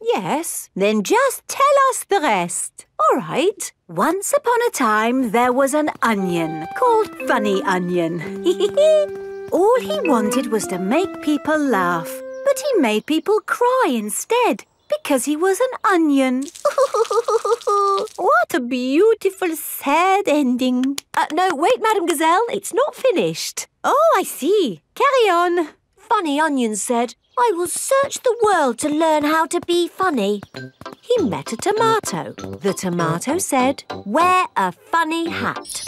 Yes. Then just tell us the rest. All right. Once upon a time, there was an onion called Funny Onion. All he wanted was to make people laugh, but he made people cry instead because he was an onion. What a beautiful, sad ending. Uh, no, wait, Madame Gazelle, it's not finished. Oh, I see. Carry on. Funny Onion said, I will search the world to learn how to be funny. He met a tomato. The tomato said, wear a funny hat.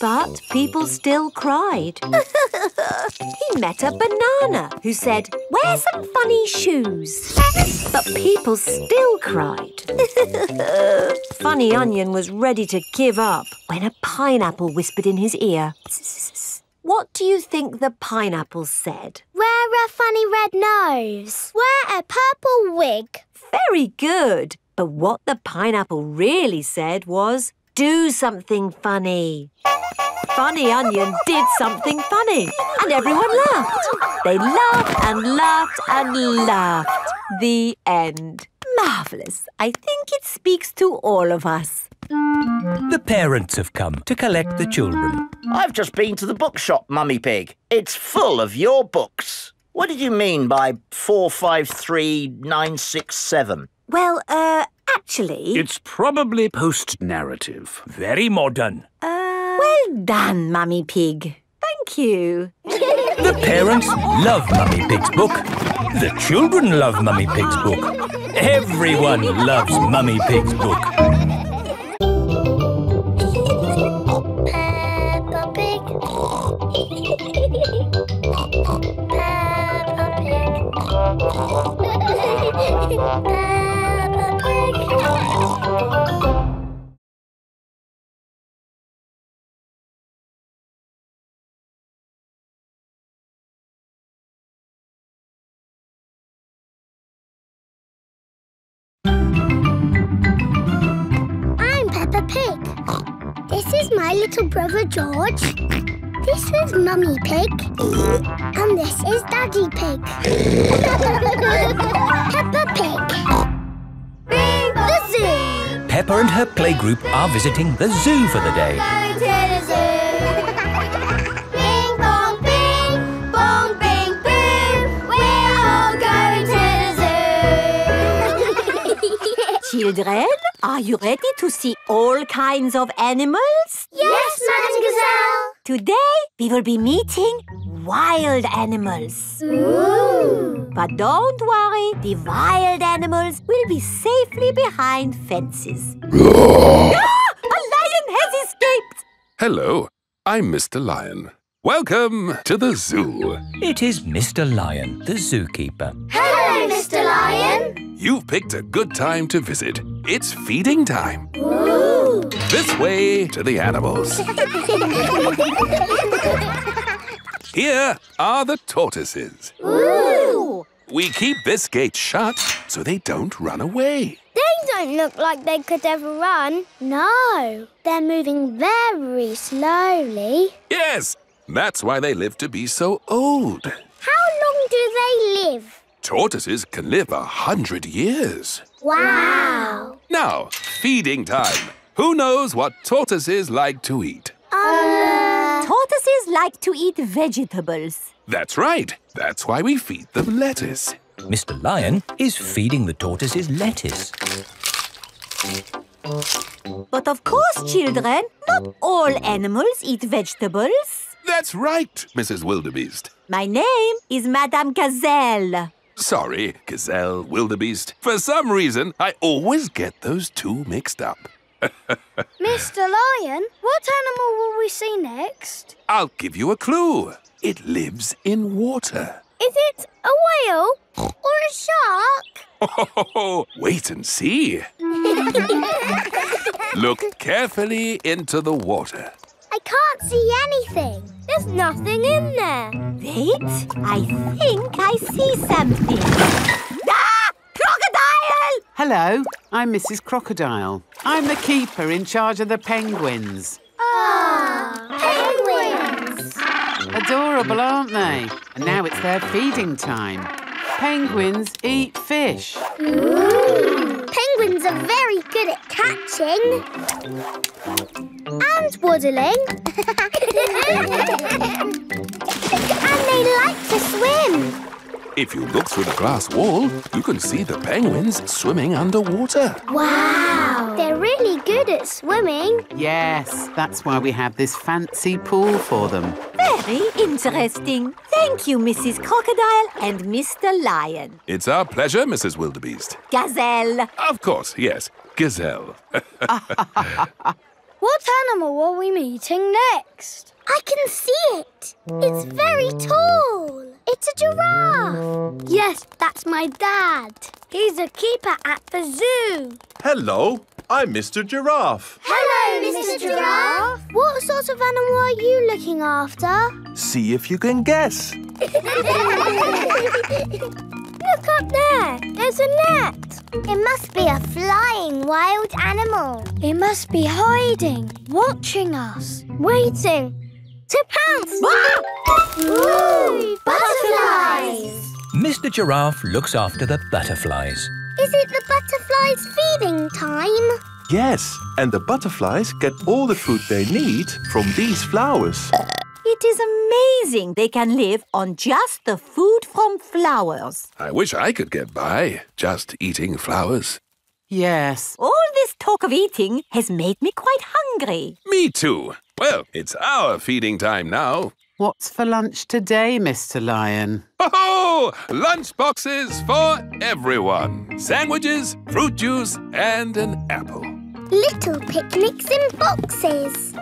But people still cried. He met a banana who said, wear some funny shoes. But people still cried. Funny Onion was ready to give up when a pineapple whispered in his ear. What do you think the pineapple said? Wear a funny red nose. Wear a purple wig. Very good. But what the pineapple really said was, do something funny. Funny Onion did something funny and everyone laughed. They laughed and laughed and laughed. The end. Marvellous. I think it speaks to all of us. The parents have come to collect the children. I've just been to the bookshop, Mummy Pig. It's full of your books. What did you mean by four five three nine six seven? Well, uh, actually... It's probably post-narrative. Very modern. Uh, well done, Mummy Pig. Thank you. The parents love Mummy Pig's book. The children love Mummy Pig's book. Everyone loves Mummy Pig's book. My little brother George. This is Mummy Pig. And this is Daddy Pig. Peppa Pig. Bing the zoo! Peppa and her playgroup are visiting the zoo for the day. Going to the zoo. Bing bong bing, bong bing boom. We're all going to the zoo. Children, are you ready to see all kinds of animals? Yes, Madame Gazelle! Today, we will be meeting wild animals. Ooh! But don't worry, the wild animals will be safely behind fences. Ah! A lion has escaped! Hello, I'm Mister Lion. Welcome to the zoo. It is Mister Lion, the zookeeper. Hello, Mister Lion. You've picked a good time to visit. It's feeding time. Ooh. This way to the animals. Here are the tortoises. Ooh. We keep this gate shut so they don't run away. They don't look like they could ever run. No, they're moving very slowly. Yes, that's why they live to be so old. How long do they live? Tortoises can live a hundred years. Wow! Now, feeding time. Who knows what tortoises like to eat? Uh... Tortoises like to eat vegetables. That's right. That's why we feed them lettuce. Mister Lion is feeding the tortoises lettuce. But of course, children, not all animals eat vegetables. That's right, Missus Wildebeest. My name is Madame Gazelle. Sorry, Gazelle, Wildebeest. For some reason, I always get those two mixed up. Mister Lion, what animal will we see next? I'll give you a clue. It lives in water. Is it a whale or a shark? Oh, wait and see. Look carefully into the water. I can't see anything. There's nothing in there. Wait, I think I see something. Ah! Crocodile! Hello, I'm Missus Crocodile. I'm the keeper in charge of the penguins. Ah, penguins! Adorable, aren't they? And now it's their feeding time. Penguins eat fish. Ooh. Penguins are very good at catching and waddling. If you look through the glass wall, you can see the penguins swimming underwater. Wow! They're really good at swimming. Yes, that's why we have this fancy pool for them. Very interesting. Thank you, Missus Crocodile and Mister Lion. It's our pleasure, Missus Wildebeest. Gazelle. Of course, yes. Gazelle. What animal are we meeting next? I can see it. It's very tall. It's a giraffe. Yes, that's my dad. He's a keeper at the zoo. Hello, I'm Mister Giraffe. Hello, Mister Giraffe. What sort of animal are you looking after? See if you can guess. Look up there. There's a net. It must be a flying wild animal. It must be hiding, watching us, waiting to pounce. Ooh, butterflies! Mister Giraffe looks after the butterflies. Is it the butterflies' feeding time? Yes, and the butterflies get all the food they need from these flowers. It is amazing they can live on just the food from flowers. I wish I could get by just eating flowers. Yes. All this talk of eating has made me quite hungry. Me too. Well, it's our feeding time now. What's for lunch today, Mister Lion? Ho-ho! Lunch boxes for everyone. Sandwiches, fruit juice and an apple. Little picnics in boxes.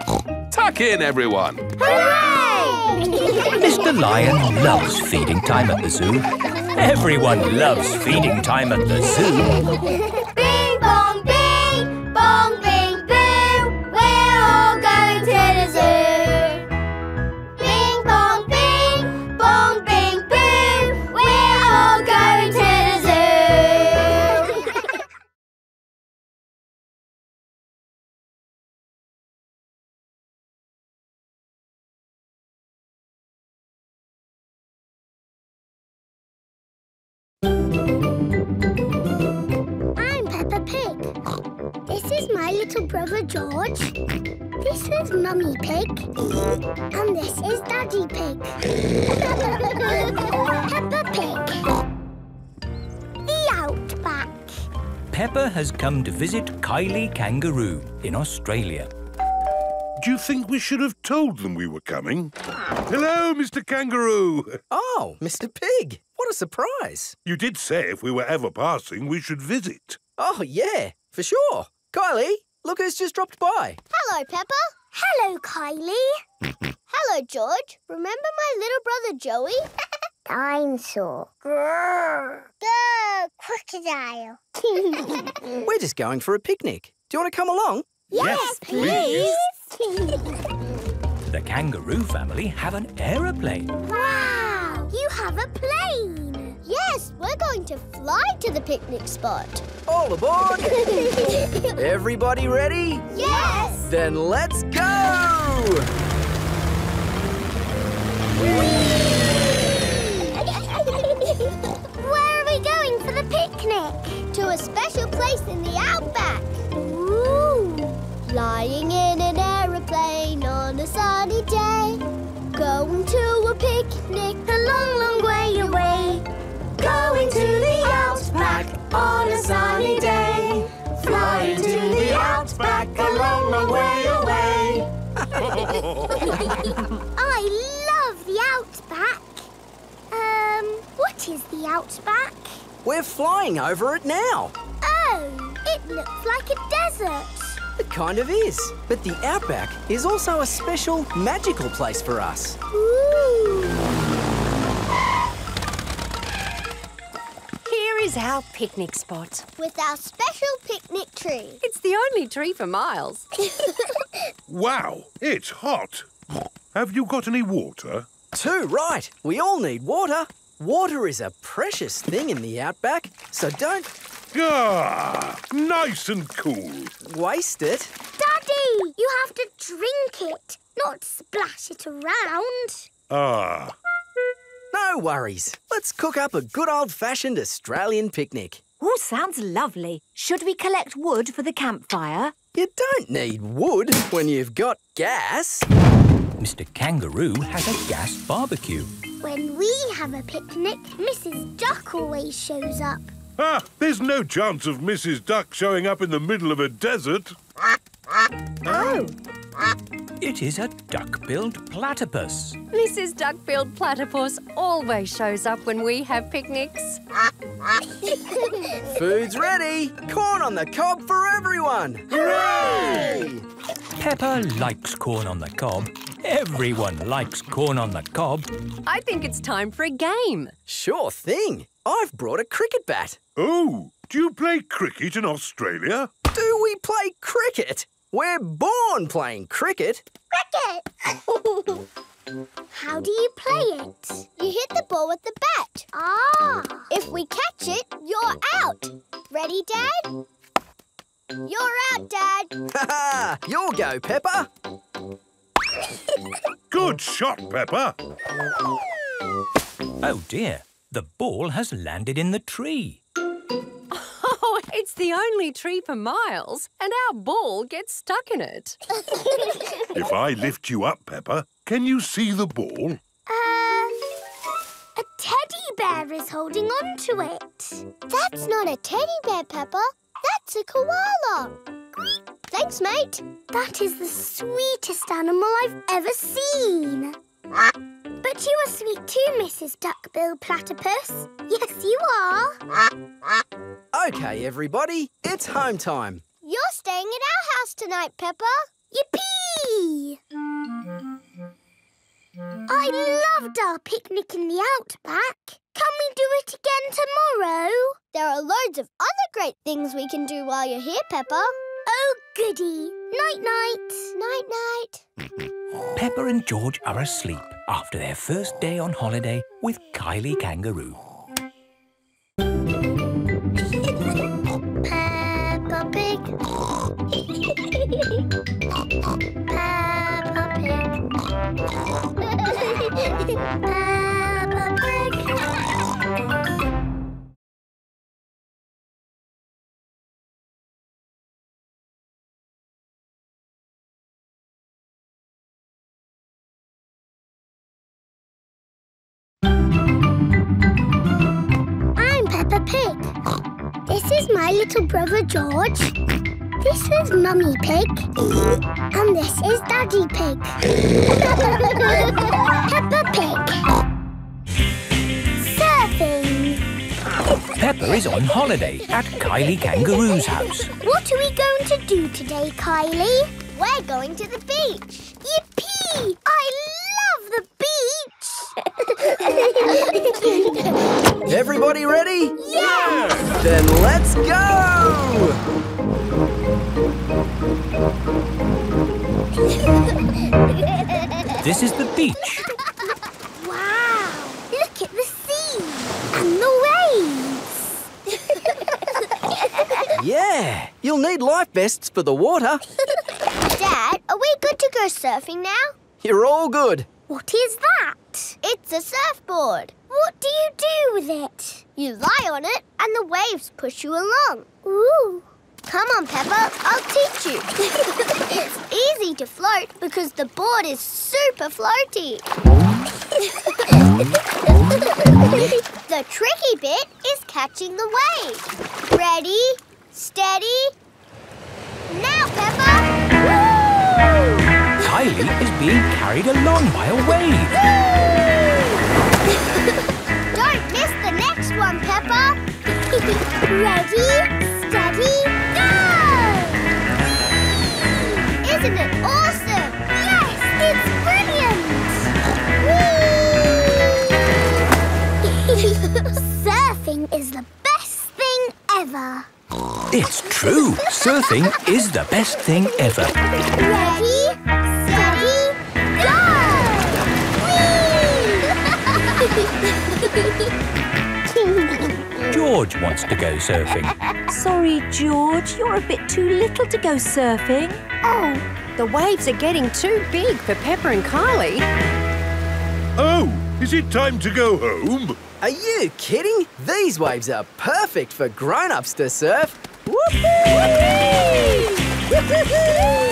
Tuck in, everyone. Hooray! Mister Lion loves feeding time at the zoo. Everyone loves feeding time at the zoo. Bing, bong, bing, bong, bing, boo. We're all going to the zoo. Bing, bong, bing, bong, bing, boo. We're all going to the zoo. I'm Peppa Pig. This is my little brother George. This is Mummy Pig. And this is Daddy Pig. Peppa Pig. The Outback. Peppa has come to visit Kylie Kangaroo in Australia. Do you think we should have told them we were coming? Hello, Mister Kangaroo. Oh, Mister Pig. What a surprise. You did say if we were ever passing, we should visit. Oh, yeah, for sure. Kylie, look who's just dropped by. Hello, Peppa. Hello, Kylie. Hello, George. Remember my little brother, Joey? Dinosaur. Grrr. Grrr, crocodile. We're just going for a picnic. Do you want to come along? Yes, yes please. please. The kangaroo family have an aeroplane. Wow! You have a plane! Yes, we're going to fly to the picnic spot. All aboard! Everybody ready? Yes! Then let's go! Where are we going for the picnic? To a special place in the outback. Ooh! Flying in an aeroplane on a sunny day. Going to a picnic a long, long way away. Going to the outback on a sunny day. Flying to the outback a long, long way away. I love the outback. Um, what is the outback? We're flying over it now. Oh, it looks like a desert. It kind of is. But the outback is also a special, magical place for us. Ooh. Here is our picnic spot. With our special picnic tree. It's the only tree for miles. Wow, it's hot. Have you got any water? Too right. We all need water. Water is a precious thing in the outback, so don't... Ah, nice and cool. Waste it. Daddy, you have to drink it, not splash it around. Ah. No worries. Let's cook up a good old-fashioned Australian picnic. Oh, sounds lovely. Should we collect wood for the campfire? You don't need wood when you've got gas. Mister Kangaroo has a gas barbecue. When we have a picnic, Missus Duck always shows up. Ah, there's no chance of Missus Duck showing up in the middle of a desert. Oh! It is a duck-billed platypus. Missus Duck-billed Platypus always shows up when we have picnics. Food's ready! Corn on the cob for everyone! Hooray! Peppa likes corn on the cob. Everyone likes corn on the cob. I think it's time for a game. Sure thing. I've brought a cricket bat. Oh, do you play cricket in Australia? Do we play cricket? We're born playing cricket. Cricket! How do you play it? You hit the ball with the bat. Ah! If we catch it, you're out. Ready, Dad? You're out, Dad. Ha ha! You'll go, Peppa. Good shot, Peppa. Oh dear, the ball has landed in the tree. Oh, it's the only tree for miles, and our ball gets stuck in it. If I lift you up, Peppa, can you see the ball? Uh, a teddy bear is holding on to it. That's not a teddy bear, Peppa. That's a koala. Thanks, mate. That is the sweetest animal I've ever seen. But you are sweet too, Missus Duckbill Platypus. Yes, you are. OK, everybody, it's home time. You're staying at our house tonight, Peppa. Yippee! I loved our picnic in the outback. Can we do it again tomorrow? There are loads of other great things we can do while you're here, Peppa. Oh, goody. Night-night. Night-night. Peppa and George are asleep after their first day on holiday with Kylie Kangaroo. Peppa Pig. Peppa Pig. Peppa Pig. Pig. This is my little brother George. This is Mummy Pig. And this is Daddy Pig. Peppa Pig. Surfing. Peppa is on holiday at Kylie Kangaroo's house. What are we going to do today, Kylie? We're going to the beach. Yippee! I love the beach! Everybody ready? Yeah! Then let's go! This is the beach. Wow! Look at the sea! And the waves! Yeah! You'll need life vests for the water. Dad, are we good to go surfing now? You're all good. What is that? It's a surfboard. What do you do with it? You lie on it and the waves push you along. Ooh. Come on, Peppa, I'll teach you. It's easy to float because the board is super floaty. The tricky bit is catching the wave. Ready, steady, now, Peppa! Woo! Kylie is being carried along by a wave. Don't miss the next one, Peppa. Ready, steady, go! Isn't it awesome? Yes, it's brilliant! Surfing is the best thing ever. It's true. Surfing is the best thing ever. Ready? George wants to go surfing. Sorry, George, you're a bit too little to go surfing. Oh, the waves are getting too big for Peppa and Kylie. Oh, is it time to go home? Are you kidding? These waves are perfect for grown-ups to surf. Woohoo! Woohoo!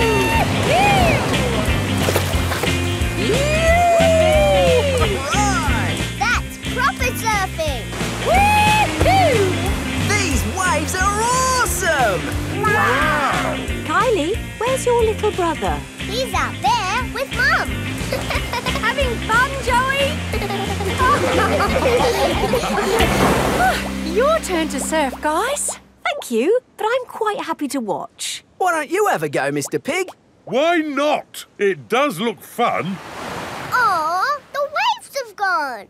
Where's your little brother? He's out there with Mum. Having fun, Joey? Your turn to surf, guys. Thank you, but I'm quite happy to watch. Why don't you ever go, Mister Pig? Why not? It does look fun. Aw, the waves have gone.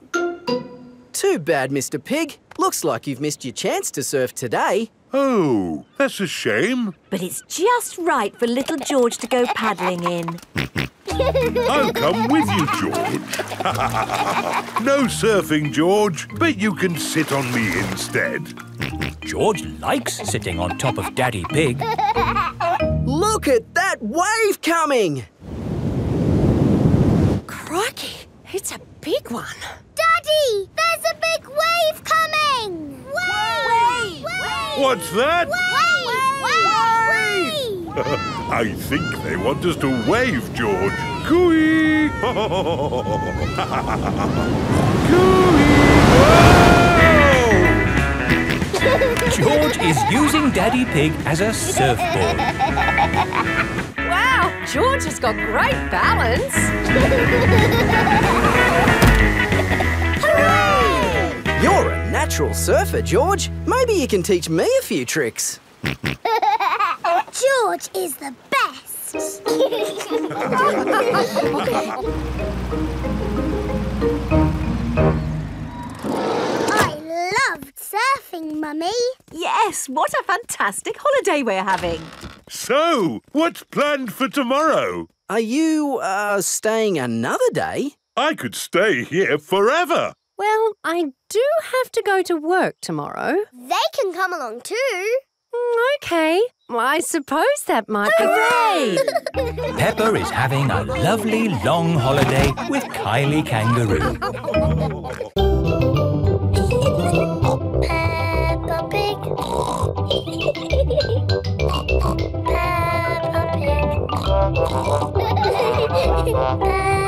Too bad, Mister Pig. Looks like you've missed your chance to surf today. Oh, that's a shame. But it's just right for little George to go paddling in. I'll come with you, George. No surfing, George, but you can sit on me instead. George likes sitting on top of Daddy Pig. Look at that wave coming! Crikey, it's a big one. Daddy, there's a big wave coming! Wave! Wave! Wave! What's that? Wave! Wave! Wave! Wave! I think they want us to wave, George. Cooey! Cooey! George is using Daddy Pig as a surfboard. Wow, George has got great balance. Hooray! You're a natural surfer, George. Maybe you can teach me a few tricks. George is the best. I loved surfing, Mummy. Yes, what a fantastic holiday we're having. So, what's planned for tomorrow? Are you, uh, staying another day? I could stay here forever. Well, I do have to go to work tomorrow. They can come along too. OK. Well, I suppose that might be... Hooray! Peppa is having a lovely long holiday with Kylie Kangaroo. Peppa Pig. Peppa Pig. Peppa Pig.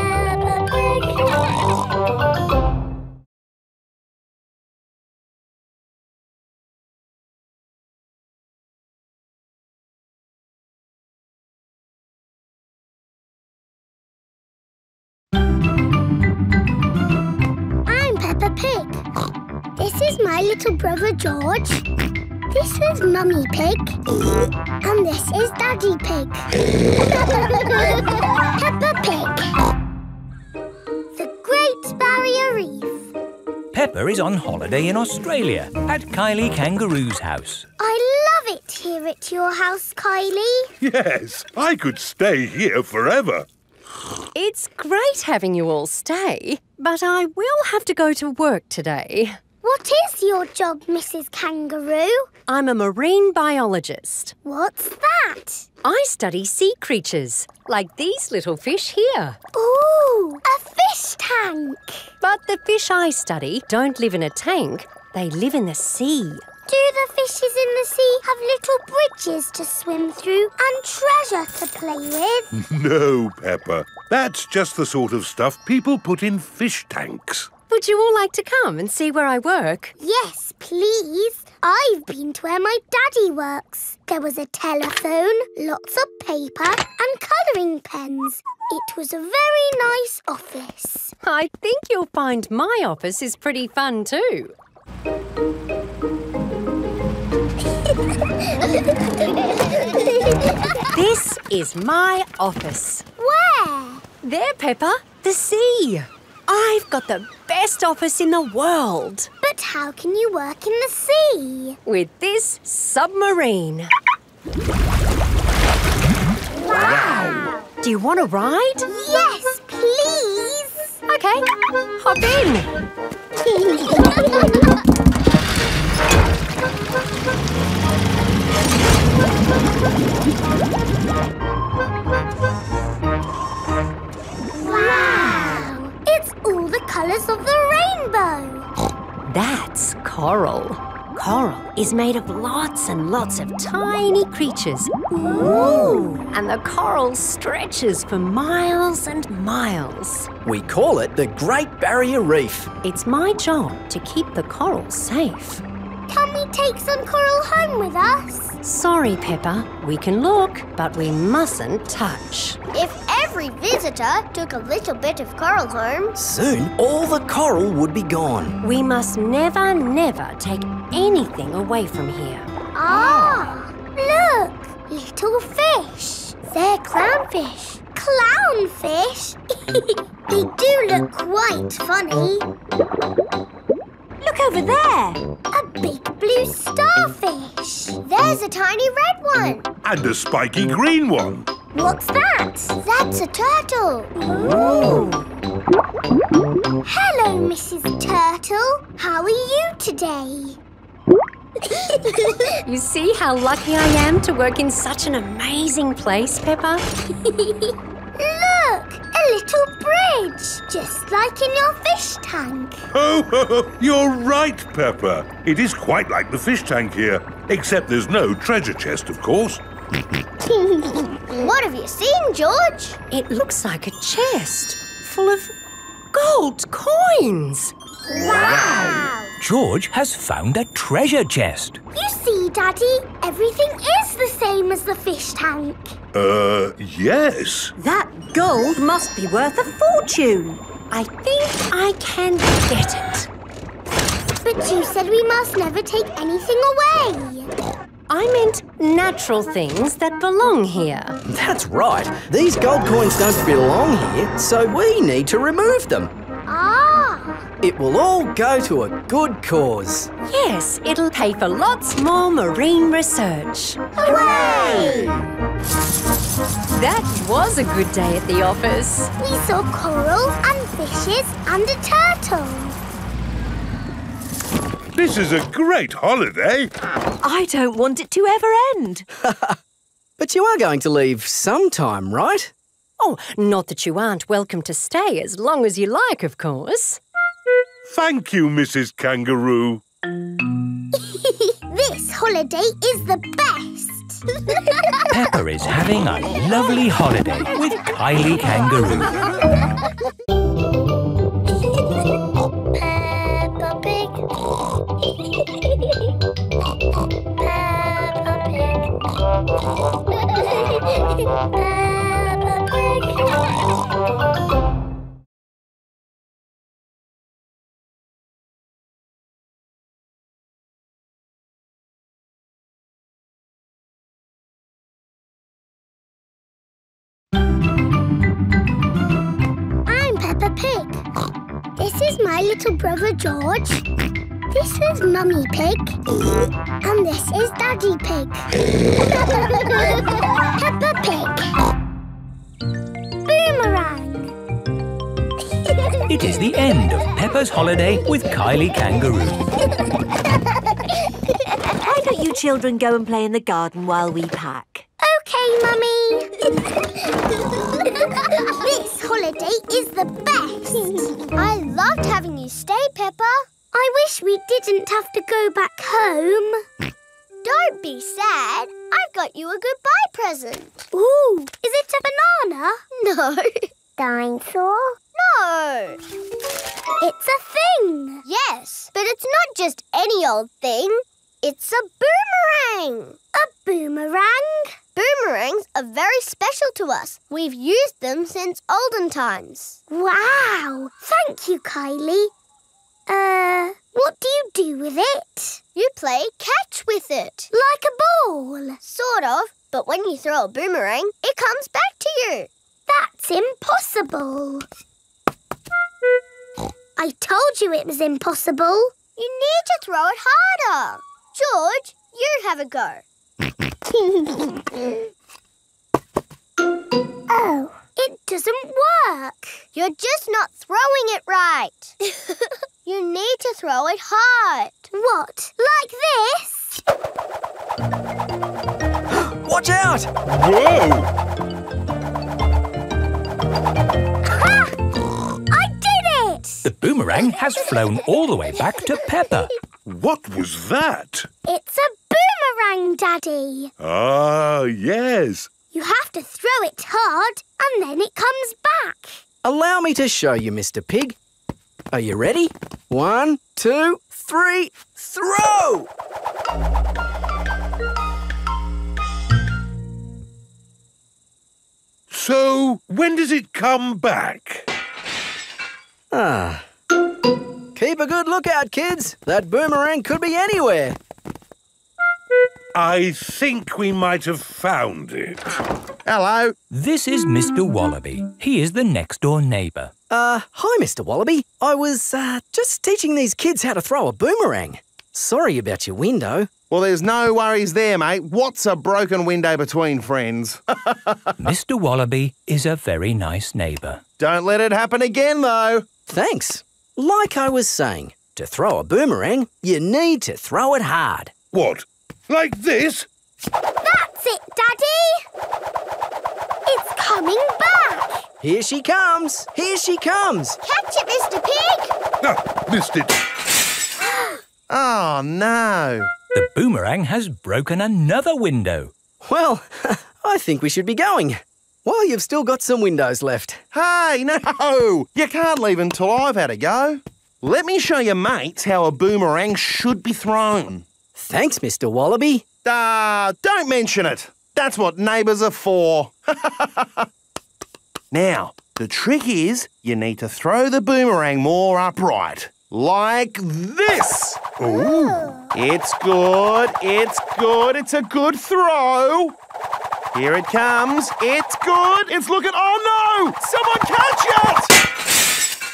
My little brother George. This is Mummy Pig. And this is Daddy Pig. Peppa Pig. The Great Barrier Reef. Peppa is on holiday in Australia at Kylie Kangaroo's house. I love it here at your house, Kylie. Yes, I could stay here forever. It's great having you all stay, but I will have to go to work today. What is your job, Missus Kangaroo? I'm a marine biologist. What's that? I study sea creatures, like these little fish here. Ooh, a fish tank. But the fish I study don't live in a tank. They live in the sea. Do the fishes in the sea have little bridges to swim through and treasure to play with? No, Peppa. That's just the sort of stuff people put in fish tanks. Would you all like to come and see where I work? Yes, please. I've been to where my daddy works. There was a telephone, lots of paper and colouring pens. It was a very nice office. I think you'll find my office is pretty fun too. This is my office. Where? There, Peppa. The sea. I've got the best office in the world. But how can you work in the sea? With this submarine. Wow! Do you want to ride? Yes, please. OK, hop in. Wow! It's all the colours of the rainbow. That's coral. Coral is made of lots and lots of tiny creatures. Ooh! And the coral stretches for miles and miles. We call it the Great Barrier Reef. It's my job to keep the coral safe. Can we take some coral home with us? Sorry, Peppa. We can look, but we mustn't touch. If every visitor took a little bit of coral home... soon all the coral would be gone. We must never, never take anything away from here. Ah! Look! Little fish. They're clownfish. Clownfish? They do look quite funny. Look over there! A big blue starfish! There's a tiny red one! And a spiky green one! What's that? That's a turtle! Ooh! Hello, Missus Turtle! How are you today? You see how lucky I am to work in such an amazing place, Peppa? Look! A little bridge, just like in your fish tank. Ho, ho, ho! You're right, Peppa. It is quite like the fish tank here, except there's no treasure chest, of course. What have you seen, George? It looks like a chest full of gold coins. Wow! wow. George has found a treasure chest. You see, Daddy, everything is the same as the fish tank. Uh, yes. That gold must be worth a fortune. I think I can get it. But you said we must never take anything away. I meant natural things that belong here. That's right. These gold coins don't belong here, so we need to remove them. Ah! It will all go to a good cause. Yes, it'll pay for lots more marine research. Hooray! That was a good day at the office. We saw coral and fishes and a turtle. This is a great holiday. I don't want it to ever end. But you are going to leave sometime, right? Oh, not that you aren't welcome to stay as long as you like, of course. Thank you, Missus Kangaroo. This holiday is the best. Peppa is having a lovely holiday with Kylie Kangaroo. Peppa Pig. Peppa Pig. Peppa Pig. I'm Peppa Pig. This is my little brother George. This is Mummy Pig. And this is Daddy Pig. Peppa Pig. It is the end of Peppa's holiday with Kylie Kangaroo. Why don't you children go and play in the garden while we pack? OK, Mummy. This holiday is the best. I loved having you stay, Peppa. I wish we didn't have to go back home. Don't be sad. I've got you a goodbye present. Ooh, is it a banana? No. Dinosaur? No. It's a thing. Yes, but it's not just any old thing. It's a boomerang. A boomerang? Boomerangs are very special to us. We've used them since olden times. Wow. Thank you, Kylie. Uh, what do you do with it? You play catch with it. Like a ball? Sort of, but when you throw a boomerang, it comes back to you. That's impossible. I told you it was impossible. You need to throw it harder. George, you have a go. Oh, it doesn't work. You're just not throwing it right. You need to throw it hard. What? Like this? Watch out! Whoa! The boomerang has flown all the way back to Peppa. What was that? It's a boomerang, Daddy. Ah, yes. You have to throw it hard and then it comes back. Allow me to show you, Mister Pig. Are you ready? One, two, three, throw! So, when does it come back? Ah. Keep a good lookout, kids. That boomerang could be anywhere. I think we might have found it. Hello. This is Mister Wallaby. He is the next-door neighbour. Uh, hi, Mister Wallaby. I was, uh, just teaching these kids how to throw a boomerang. Sorry about your window. Well, there's no worries there, mate. What's a broken window between friends? Mister Wallaby is a very nice neighbour. Don't let it happen again, though. Thanks. Like I was saying, to throw a boomerang, you need to throw it hard. What? Like this? That's it, Daddy! It's coming back! Here she comes! Here she comes! Catch it, Mister Pig! Ah, missed it! Oh, no! The boomerang has broken another window. Well, I think we should be going. Well, you've still got some windows left. Hey, no! You can't leave until I've had a go. Let me show your mates how a boomerang should be thrown. Thanks, Mister Wallaby. Ah, uh, don't mention it. That's what neighbours are for. Now, the trick is you need to throw the boomerang more upright. Like this. Ooh. It's good. It's good. It's a good throw. Here it comes. It's good. It's looking... Oh, no! Someone catch it!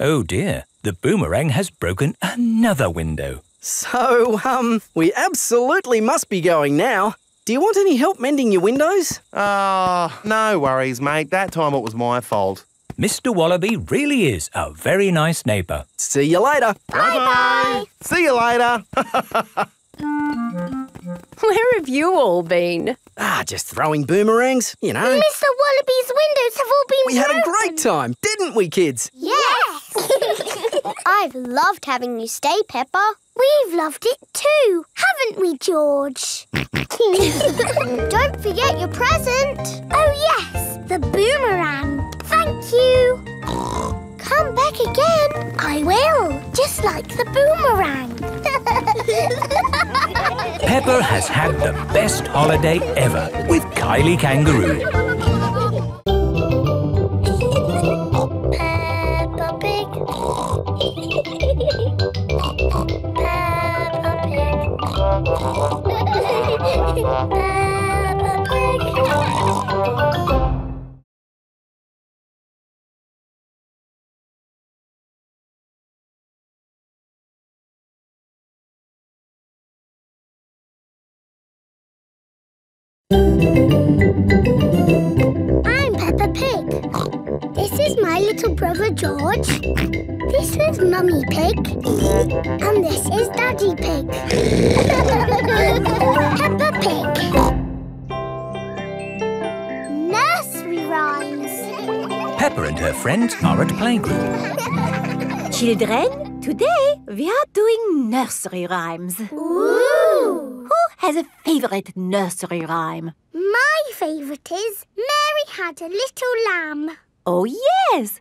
Oh, dear. The boomerang has broken another window. So, um, we absolutely must be going now. Do you want any help mending your windows? Ah, uh, no worries, mate. That time it was my fault. Mister Wallaby really is a very nice neighbour. See you later. Bye-bye. See you later. Where have you all been? Ah, just throwing boomerangs, you know. Mister Wallaby's windows have all been We broken. Had a great time, didn't we, kids? Yes! yes. I've loved having you stay, Peppa. We've loved it too, haven't we, George? Don't forget your present. Oh, yes, the boomerang. Thank you. Come back again. I will, just like the boomerang. Peppa has had the best holiday ever with Kylie Kangaroo. Peppa Pig. Peppa Pig. Peppa Pig. I'm Peppa Pig. This is my little brother George. This is Mummy Pig. And this is Daddy Pig. Peppa Pig. Nursery rhymes. Peppa and her friends are at playgroup. Children, today we are doing nursery rhymes. Ooh! Who has a favourite nursery rhyme? My favourite is Mary Had a Little Lamb. Oh, yes!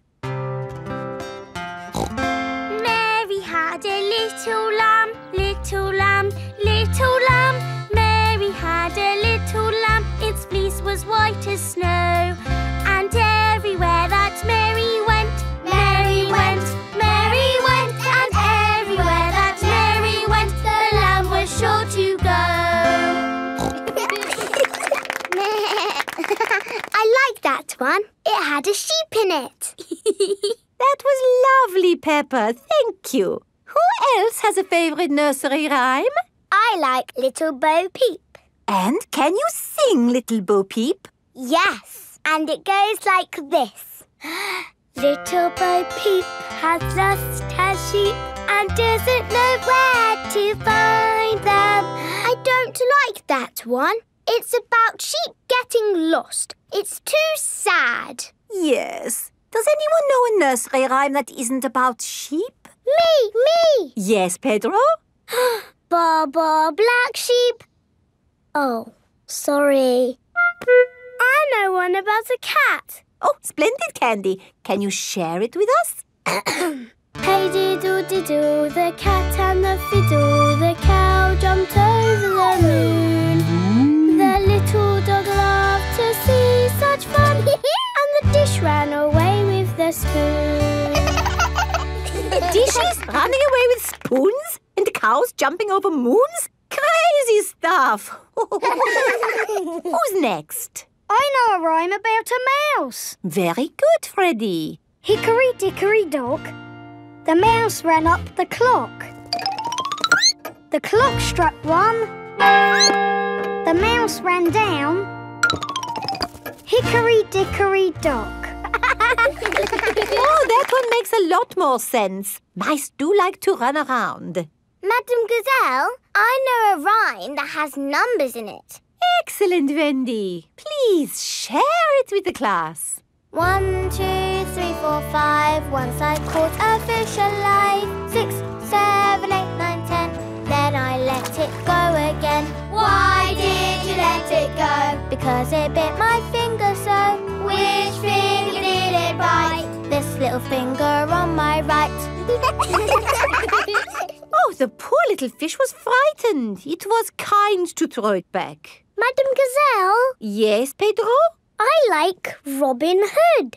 Mary had a little lamb, little lamb, little lamb. Mary had a little lamb, its fleece was white as snow. And everywhere that Mary went, Mary went, Mary went. And everywhere that Mary went, the lamb was sure to go. I like that one. It had a sheep in it. That was lovely, Peppa. Thank you. Who else has a favourite nursery rhyme? I like Little Bo Peep. And can you sing Little Bo Peep? Yes. And it goes like this. Little Bo Peep has lost her sheep and doesn't know where to find them. I don't like that one. It's about sheep getting lost. It's too sad. Yes. Does anyone know a nursery rhyme that isn't about sheep? Me, me! Yes, Pedro? Ba-ba, black sheep. Oh, sorry. I know one about a cat. Oh, splendid, Candy. Can you share it with us? Hey, diddle-diddle, the cat and the fiddle, the cow jumped over the moon. The little dog laughed to see such fun, and the dish ran away with the spoon. Dishes running away with spoons? And cows jumping over moons? Crazy stuff! Who's next? I know a rhyme about a mouse. Very good, Freddy. Hickory dickory dock, the mouse ran up the clock. The clock struck one, the mouse ran down. Hickory dickory dock. Oh, that one makes a lot more sense. Mice do like to run around. Madame Gazelle, I know a rhyme that has numbers in it. Excellent, Wendy. Please share it with the class. One, two, three, four, five. Once I caught a fish alive. Six, seven, eight, nine, ten. Then I let it go again. Why did you let it go? Because it bit my finger so. Which finger did it bite? This little finger on my right. Oh, the poor little fish was frightened. It was kind to throw it back. Madame Gazelle? Yes, Pedro? I like Robin Hood.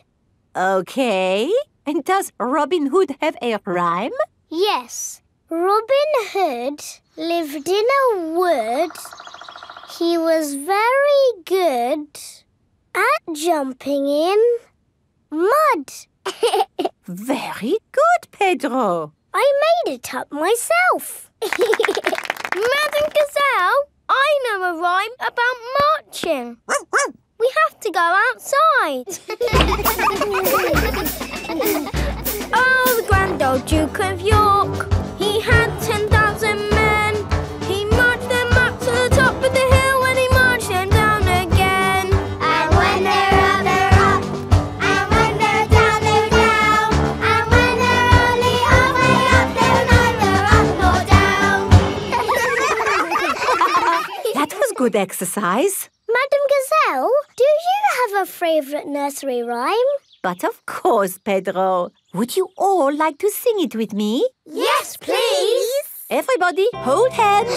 Okay. And does Robin Hood have a rhyme? Yes. Robin Hood lived in a wood. He was very good at jumping in mud. Very good, Pedro. I made it up myself. Madame Gazelle, I know a rhyme about marching. We have to go outside. Oh, the Grand Old Duke of York, he had ten thousand men. He marched them up to the top of the hill and he marched them down again. And when they're up, they're up. And when they're down, they're down. And when they're only halfway up, they're neither up nor down. That was good exercise. Madame Gazelle, do you have a favourite nursery rhyme? But of course, Pedro. Would you all like to sing it with me? Yes, please! Everybody, hold hands.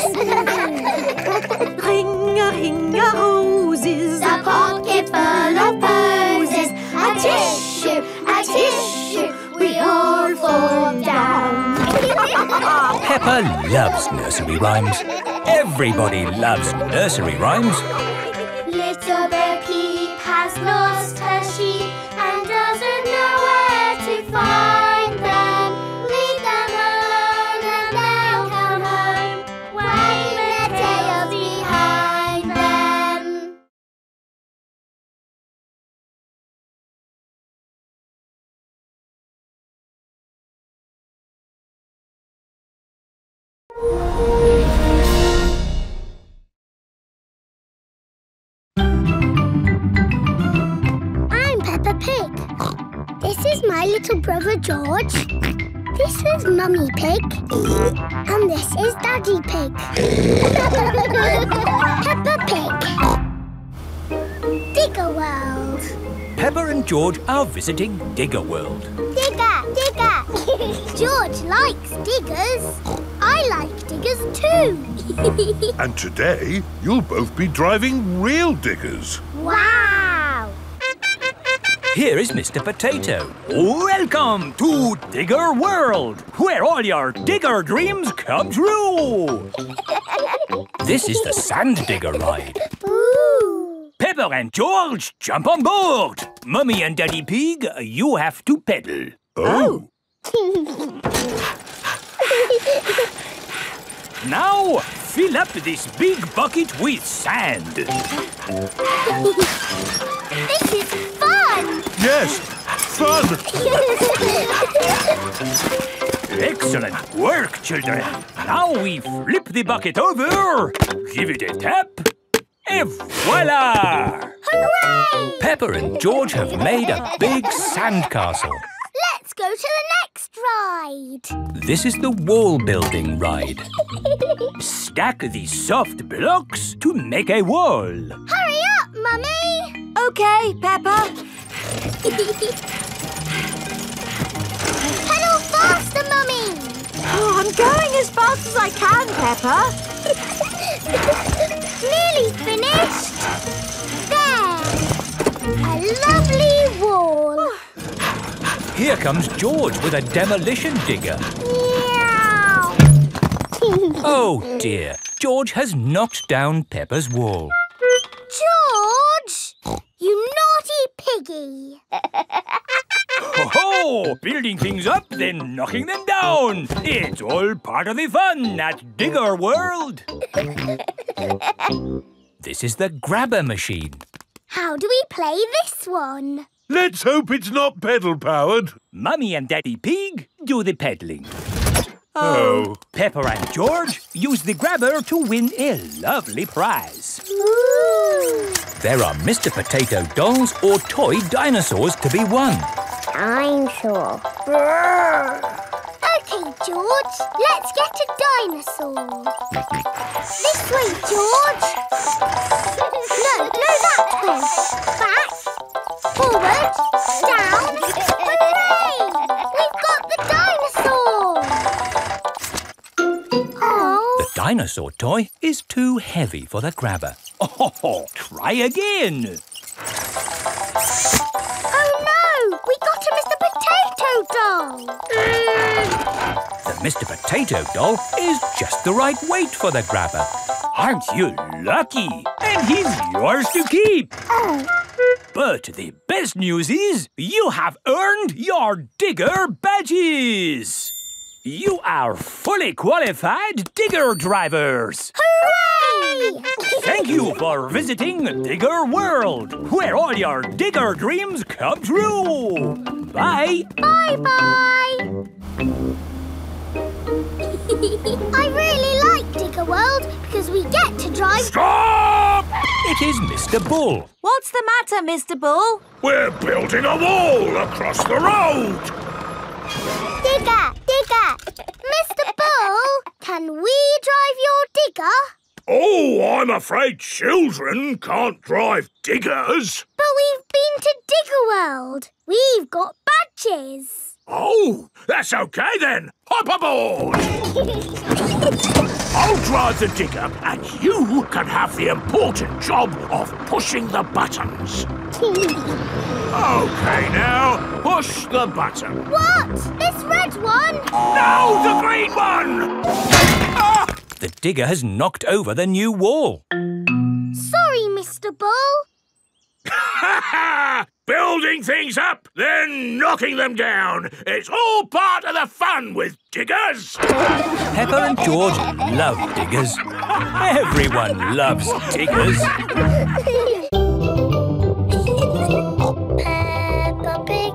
Ring-a-ring-a-roses, a pocket full of posies. A tissue, a tissue, we all fall down. Peppa loves nursery rhymes. Everybody loves nursery rhymes. Little Bo Peep has lost her sheep and doesn't know where to find them. Leave them alone and they'll come home, waving their tails behind them. This is my little brother George. This is Mummy Pig. And this is Daddy Pig. Peppa Pig. Digger World. Peppa and George are visiting Digger World. Digger, digger. George likes diggers. I like diggers too. And today, you'll both be driving real diggers. Wow! Here is Mister Potato. Welcome to Digger World, where all your digger dreams come true. This is the sand digger ride. Ooh. Peppa and George, jump on board. Mummy and Daddy Pig, you have to pedal. Oh. Now, fill up this big bucket with sand. This is fun! Yes, fun! Excellent work, children. Now we flip the bucket over, give it a tap, and voila! Hooray! Peppa and George have made a big sandcastle. Let's go to the next ride. This is the wall building ride. Stack the soft blocks to make a wall. Hurry up, Mummy! Okay, Peppa. Pedal faster, Mummy! I'm going as fast as I can, Peppa. Nearly finished. There. A lovely wall. Here comes George with a demolition digger. Meow. Oh, dear. George has knocked down Peppa's wall. George! You naughty piggy. Ho-ho! Building things up, then knocking them down. It's all part of the fun at Digger World. This is the grabber machine. How do we play this one? Let's hope it's not pedal-powered. Mummy and Daddy Pig do the peddling. Oh. Peppa and George use the grabber to win a lovely prize. Ooh. There are Mister Potato dolls or toy dinosaurs to be won. I'm sure. OK, George, let's get a dinosaur. This way, George. No, no, that way. Back, forward, down. Hooray! We've got the dinosaur. Oh. The dinosaur toy is too heavy for the grabber. Oh, try again. We got a Mister Potato doll! The Mister Potato doll is just the right weight for the grabber. Aren't you lucky? And he's yours to keep! Oh. But the best news is you have earned your digger badges! You are fully qualified digger drivers! Hooray! Thank you for visiting Digger World, where all your digger dreams come true! Bye! Bye-bye! I really like Digger World because we get to drive... Stop! It is Mister Bull. What's the matter, Mister Bull? We're building a wall across the road! Digger, digger, Mister Bull, can we drive your digger? Oh, I'm afraid children can't drive diggers. But we've been to Digger World. We've got badges. Oh, that's OK then. Hop aboard. I'll drive the digger and you can have the important job of pushing the buttons. OK now, push the button. What? This red one? No, the green one! Ah! The digger has knocked over the new wall. Sorry, Mister Bull. Ha ha! Building things up, then knocking them down. It's all part of the fun with diggers. Peppa and George love diggers. Everyone loves diggers. Peppa Pig.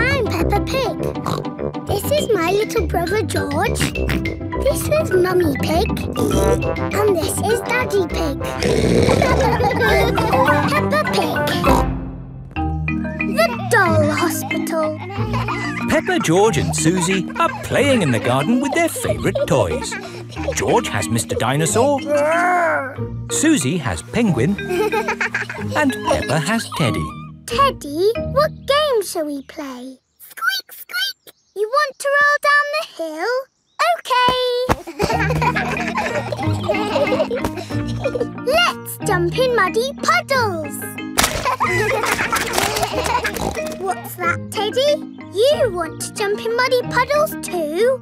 I'm Peppa Pig. This is my little brother George. This is Mummy Pig. And this is Daddy Pig. Peppa Pig. The Doll Hospital. Peppa, George and Susie are playing in the garden with their favourite toys. George has Mister Dinosaur. Susie has Penguin. And Peppa has Teddy. Teddy, what game shall we play? Squeak, squeak. You want to roll down the hill? OK. Let's jump in muddy puddles. What's that, Teddy? You want to jump in muddy puddles too?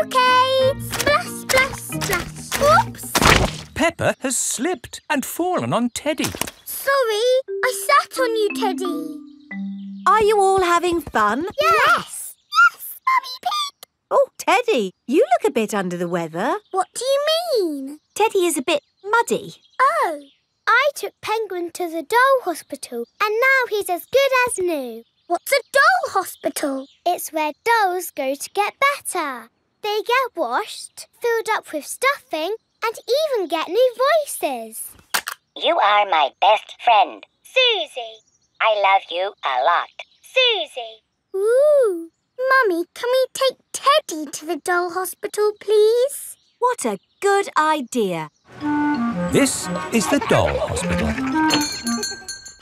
OK. Splash, splash, splash. Whoops. Peppa has slipped and fallen on Teddy. Sorry, I sat on you, Teddy. Are you all having fun? Yes. Mummy Pig! Oh, Teddy, you look a bit under the weather. What do you mean? Teddy is a bit muddy. Oh, I took Penguin to the doll hospital and now he's as good as new. What's a doll hospital? It's where dolls go to get better. They get washed, filled up with stuffing and even get new voices. You are my best friend. Susie. I love you a lot. Susie. Ooh. Mummy, can we take Teddy to the doll hospital, please? What a good idea. This is the doll hospital.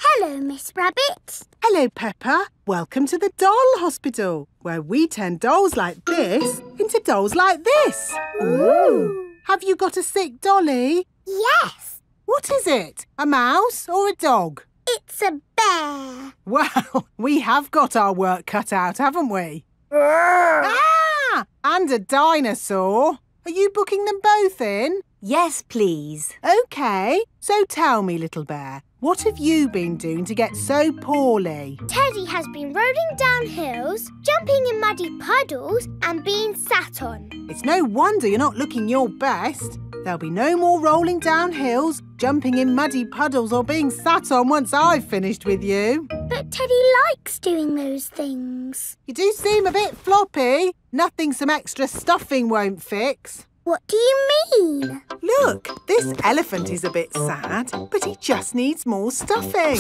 Hello, Miss Rabbit. Hello, Peppa. Welcome to the doll hospital, where we turn dolls like this into dolls like this. Ooh. Have you got a sick dolly? Yes. What is it? A mouse or a dog? It's a bear. Well, we have got our work cut out, haven't we? Ah! And a dinosaur. Are you booking them both in? Yes, please. OK. So tell me, little bear, what have you been doing to get so poorly? Teddy has been rolling down hills, jumping in muddy puddles and being sat on. It's no wonder you're not looking your best. There'll be no more rolling down hills, jumping in muddy puddles or being sat on once I've finished with you. But Teddy likes doing those things. You do seem a bit floppy. Nothing some extra stuffing won't fix. What do you mean? Look, this elephant is a bit sad, but he just needs more stuffing.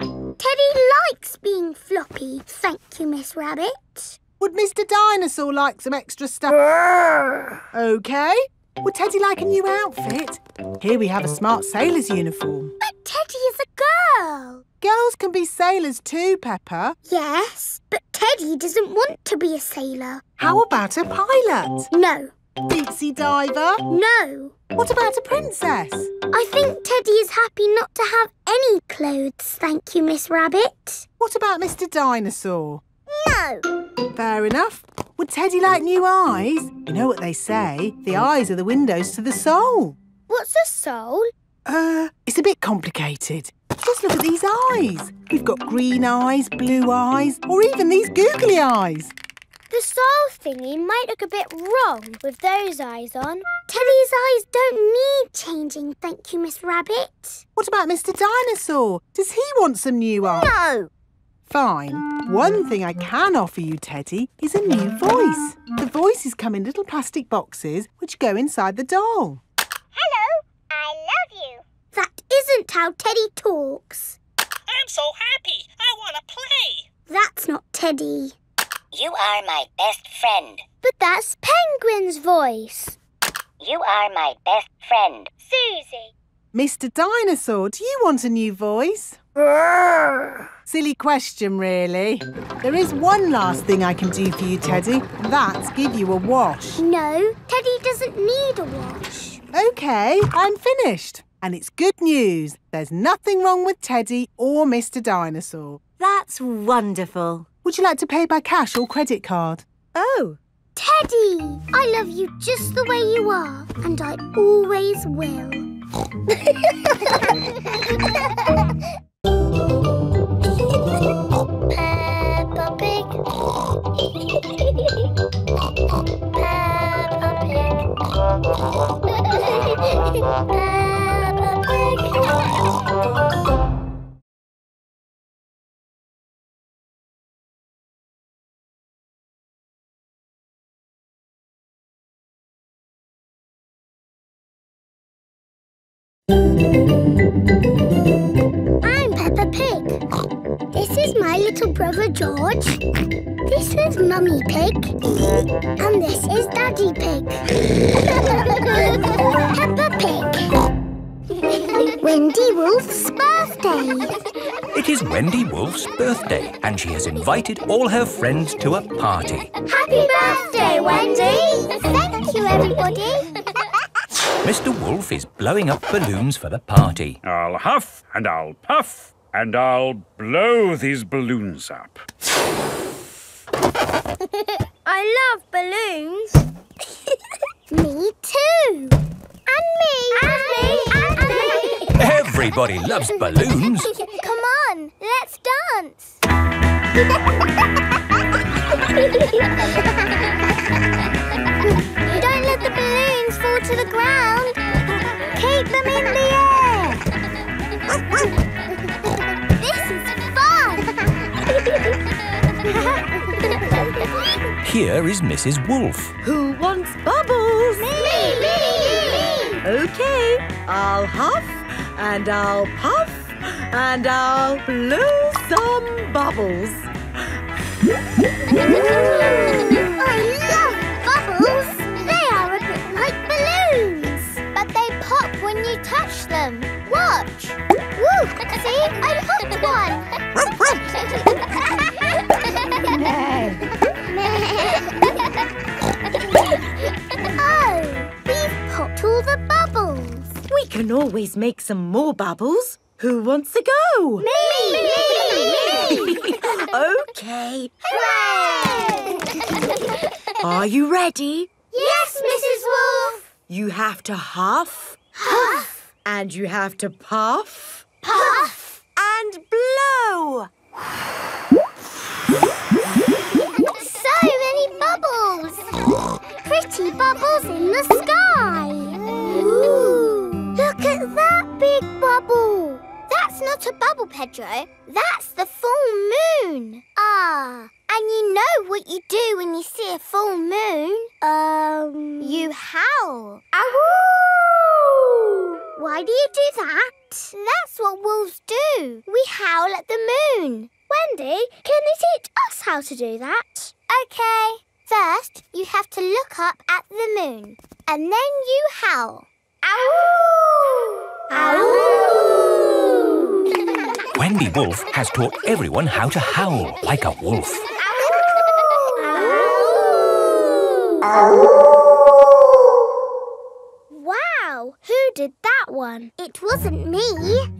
Teddy likes being floppy, thank you, Miss Rabbit. Would Mister Dinosaur like some extra stuff? OK. Would Teddy like a new outfit? Here we have a smart sailor's uniform. But Teddy is a girl. Girls can be sailors too, Peppa. Yes, but Teddy doesn't want to be a sailor. How about a pilot? No. Deep-sea diver? No. What about a princess? I think Teddy is happy not to have any clothes, thank you, Miss Rabbit. What about Mister Dinosaur? No. Fair enough. Would Teddy like new eyes? You know what they say, the eyes are the windows to the soul. What's a soul? Uh, it's a bit complicated. Just look at these eyes. We've got green eyes, blue eyes, or even these googly eyes. The soul thingy might look a bit wrong with those eyes on. Teddy's eyes don't need changing, thank you, Miss Rabbit. What about Mister Dinosaur? Does he want some new eyes? No. Fine. One thing I can offer you, Teddy, is a new voice. The voices come in little plastic boxes which go inside the doll. Hello, I love you. That isn't how Teddy talks. I'm so happy. I want to play. That's not Teddy. You are my best friend. But that's Penguin's voice. You are my best friend. Susie. Mister Dinosaur, do you want a new voice? Silly question, really. There is one last thing I can do for you, Teddy. That's give you a wash. No, Teddy doesn't need a wash. OK, I'm finished. And it's good news. There's nothing wrong with Teddy or Mister Dinosaur. That's wonderful. Would you like to pay by cash or credit card? Oh. Teddy, I love you just the way you are, and I always will. Peppa Pig. Peppa Pig. Peppa Pig. I'm Peppa Pig. This is my little brother George. This is Mummy Pig. And this is Daddy Pig. Peppa Pig. Wendy Wolf's birthday. It is Wendy Wolf's birthday and she has invited all her friends to a party. Happy birthday, Wendy! Thank you, everybody. Mister Wolf is blowing up balloons for the party. I'll huff and I'll puff. And I'll blow these balloons up. I love balloons. Me too. And me. And me. And me. Everybody loves balloons. Come on, let's dance. Don't let the balloons fall to the ground. Keep them in the air. Here is Missus Wolf. Who wants bubbles? Me! Me! Me! me. Okay, I'll huff and I'll puff and I'll blow some bubbles. I love bubbles. They are a bit like balloons, but they pop when you touch them. Watch. Woo! See, I popped one. Oh, we've popped all the bubbles. We can always make some more bubbles. Who wants to go? Me! Me! Me! Me. Okay. Hooray! Are you ready? Yes, Missus Wolf. You have to huff. Huff. And you have to puff. Puff. And blow. So many bubbles. Pretty bubbles in the sky. Ooh. Look at that big bubble. That's not a bubble, Pedro. That's the full moon. Ah, and you know what you do when you see a full moon? Um, you howl. Ow! Why do you do that? That's what wolves do. We howl at the moon. Wendy, can you teach us how to do that? OK. First, you have to look up at the moon. And then you howl. Ow! Ow! Wendy Wolf has taught everyone how to howl like a wolf. Ow! Ow! Ow! Wow! Who did that one? It wasn't me.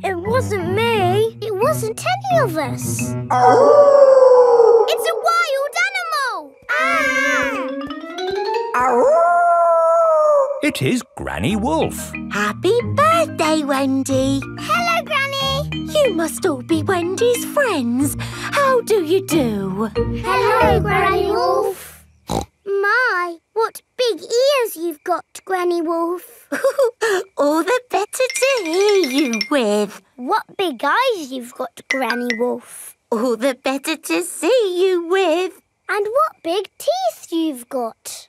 It wasn't me. It wasn't any of us. Ow! It's a wild animal! Ah! Ow! It is Granny Wolf. Happy birthday, Wendy. Hello, Granny. You must all be Wendy's friends. How do you do? Hello, Granny Wolf. My, what big ears you've got, Granny Wolf. All the better to hear you with. What big eyes you've got, Granny Wolf. All the better to see you with. And what big teeth you've got.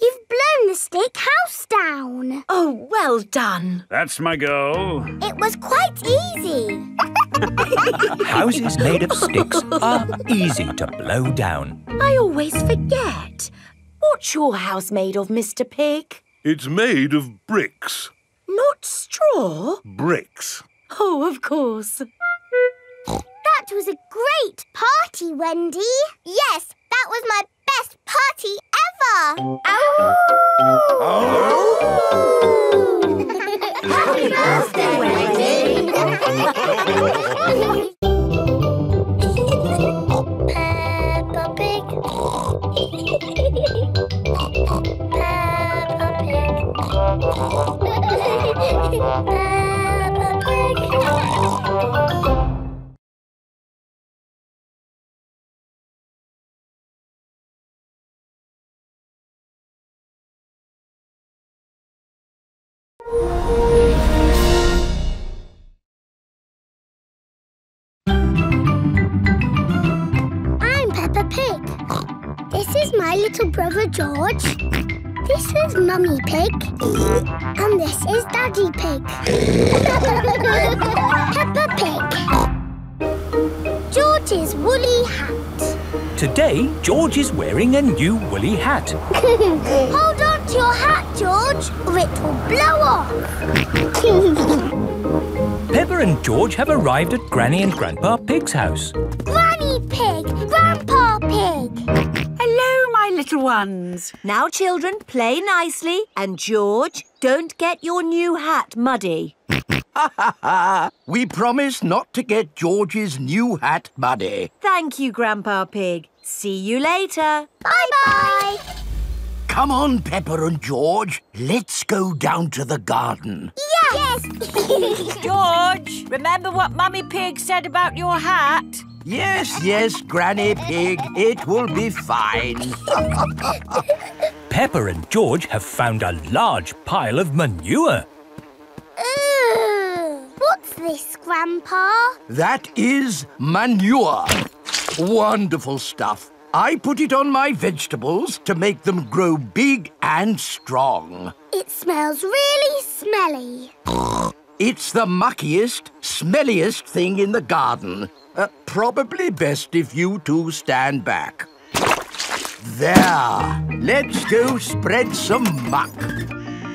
You've blown the stick house down. Oh, well done. That's my go. It was quite easy. Houses made of sticks are easy to blow down. I always forget. What's your house made of, Mister Pig? It's made of bricks. Not straw? Bricks. Oh, of course. That was a great party, Wendy. Yes, that was my best party ever! Ow! Ow! Happy birthday, Wendy! Peppa Pig. Peppa Pig. Peppa Pig. I'm Peppa Pig. This is my little brother George. This is Mummy Pig. And this is Daddy Pig. Peppa Pig. George's woolly hat. Today, George is wearing a new woolly hat. Hold on. Your hat, George, or it will blow off. Peppa and George have arrived at Granny and Grandpa Pig's house. Granny Pig! Grandpa Pig! Hello, my little ones. Now, children, play nicely. And, George, don't get your new hat muddy. Ha ha ha! We promise not to get George's new hat muddy. Thank you, Grandpa Pig. See you later. Bye-bye! Come on, Peppa and George. Let's go down to the garden. Yes! Yes. George! Remember what Mummy Pig said about your hat? Yes, yes, Granny Pig, it will be fine. Peppa and George have found a large pile of manure. Ooh, what's this, Grandpa? That is manure. Wonderful stuff. I put it on my vegetables to make them grow big and strong. It smells really smelly. It's the muckiest, smelliest thing in the garden. Uh, probably best if you two stand back. There. Let's go spread some muck.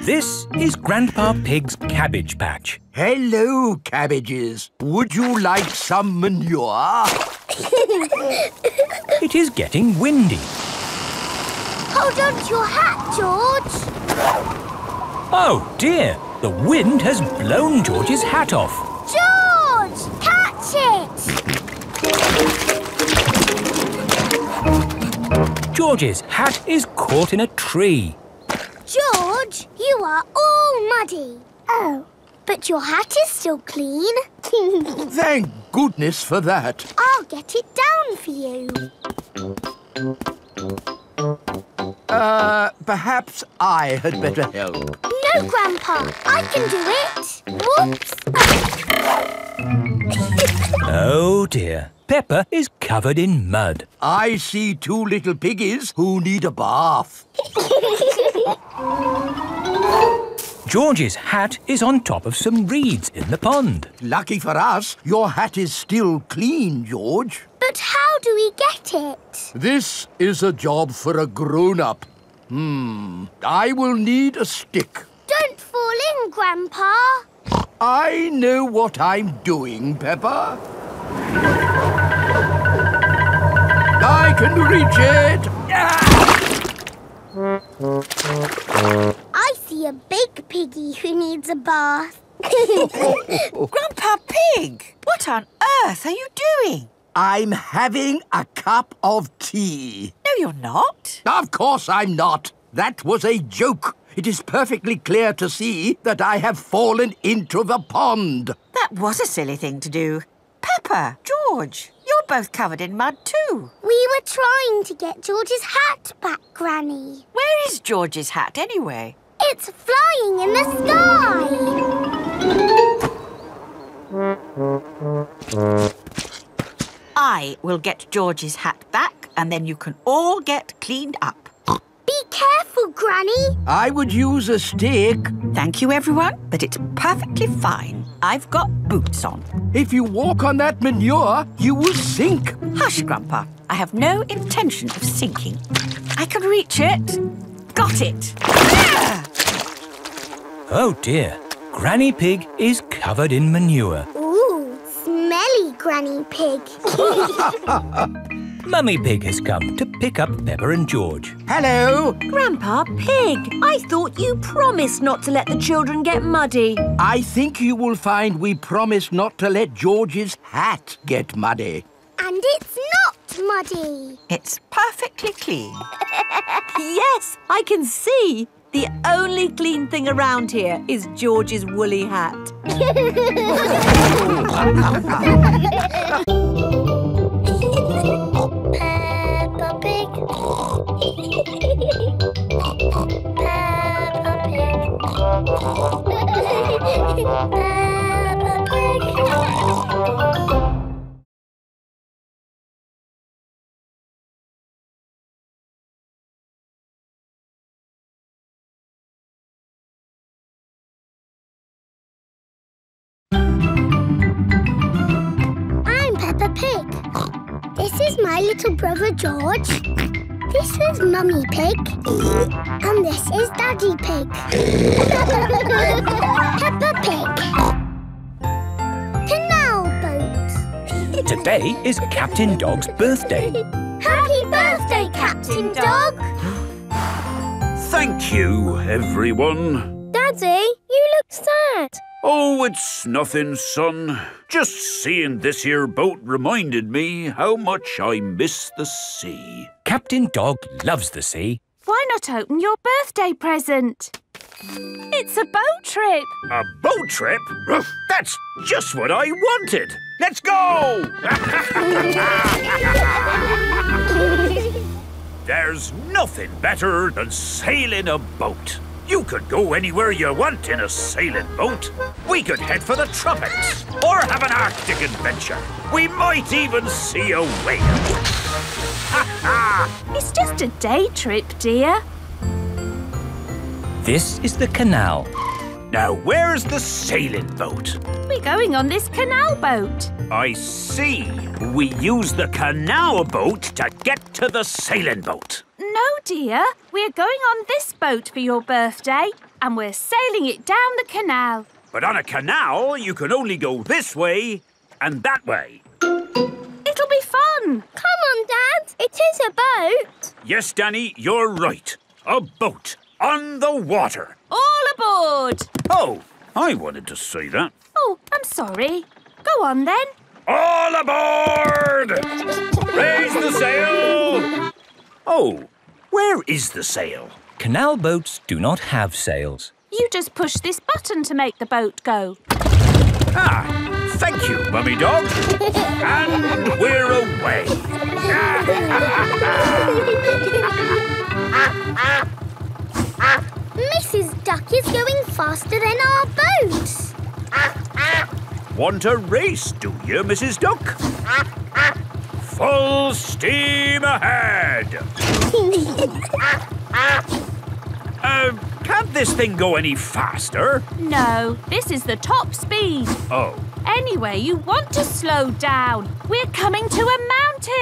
This is Grandpa Pig's cabbage patch. Hello, cabbages. Would you like some manure? It is getting windy. Hold on to your hat, George. Oh, dear. The wind has blown George's hat off. George, catch it. George's hat is caught in a tree. George, you are all muddy. Oh, but your hat is still clean. Thank goodness for that. I'll get it down for you. Uh, perhaps I had better help. No, Grandpa, I can do it. Whoops. Oh, dear. Peppa is covered in mud. I see two little piggies who need a bath. George's hat is on top of some reeds in the pond. Lucky for us, your hat is still clean, George. But how do we get it? This is a job for a grown-up. Hmm, I will need a stick. Don't fall in, Grandpa. I know what I'm doing, Peppa. I can reach it. Ah! I see a big piggy who needs a bath. Grandpa Pig, what on earth are you doing? I'm having a cup of tea. No, you're not. Of course I'm not. That was a joke. It is perfectly clear to see that I have fallen into the pond. That was a silly thing to do. Peppa, George, you're both covered in mud too. We were trying to get George's hat back, Granny. Where is George's hat anyway? It's flying in the sky! I will get George's hat back and then you can all get cleaned up. Be careful, Granny. I would use a stick. Thank you, everyone, but it's perfectly fine. I've got boots on. If you walk on that manure, you will sink. Hush, Grandpa. I have no intention of sinking. I can reach it. Got it! Oh, dear. Granny Pig is covered in manure. Ooh, smelly Granny Pig. Mummy Pig has come to pick up Peppa and George. Hello! Grandpa Pig, I thought you promised not to let the children get muddy. I think you will find we promised not to let George's hat get muddy. And it's not muddy. It's perfectly clean. Yes, I can see. The only clean thing around here is George's woolly hat. Peppa Pig. Peppa Pig. Peppa Pig. My little brother George. This is Mummy Pig. And this is Daddy Pig. Peppa Pig. Canal boat. Today is Captain Dog's birthday. Happy birthday, Captain Dog. Thank you, everyone. Daddy, you look sad. Oh, it's nothing, son. Just seeing this here boat reminded me how much I miss the sea. Captain Dog loves the sea. Why not open your birthday present? It's a boat trip. A boat trip? That's just what I wanted. Let's go! There's nothing better than sailing a boat. You could go anywhere you want in a sailing boat. We could head for the tropics or have an Arctic adventure. We might even see a whale. It's just a day trip, dear. This is the canal. Now, where's the sailing boat? We're going on this canal boat. I see. We use the canal boat to get to the sailing boat. No, dear. We're going on this boat for your birthday, and we're sailing it down the canal. But on a canal, you can only go this way and that way. It'll be fun. Come on, Dad. It is a boat. Yes, Danny, you're right. A boat. On the water. All aboard! Oh, I wanted to say that. Oh, I'm sorry. Go on then. All aboard! Raise the sail! Oh, where is the sail? Canal boats do not have sails. You just push this button to make the boat go. Ah, thank you, Mummy Dog. And we're away. Missus Duck is going faster than our boats. Want a race, do you, Missus Duck? Full steam ahead! uh, can't this thing go any faster? No, this is the top speed. Oh. Anyway, you want to slow down. We're coming to a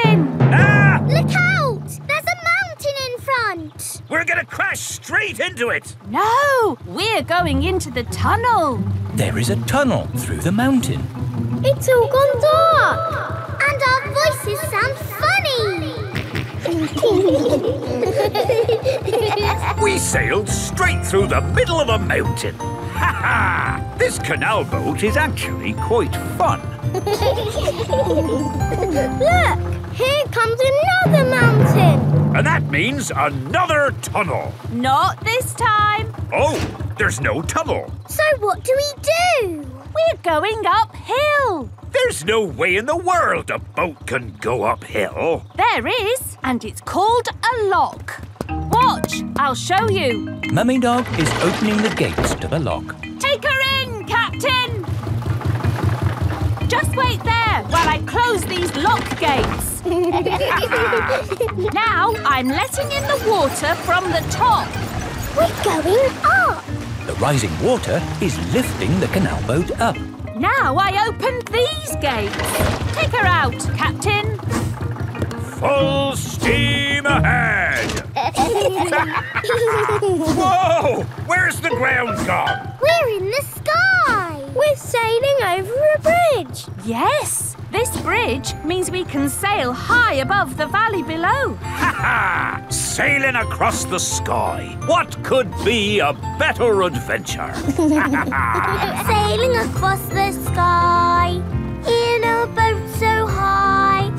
mountain. Ah! Look out! There's a mountain in front. We're going to crash straight into it! No! We're going into the tunnel! There is a tunnel through the mountain. It's all gone dark! And our voices sound funny! We sailed straight through the middle of a mountain! Ha ha! This canal boat is actually quite fun! Look! Here comes another mountain! And that means another tunnel! Not this time! Oh, there's no tunnel! So what do we do? We're going uphill! There's no way in the world a boat can go uphill! There is, and it's called a lock. Watch, I'll show you. Mummy Dog is opening the gates to the lock. Take her in, Captain! Just wait there while I close these lock gates. Now I'm letting in the water from the top. We're going up. The rising water is lifting the canal boat up. Now I opened these gates. Take her out, Captain. Full steam ahead! Whoa! Where's the ground gone? We're in the sky! We're sailing over a bridge! Yes! This bridge means we can sail high above the valley below! Ha ha! Sailing across the sky! What could be a better adventure? Sailing across the sky in a boat so high,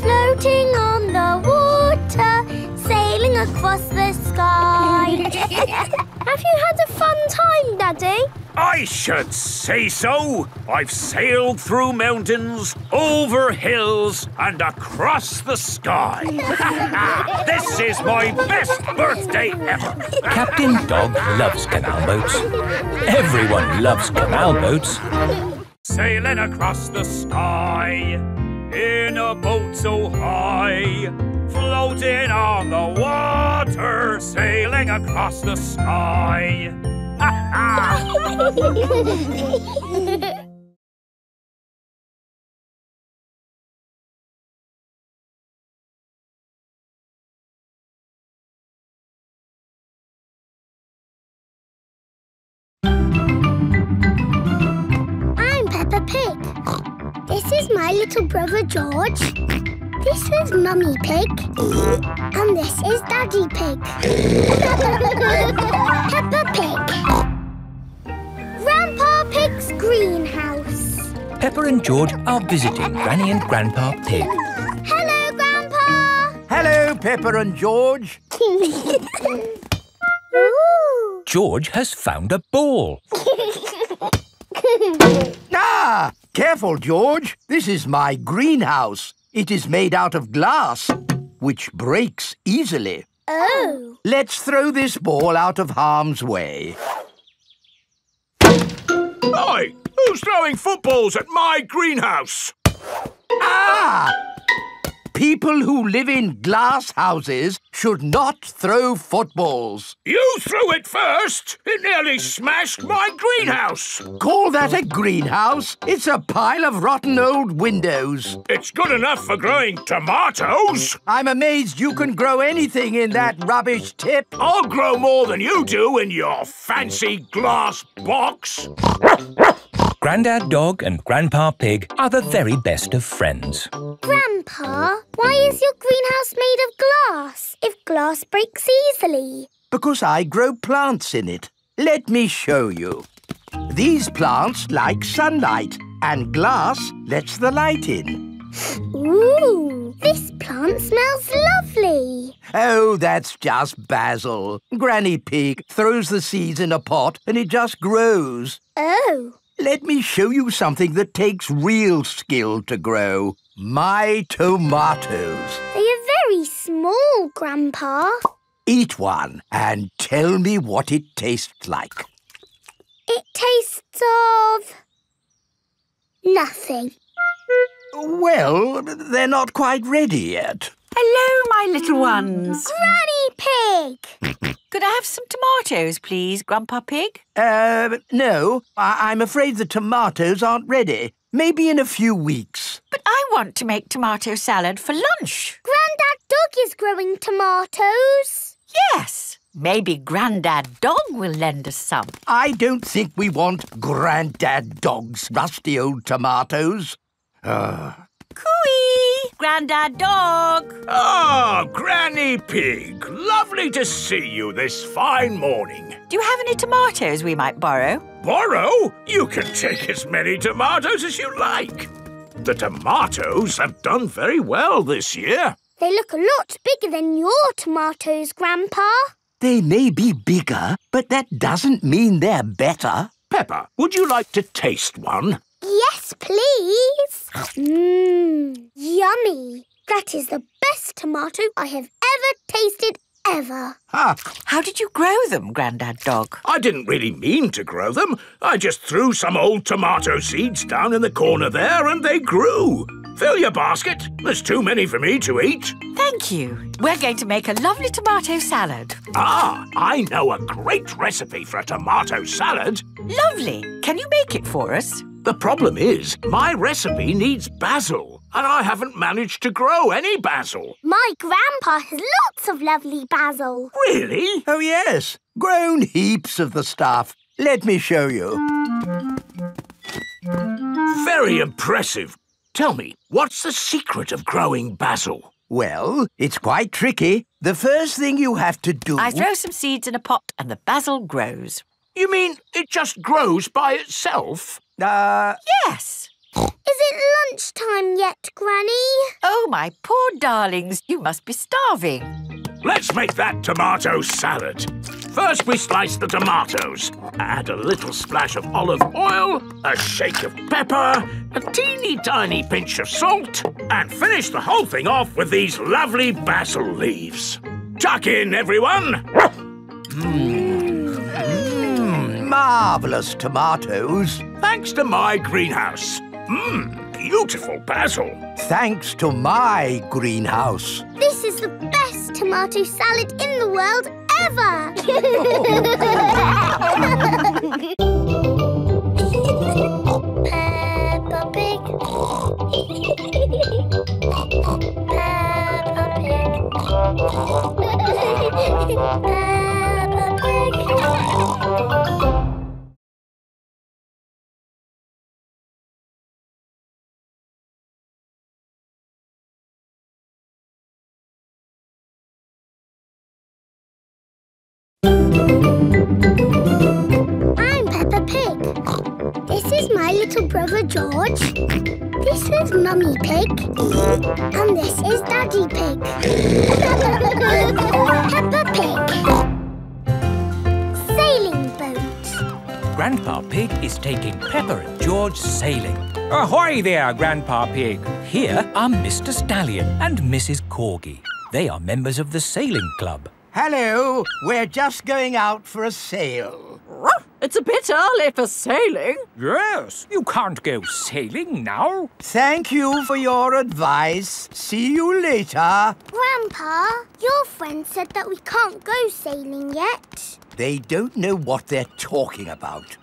floating on the water, sailing across the sky. Have you had a fun time, Daddy? I should say so. I've sailed through mountains, over hills, and across the sky. This is my best birthday ever. Captain Dog loves canal boats. Everyone loves canal boats. Sailing across the sky in a boat so high, floating on the water, sailing across the sky. I'm Peppa Pig. This is my little brother George. This is Mummy Pig, and this is Daddy Pig. Peppa Pig. Grandpa Pig's greenhouse. Peppa and George are visiting Granny and Grandpa Pig. Hello, Grandpa. Hello, Peppa and George. Ooh. George has found a ball. Ah! Careful, George. This is my greenhouse. It is made out of glass, which breaks easily. Oh! Let's throw this ball out of harm's way. Oi! Who's throwing footballs at my greenhouse? Ah! People who live in glass houses should not throw footballs. You threw it first! It nearly smashed my greenhouse! Call that a greenhouse? It's a pile of rotten old windows. It's good enough for growing tomatoes. I'm amazed you can grow anything in that rubbish tip. I'll grow more than you do in your fancy glass box. Grandad Dog and Grandpa Pig are the very best of friends. Grandpa, why is your greenhouse made of glass if glass breaks easily? Because I grow plants in it. Let me show you. These plants like sunlight, and glass lets the light in. Ooh, this plant smells lovely. Oh, that's just basil. Granny Pig throws the seeds in a pot and it just grows. Oh. Let me show you something that takes real skill to grow. My tomatoes. They are very small, Grandpa. Eat one and tell me what it tastes like. It tastes of... nothing. Well, they're not quite ready yet. Hello, my little ones. Granny Pig! Could I have some tomatoes, please, Grandpa Pig? Uh, no. I I'm afraid the tomatoes aren't ready. Maybe in a few weeks. But I want to make tomato salad for lunch. Grandad Dog is growing tomatoes. Yes. Maybe Grandad Dog will lend us some. I don't think we want Grandad Dog's rusty old tomatoes. Uh. Cooey! Grandad Dog! Oh, Granny Pig! Lovely to see you this fine morning. Do you have any tomatoes we might borrow? Borrow? You can take as many tomatoes as you like. The tomatoes have done very well this year. They look a lot bigger than your tomatoes, Grandpa. They may be bigger, but that doesn't mean they're better. Peppa, would you like to taste one? Yes, please. Mmm, yummy. That is the best tomato I have ever tasted ever. Ah. How did you grow them, Grandad Dog? I didn't really mean to grow them. I just threw some old tomato seeds down in the corner there and they grew. Fill your basket. There's too many for me to eat. Thank you. We're going to make a lovely tomato salad. Ah, I know a great recipe for a tomato salad. Lovely. Can you make it for us? The problem is, my recipe needs basil, and I haven't managed to grow any basil. My grandpa has lots of lovely basil. Really? Oh, yes. Grown heaps of the stuff. Let me show you. Very impressive. Tell me, what's the secret of growing basil? Well, it's quite tricky. The first thing you have to do... I throw some seeds in a pot and the basil grows. You mean it just grows by itself? Uh... Yes. Is it lunchtime yet, Granny? Oh, my poor darlings, you must be starving. Let's make that tomato salad. First we slice the tomatoes. Add a little splash of olive oil, a shake of pepper, a teeny tiny pinch of salt, and finish the whole thing off with these lovely basil leaves. Tuck in, everyone. Mm. Marvellous tomatoes. Thanks to my greenhouse. Mmm, beautiful basil. Thanks to my greenhouse. This is the best tomato salad in the world ever. Peppa Pig. Peppa Pig. Peppa Pig. I'm Peppa Pig. This is my little brother George. This is Mummy Pig. And this is Daddy Pig. Peppa Pig. Sailing Grandpa Pig is taking Peppa and George sailing. Ahoy there, Grandpa Pig! Here are Mister Stallion and Missus Corgi. They are members of the sailing club. Hello, we're just going out for a sail. It's a bit early for sailing. Yes, you can't go sailing now. Thank you for your advice. See you later. Grandpa, your friend said that we can't go sailing yet. They don't know what they're talking about.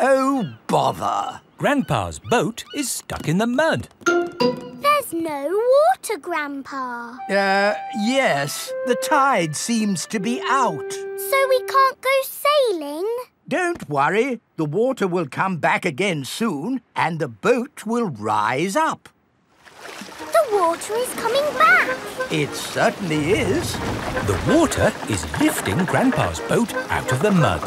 Oh, bother. Grandpa's boat is stuck in the mud. There's no water, Grandpa. Uh, yes. The tide seems to be out. So we can't go sailing? Don't worry. The water will come back again soon and the boat will rise up. The water is coming back. It certainly is. The water is lifting Grandpa's boat out of the mud.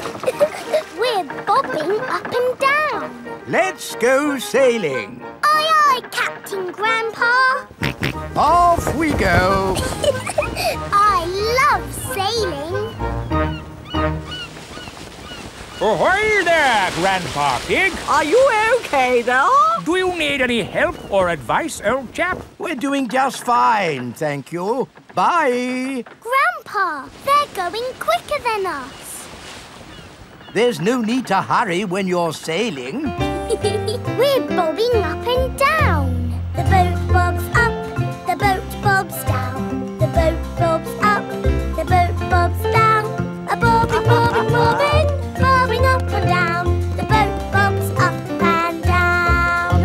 We're bobbing up and down. Let's go sailing. Aye, aye, Captain Grandpa. Off we go. I love sailing. Ahoy there, Grandpa Pig. Are you okay there? Do you need any help or advice, old chap? We're doing just fine, thank you. Bye. Grandpa, they're going quicker than us. There's no need to hurry when you're sailing. We're bobbing up and down. The boat bobs up, the boat bobs down. The boat bobs up, the boat bobs down. A bobbing, bobbing, bobbing, bobbing up and down. The boat bobs up and down.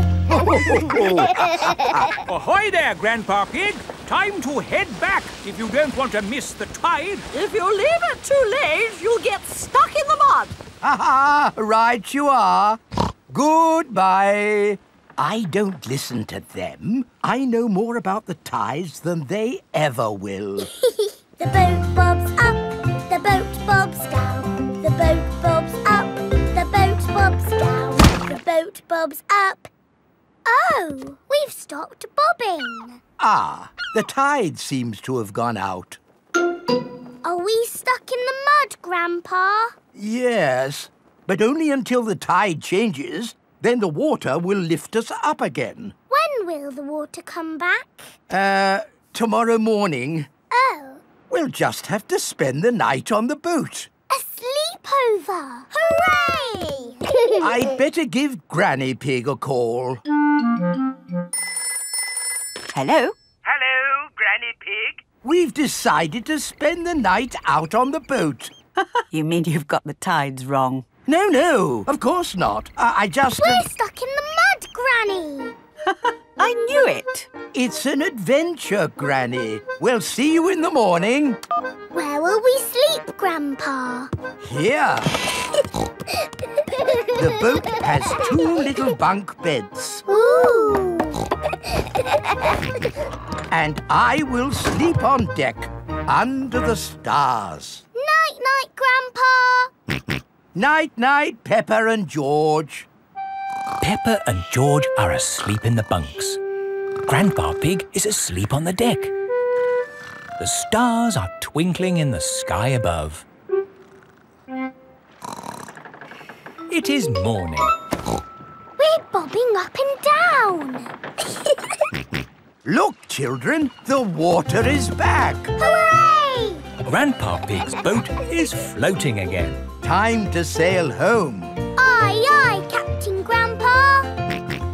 Ahoy there, Grandpa Pig. Time to head back if you don't want to miss the tide. If you leave it too late, you'll get stuck in the mud. Ha ha, right you are. Goodbye. I don't listen to them. I know more about the tides than they ever will. The boat bobs up, the boat bobs down. The boat bobs up, the boat bobs down. The boat bobs up. Oh, we've stopped bobbing. Ah, the tide seems to have gone out. Are we stuck in the mud, Grandpa? Yes. But only until the tide changes, then the water will lift us up again. When will the water come back? Uh, tomorrow morning. Oh. We'll just have to spend the night on the boat. A sleepover! Hooray! I'd better give Granny Pig a call. Hello? Hello, Granny Pig. We've decided to spend the night out on the boat. You mean you've got the tides wrong? No, no, of course not. I, I just... We're uh... stuck in the mud, Granny. I knew it. It's an adventure, Granny. We'll see you in the morning. Where will we sleep, Grandpa? Here. The boat has two little bunk beds. Ooh. And I will sleep on deck under the stars. Night-night, Grandpa. Night-night, Peppa and George. Peppa and George are asleep in the bunks. Grandpa Pig is asleep on the deck. The stars are twinkling in the sky above. It is morning. We're bobbing up and down. Look, children, the water is back. Hooray! Grandpa Pig's boat is floating again. Time to sail home. Aye, aye, Captain Grandpa.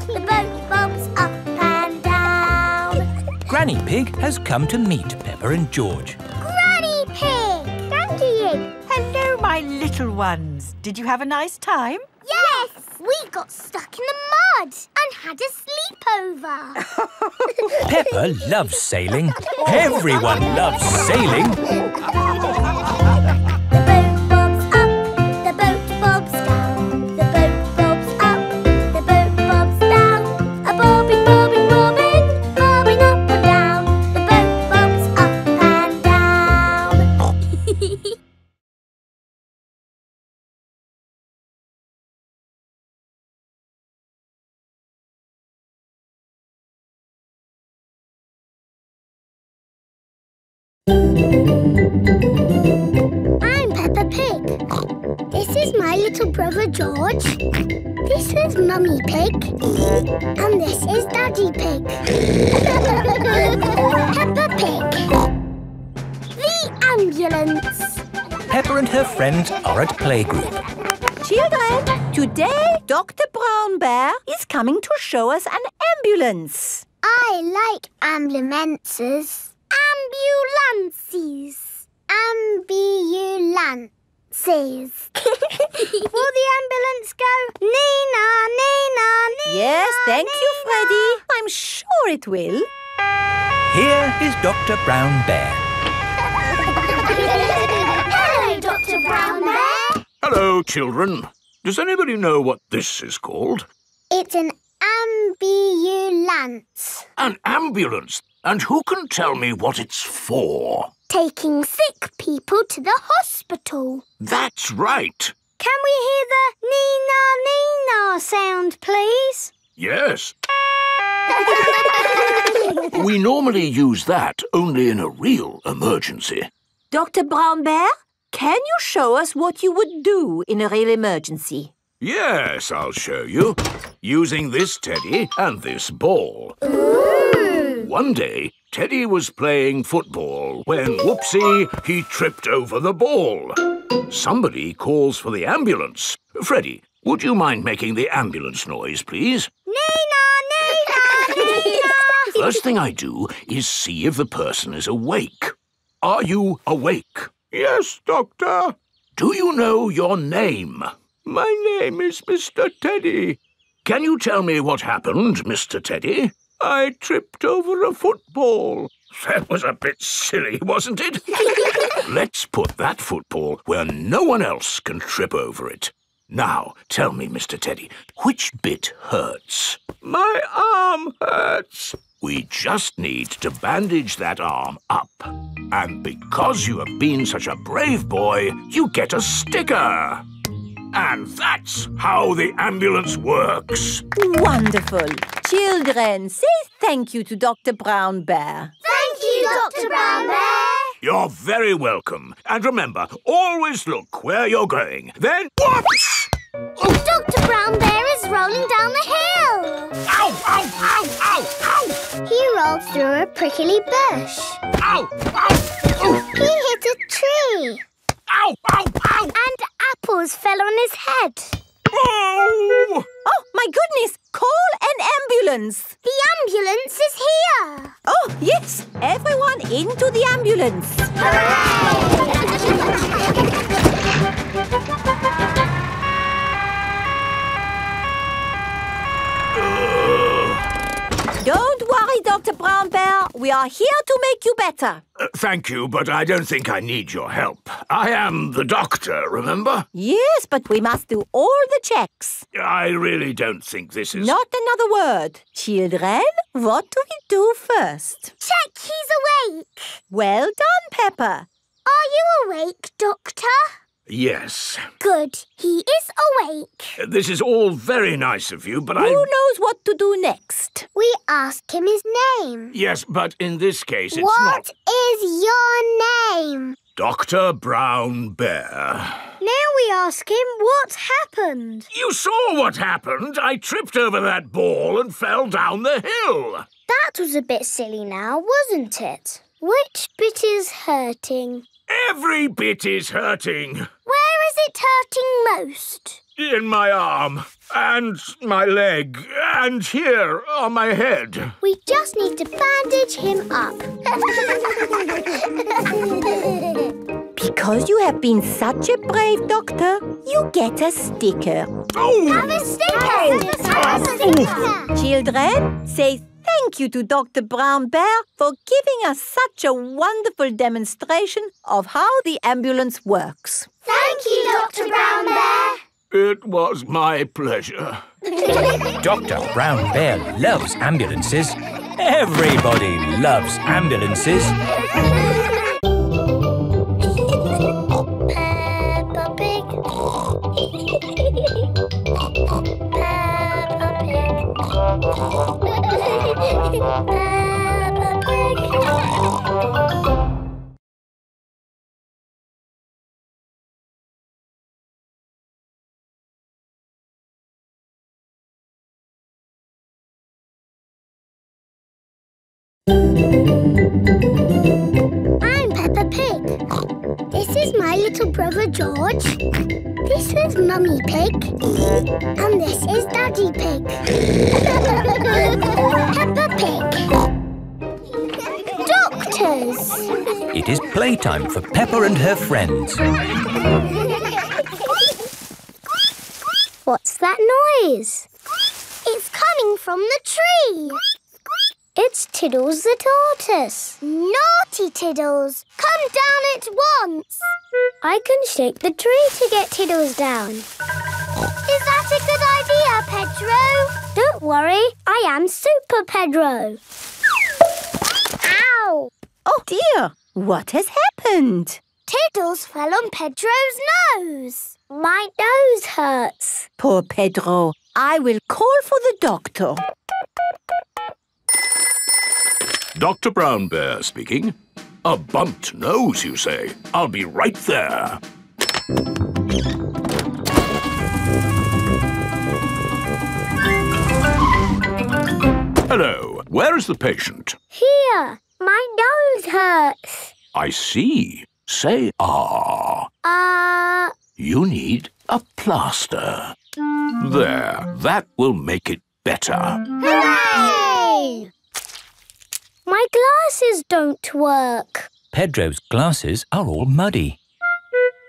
The boat bobs up and down. Granny Pig has come to meet Peppa and George. Granny Pig! Granny! Hello, my little ones. Did you have a nice time? Yes! We got stuck in the mud and had a sleepover. Peppa loves sailing. Everyone loves sailing. little brother George. This is Mummy Pig. And this is Daddy Pig. Peppa Pig. The ambulance. Peppa and her friends are at playgroup. Children, today Doctor Brown Bear is coming to show us an ambulance. I like ambulances. Ambulances. Ambulances. Will the ambulance go Nina, Nina, Nina? Yes, thank Nina. you, Freddy. I'm sure it will. Here is Doctor Brown Bear. Hello, Doctor Brown Bear. Hello, children. Does anybody know what this is called? It's an ambulance. An ambulance? And who can tell me what it's for? Taking sick people to the hospital. That's right. Can we hear the Nina Nina sound, please? Yes. We normally use that only in a real emergency. Doctor Brown Bear, can you show us what you would do in a real emergency? Yes, I'll show you. Using this teddy and this ball. Ooh. One day, Teddy was playing football when, whoopsie, he tripped over the ball. Somebody calls for the ambulance. Freddy, would you mind making the ambulance noise, please? Nina, Nina, Nina! First thing I do is see if the person is awake. Are you awake? Yes, Doctor. Do you know your name? My name is Mister Teddy. Can you tell me what happened, Mister Teddy? I tripped over a football. That was a bit silly, wasn't it? Let's put that football where no one else can trip over it. Now, tell me, Mister Teddy, which bit hurts? My arm hurts. We just need to bandage that arm up. And because you have been such a brave boy, you get a sticker. And that's how the ambulance works. Wonderful. Children, say thank you to Doctor Brown Bear. Thank you, Doctor Brown Bear. You're very welcome. And remember, always look where you're going. Then whoops! Doctor Brown Bear is rolling down the hill. Ow, ow, ow, ow, ow! He rolled through a prickly bush. Ow, ow, ow! He hit a tree. Ow, ow, ow! And apples fell on his head. Oh! Oh, my goodness! Call an ambulance! The ambulance is here! Oh, yes! Everyone into the ambulance! Hooray! Don't worry, Doctor Brown Bear. We are here to make you better. Uh, thank you, but I don't think I need your help. I am the doctor, remember? Yes, but we must do all the checks. I really don't think this is... Not another word. Children, what do we do first? Check he's awake. Well done, Peppa. Are you awake, Doctor? Yes. Good. He is awake. Uh, this is all very nice of you, but Who I... Who knows what to do next? We ask him his name. Yes, but in this case it's what not... What is your name? Doctor Brown Bear. Now we ask him what happened. You saw what happened. I tripped over that ball and fell down the hill. That was a bit silly now, wasn't it? Which bit is hurting? Every bit is hurting. Where is it hurting most? In my arm, and my leg, and here on my head. We just need to bandage him up. Because you have been such a brave doctor, you get a sticker. Oh! Have a sticker! Have a sticker! Have a sticker! Children, say thank you to Doctor Brown Bear for giving us such a wonderful demonstration of how the ambulance works. Thank you, Doctor Brown Bear. It was my pleasure. Doctor Brown Bear loves ambulances. Everybody loves ambulances. Peppa Pig. Peppa Pig. Peppa Pig. I'm Peppa Pig. This is my little brother George. This is Mummy Pig. And this is Daddy Pig. Peppa Pig. Doctors! It is playtime for Peppa and her friends. What's that noise? It's coming from the tree. It's Tiddles the tortoise. Naughty Tiddles! Come down at once! I can shake the tree to get Tiddles down. Is that a good idea, Pedro? Don't worry, I am Super Pedro. Ow! Oh dear, what has happened? Tiddles fell on Pedro's nose. My nose hurts. Poor Pedro. I will call for the doctor. Doctor Brown Bear speaking. A bumped nose, you say? I'll be right there. Hello. Where is the patient? Here. My nose hurts. I see. Say ah. Ah. Uh... You need a plaster. There. That will make it better. Hooray! My glasses don't work. Pedro's glasses are all muddy.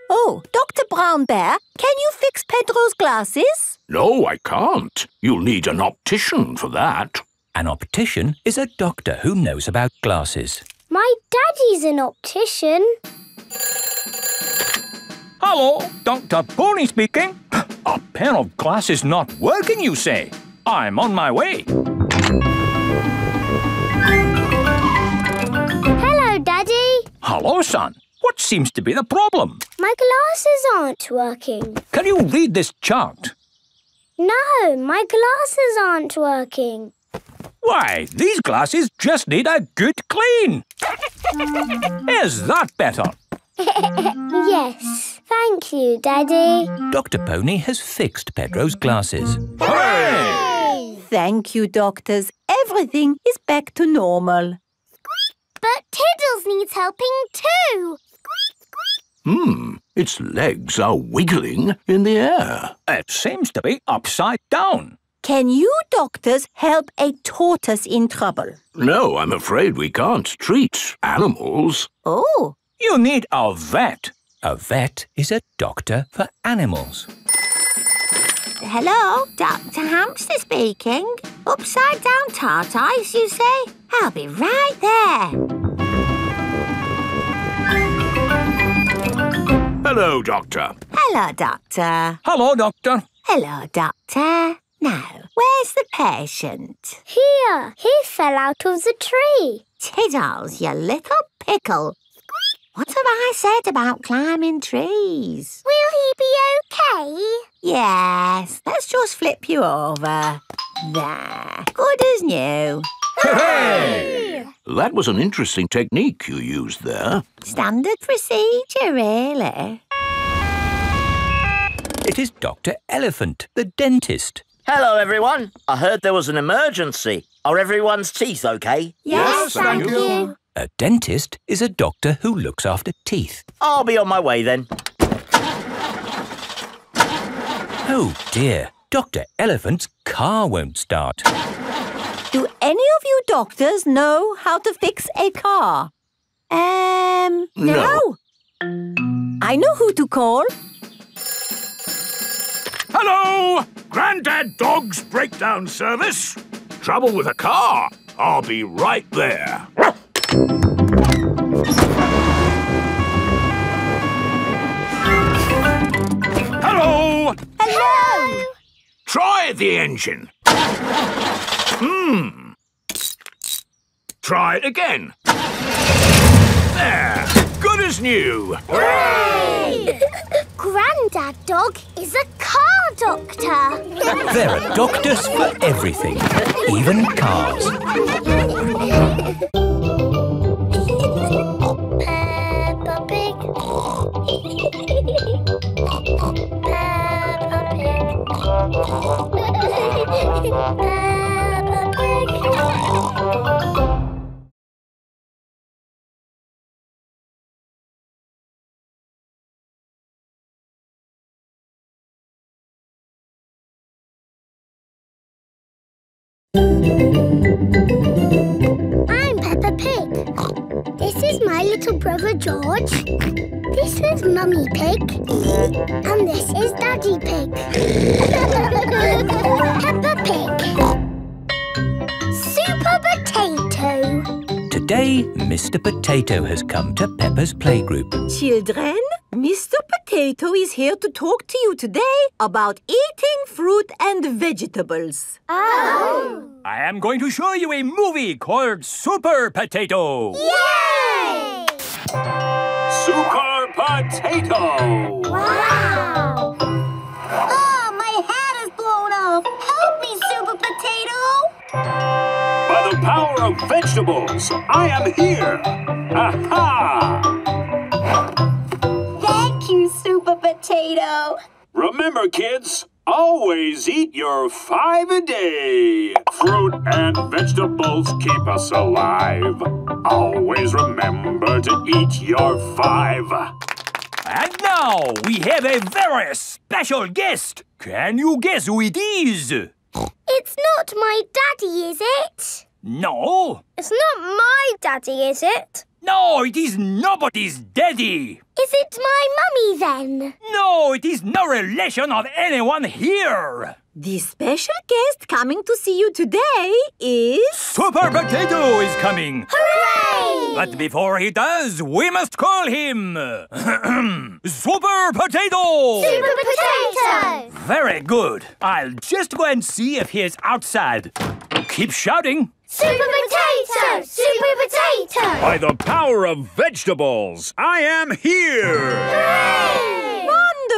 Oh, Doctor Brown Bear, can you fix Pedro's glasses? No, I can't. You'll need an optician for that. An optician is a doctor who knows about glasses. My daddy's an optician. Hello, Doctor Pony speaking. A pair of glasses not working, you say? I'm on my way. Hello, Daddy. Hello, son. What seems to be the problem? My glasses aren't working. Can you read this chart? No, my glasses aren't working. Why, these glasses just need a good clean. Is that better? Yes, thank you, Daddy. Doctor Pony has fixed Pedro's glasses. Hooray! Thank you, doctors. Everything is back to normal. But Tiddles needs helping too. Hmm, its legs are wiggling in the air. It seems to be upside down. Can you doctors help a tortoise in trouble? No, I'm afraid we can't treat animals. Oh. You need a vet. A vet is a doctor for animals. Hello, Doctor Hamster speaking. Upside down tart ice, you say? I'll be right there. Hello, Doctor. Hello, Doctor. Hello, Doctor. Hello, Doctor. Now, where's the patient? Here. He fell out of the tree. Tiddles, you little pickle. What have I said about climbing trees? Will he be okay? Yes, let's just flip you over. There, good as new. Hooray! That was an interesting technique you used there. Standard procedure, really. It is Doctor Elephant, the dentist. Hello, everyone. I heard there was an emergency. Are everyone's teeth okay? Yes, yes thank, thank you. you. A dentist is a doctor who looks after teeth. I'll be on my way then. Oh dear, Doctor Elephant's car won't start. Do any of you doctors know how to fix a car? Um, no. no. I know who to call. Hello, Grandad Dog's breakdown service. Trouble with a car. I'll be right there. Hello! Hello! Try the engine. Hmm. Try it again. There! Good as new! Hooray! Grandad Dog is a car doctor. There are doctors for everything, even cars. Peppa Pig. I'm Peppa Pig. This is my little brother George. This is Mummy Pig. And this is Daddy Pig. Peppa Pig. Super Potato. Today, Mister Potato has come to Peppa's playgroup. Children, Mister Potato is here to talk to you today about eating fruit and vegetables. Oh! I am going to show you a movie called Super Potato. Yay! Super Potato! Wow! Oh, my hat is blown off. Help me, Super Potato! By the power of vegetables, I am here. Aha! Super Potato. Remember, kids, always eat your five a day. Fruit and vegetables keep us alive. Always remember to eat your five. And now we have a very special guest. Can you guess who it is? It's not my daddy, is it? No. It's not my daddy, is it? No, it is nobody's daddy. Is it my mummy, then? No, it is no relation of anyone here. The special guest coming to see you today is... Super Potato is coming. Hooray! But before he does, we must call him... Super Potato! Super Potato! Very good. I'll just go and see if he is outside. Keep shouting. Super Potato! Super Potato! By the power of vegetables, I am here! Hooray!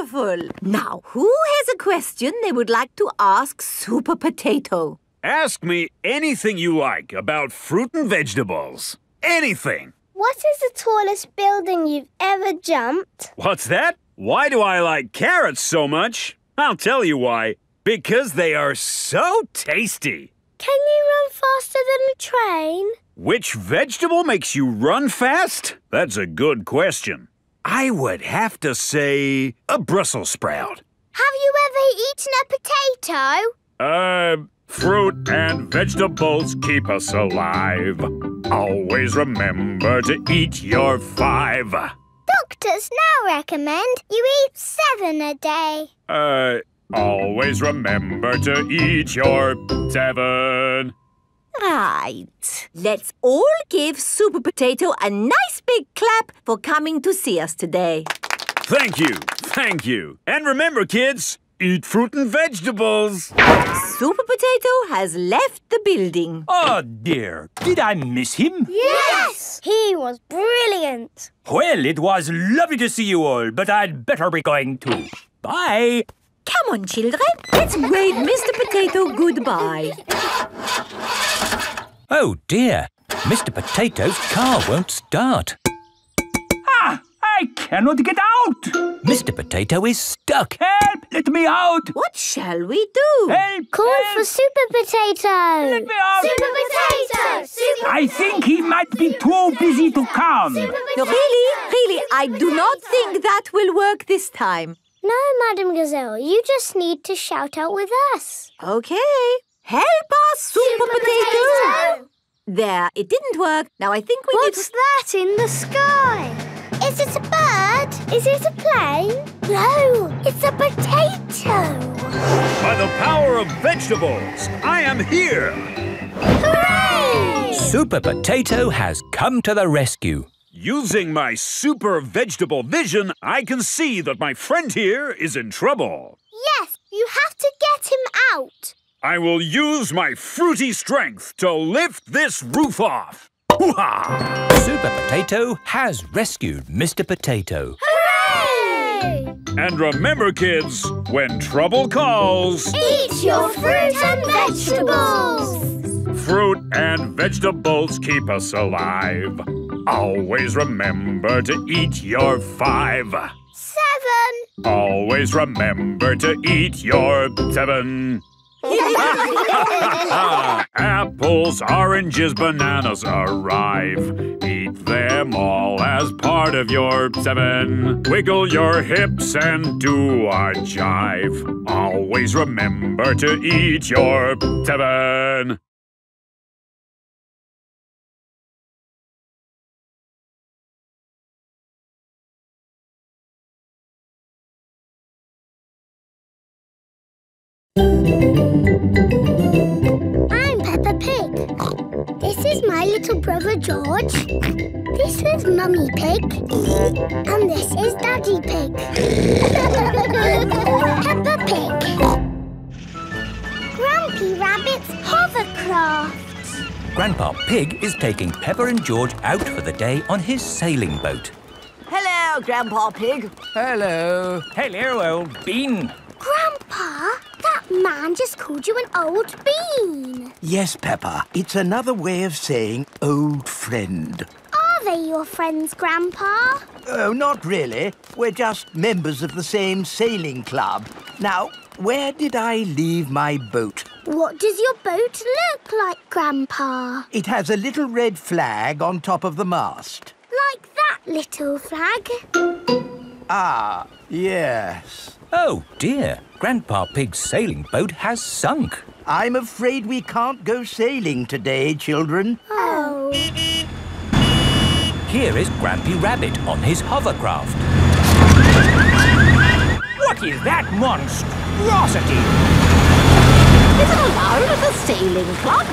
Wonderful! Now, who has a question they would like to ask Super Potato? Ask me anything you like about fruit and vegetables. Anything! What is the tallest building you've ever jumped? What's that? Why do I like carrots so much? I'll tell you why. Because they are so tasty! Can you run faster than a train? Which vegetable makes you run fast? That's a good question. I would have to say a Brussels sprout. Have you ever eaten a potato? Uh, fruit and vegetables keep us alive. Always remember to eat your five. Doctors now recommend you eat seven a day. Uh... Always remember to eat your seven. Right. Let's all give Super Potato a nice big clap for coming to see us today. Thank you. Thank you. And remember, kids, eat fruit and vegetables. Super Potato has left the building. Oh, dear. Did I miss him? Yes! He was brilliant. Well, it was lovely to see you all, but I'd better be going too. Bye. Come on, children. Let's wave Mister Potato goodbye. Oh, dear. Mister Potato's car won't start. Ah! I cannot get out! Mister Potato is stuck. Help! Let me out! What shall we do? Help! Call help. for Super Potato. Let me out! Super Potato! Super I think he might be Super too potato. busy to come. No, really, really, Super I do potato. not think that will work this time. No, Madame Gazelle, you just need to shout out with us. OK. Help us, Super, Super Potato. Potato! There, it didn't work. Now I think we What's need... What's that in the sky? Is it a bird? Is it a plane? No, it's a potato. By the power of vegetables, I am here. Hooray! Super Potato has come to the rescue. Using my super vegetable vision, I can see that my friend here is in trouble. Yes, you have to get him out. I will use my fruity strength to lift this roof off. Hoo-ha! Super Potato has rescued Mister Potato. Hooray! And remember, kids, when trouble calls... Eat your fruit and vegetables! Fruit and vegetables keep us alive. Always remember to eat your five. Seven. Always remember to eat your seven. Apples, oranges, bananas arrive. Eat them all as part of your seven. Wiggle your hips and do a jive. Always remember to eat your seven. This is my little brother George. This is Mummy Pig. And this is Daddy Pig. Peppa Pig. Grampy Rabbit's hovercraft. Grandpa Pig is taking Peppa and George out for the day on his sailing boat. Hello, Grandpa Pig. Hello. Hello, old bean. Grandpa? That man just called you an old bean. Yes, Peppa. It's another way of saying old friend. Are they your friends, Grandpa? Oh, not really. We're just members of the same sailing club. Now, where did I leave my boat? What does your boat look like, Grandpa? It has a little red flag on top of the mast. Like that little flag? Ah, yes. Oh, dear. Grandpa Pig's sailing boat has sunk. I'm afraid we can't go sailing today, children. Oh. Here is Grampy Rabbit on his hovercraft. What is that monstrosity? Is it allowed at a sailing club?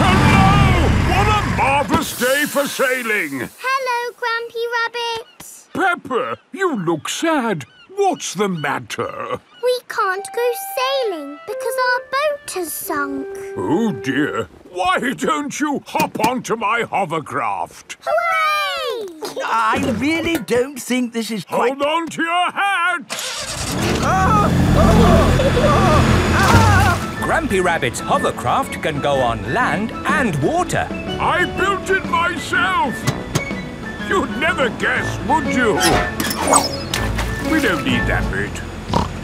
Hello! What a marvellous day for sailing! Hello, Grampy Rabbit. Peppa, you look sad. What's the matter? We can't go sailing because our boat has sunk. Oh, dear. Why don't you hop onto my hovercraft? Hooray! I really don't think this is quite... Hold on to your hat! Ah! Ah! Ah! Grampy Rabbit's hovercraft can go on land and water. I built it myself! You'd never guess, would you? We don't need that bit.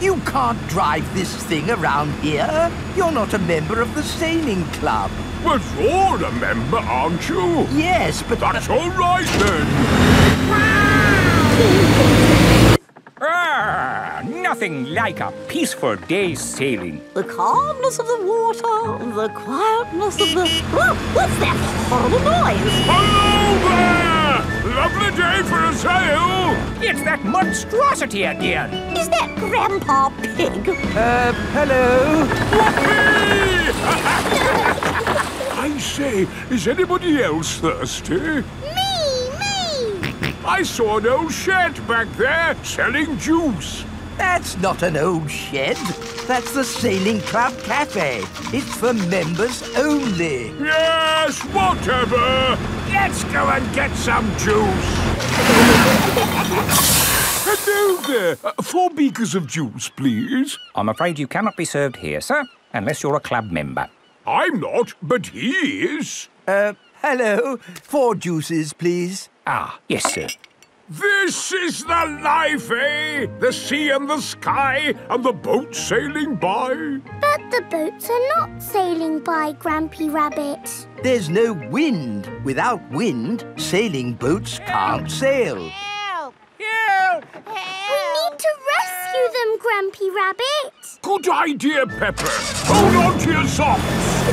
You can't drive this thing around here. You're not a member of the sailing club. But you're a member, aren't you? Yes, but... That's all right, then. Ah, nothing like a peaceful day's sailing. The calmness of the water, the quietness of the... Oh, what's that horrible noise? Hello there! Lovely day for a sail! It's that monstrosity again! Is that Grandpa Pig? Uh, hello? Whoopee! I say, is anybody else thirsty? Me, me! I saw an old shed back there selling juice. That's not an old shed. That's the Sailing Club Cafe. It's for members only. Yes, whatever. Let's go and get some juice. Hello there. Uh, four beakers of juice, please. I'm afraid you cannot be served here, sir, unless you're a club member. I'm not, but he is. Uh, hello. Four juices, please. Ah, yes, sir. This is the life, eh? The sea and the sky and the boat sailing by. But the boats are not sailing by, Grampy Rabbit. There's no wind. Without wind, sailing boats Help. can't sail. Help! Help! Help! We need to rescue them, Grampy Rabbit. Good idea, Pepper. Hold on to your socks.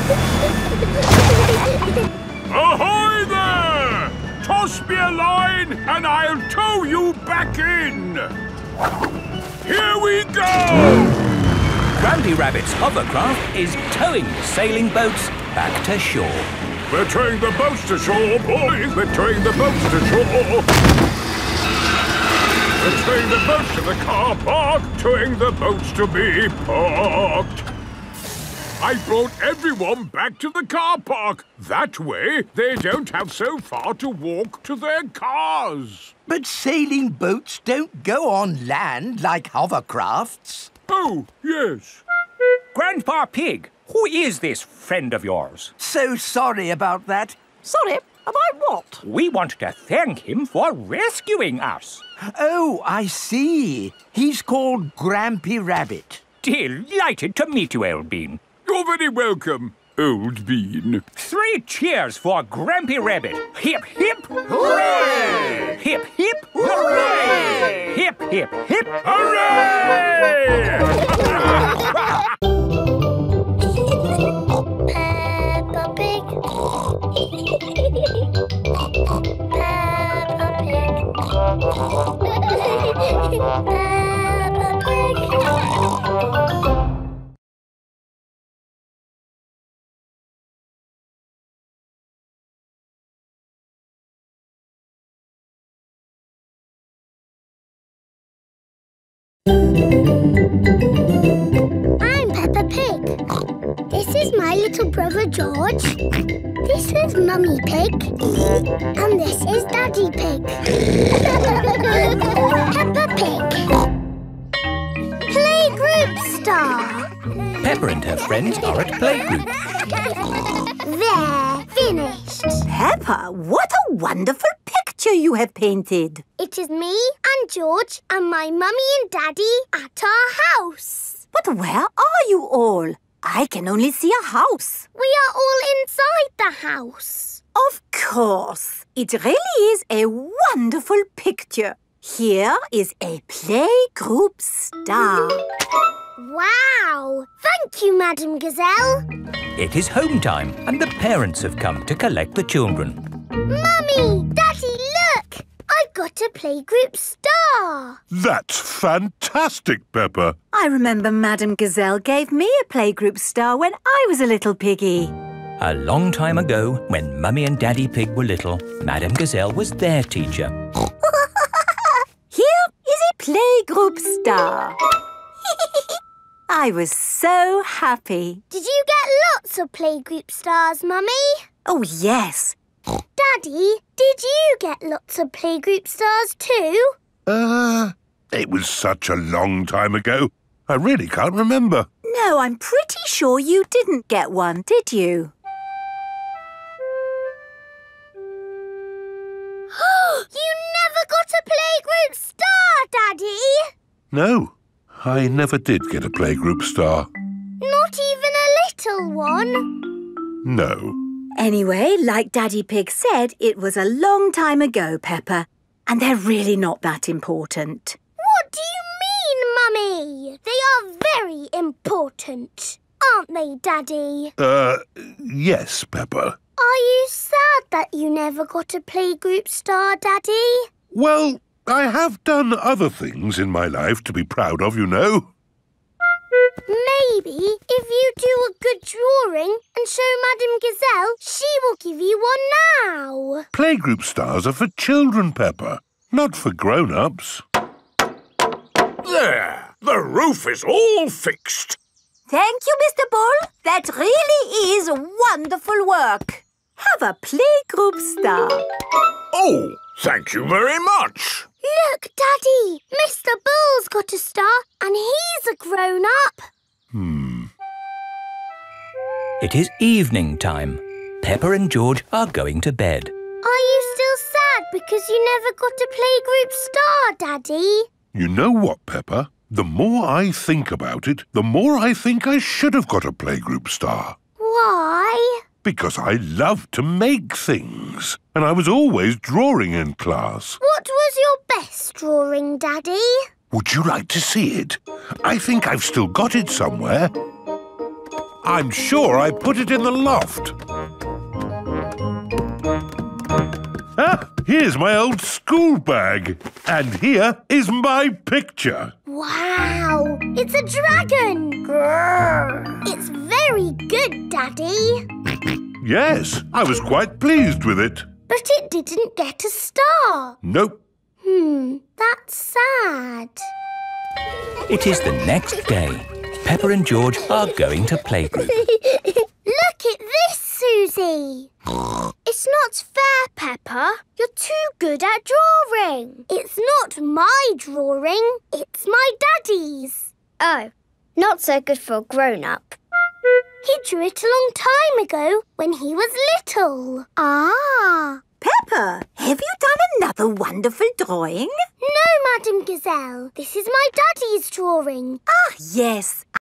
Ahoy there! Toss me a line and I'll tow you back in! Here we go! Grampy Rabbit's hovercraft is towing the sailing boats back to shore. We're towing the boats to shore, boys! We're towing the boats to shore! We're towing the boats to the car park, towing the boats to be parked. I brought everyone back to the car park. That way, they don't have so far to walk to their cars. But sailing boats don't go on land like hovercrafts. Oh, yes. Grandpa Pig, who is this friend of yours? So sorry about that. Sorry? About what? We want to thank him for rescuing us. Oh, I see. He's called Grampy Rabbit. Delighted to meet you, old bean. You're very welcome, old bean. Three cheers for Grampy Rabbit. Hip, hip, hooray! Hip, hip, hooray! Hip, hip, hip, hooray! Peppa Pig. Peppa Pig. Peppa Pig. I'm Peppa Pig. This is my little brother George. This is Mummy Pig. And this is Daddy Pig. Peppa Pig. Playgroup star. Peppa and her friends are at playgroup. They're finished. Peppa, what a wonderful picture you have painted. It is me and George and my mummy and daddy at our house. But where are you all? I can only see a house. We are all inside the house. Of course. It really is a wonderful picture. Here is a playgroup star. Wow! Thank you, Madame Gazelle. It is home time and the parents have come to collect the children. Mummy! Daddy, look! I've got a playgroup star. That's fantastic, Peppa. I remember Madame Gazelle gave me a playgroup star when I was a little piggy. A long time ago, when Mummy and Daddy Pig were little, Madame Gazelle was their teacher. Here is a playgroup star. I was so happy. Did you get lots of playgroup stars, Mummy? Oh, yes. Daddy, did you get lots of playgroup stars too? Uh, it was such a long time ago. I really can't remember. No, I'm pretty sure you didn't get one, did you? You never got a playgroup star, Daddy! No, I never did get a playgroup star. Not even a little one? No. Anyway, like Daddy Pig said, it was a long time ago, Peppa, and they're really not that important. What do you mean, Mummy? They are very important, aren't they, Daddy? Uh, yes, Peppa. Are you sad that you never got a playgroup star, Daddy? Well, I have done other things in my life to be proud of, you know. Maybe if you do a good drawing and show Madame Gazelle, she will give you one now. Playgroup stars are for children, Peppa, not for grown-ups. There! The roof is all fixed. Thank you, Mister Bull. That really is wonderful work. Have a playgroup star. Oh, thank you very much. Look, Daddy, Mister Bull's got a star and he's a grown-up. Hmm. It is evening time. Peppa and George are going to bed. Are you still sad because you never got a playgroup star, Daddy? You know what, Peppa? The more I think about it, the more I think I should have got a playgroup star. Why? Because I love to make things, and I was always drawing in class. What was your best drawing, Daddy? Would you like to see it? I think I've still got it somewhere. I'm sure I put it in the loft. Ah, here's my old school bag. And here is my picture. Wow, it's a dragon. Grrr. It's very good, Daddy. Yes, I was quite pleased with it. But it didn't get a star. Nope. Hmm, that's sad. It is the next day. Peppa and George are going to playgroup. Look at this, Susie. It's not fair, Peppa. You're too good at drawing. It's not my drawing. It's my daddy's. Oh, not so good for a grown-up. He drew it a long time ago when he was little. Ah! Peppa, have you done another wonderful drawing? No, Madame Gazelle. This is my daddy's drawing. Ah, yes.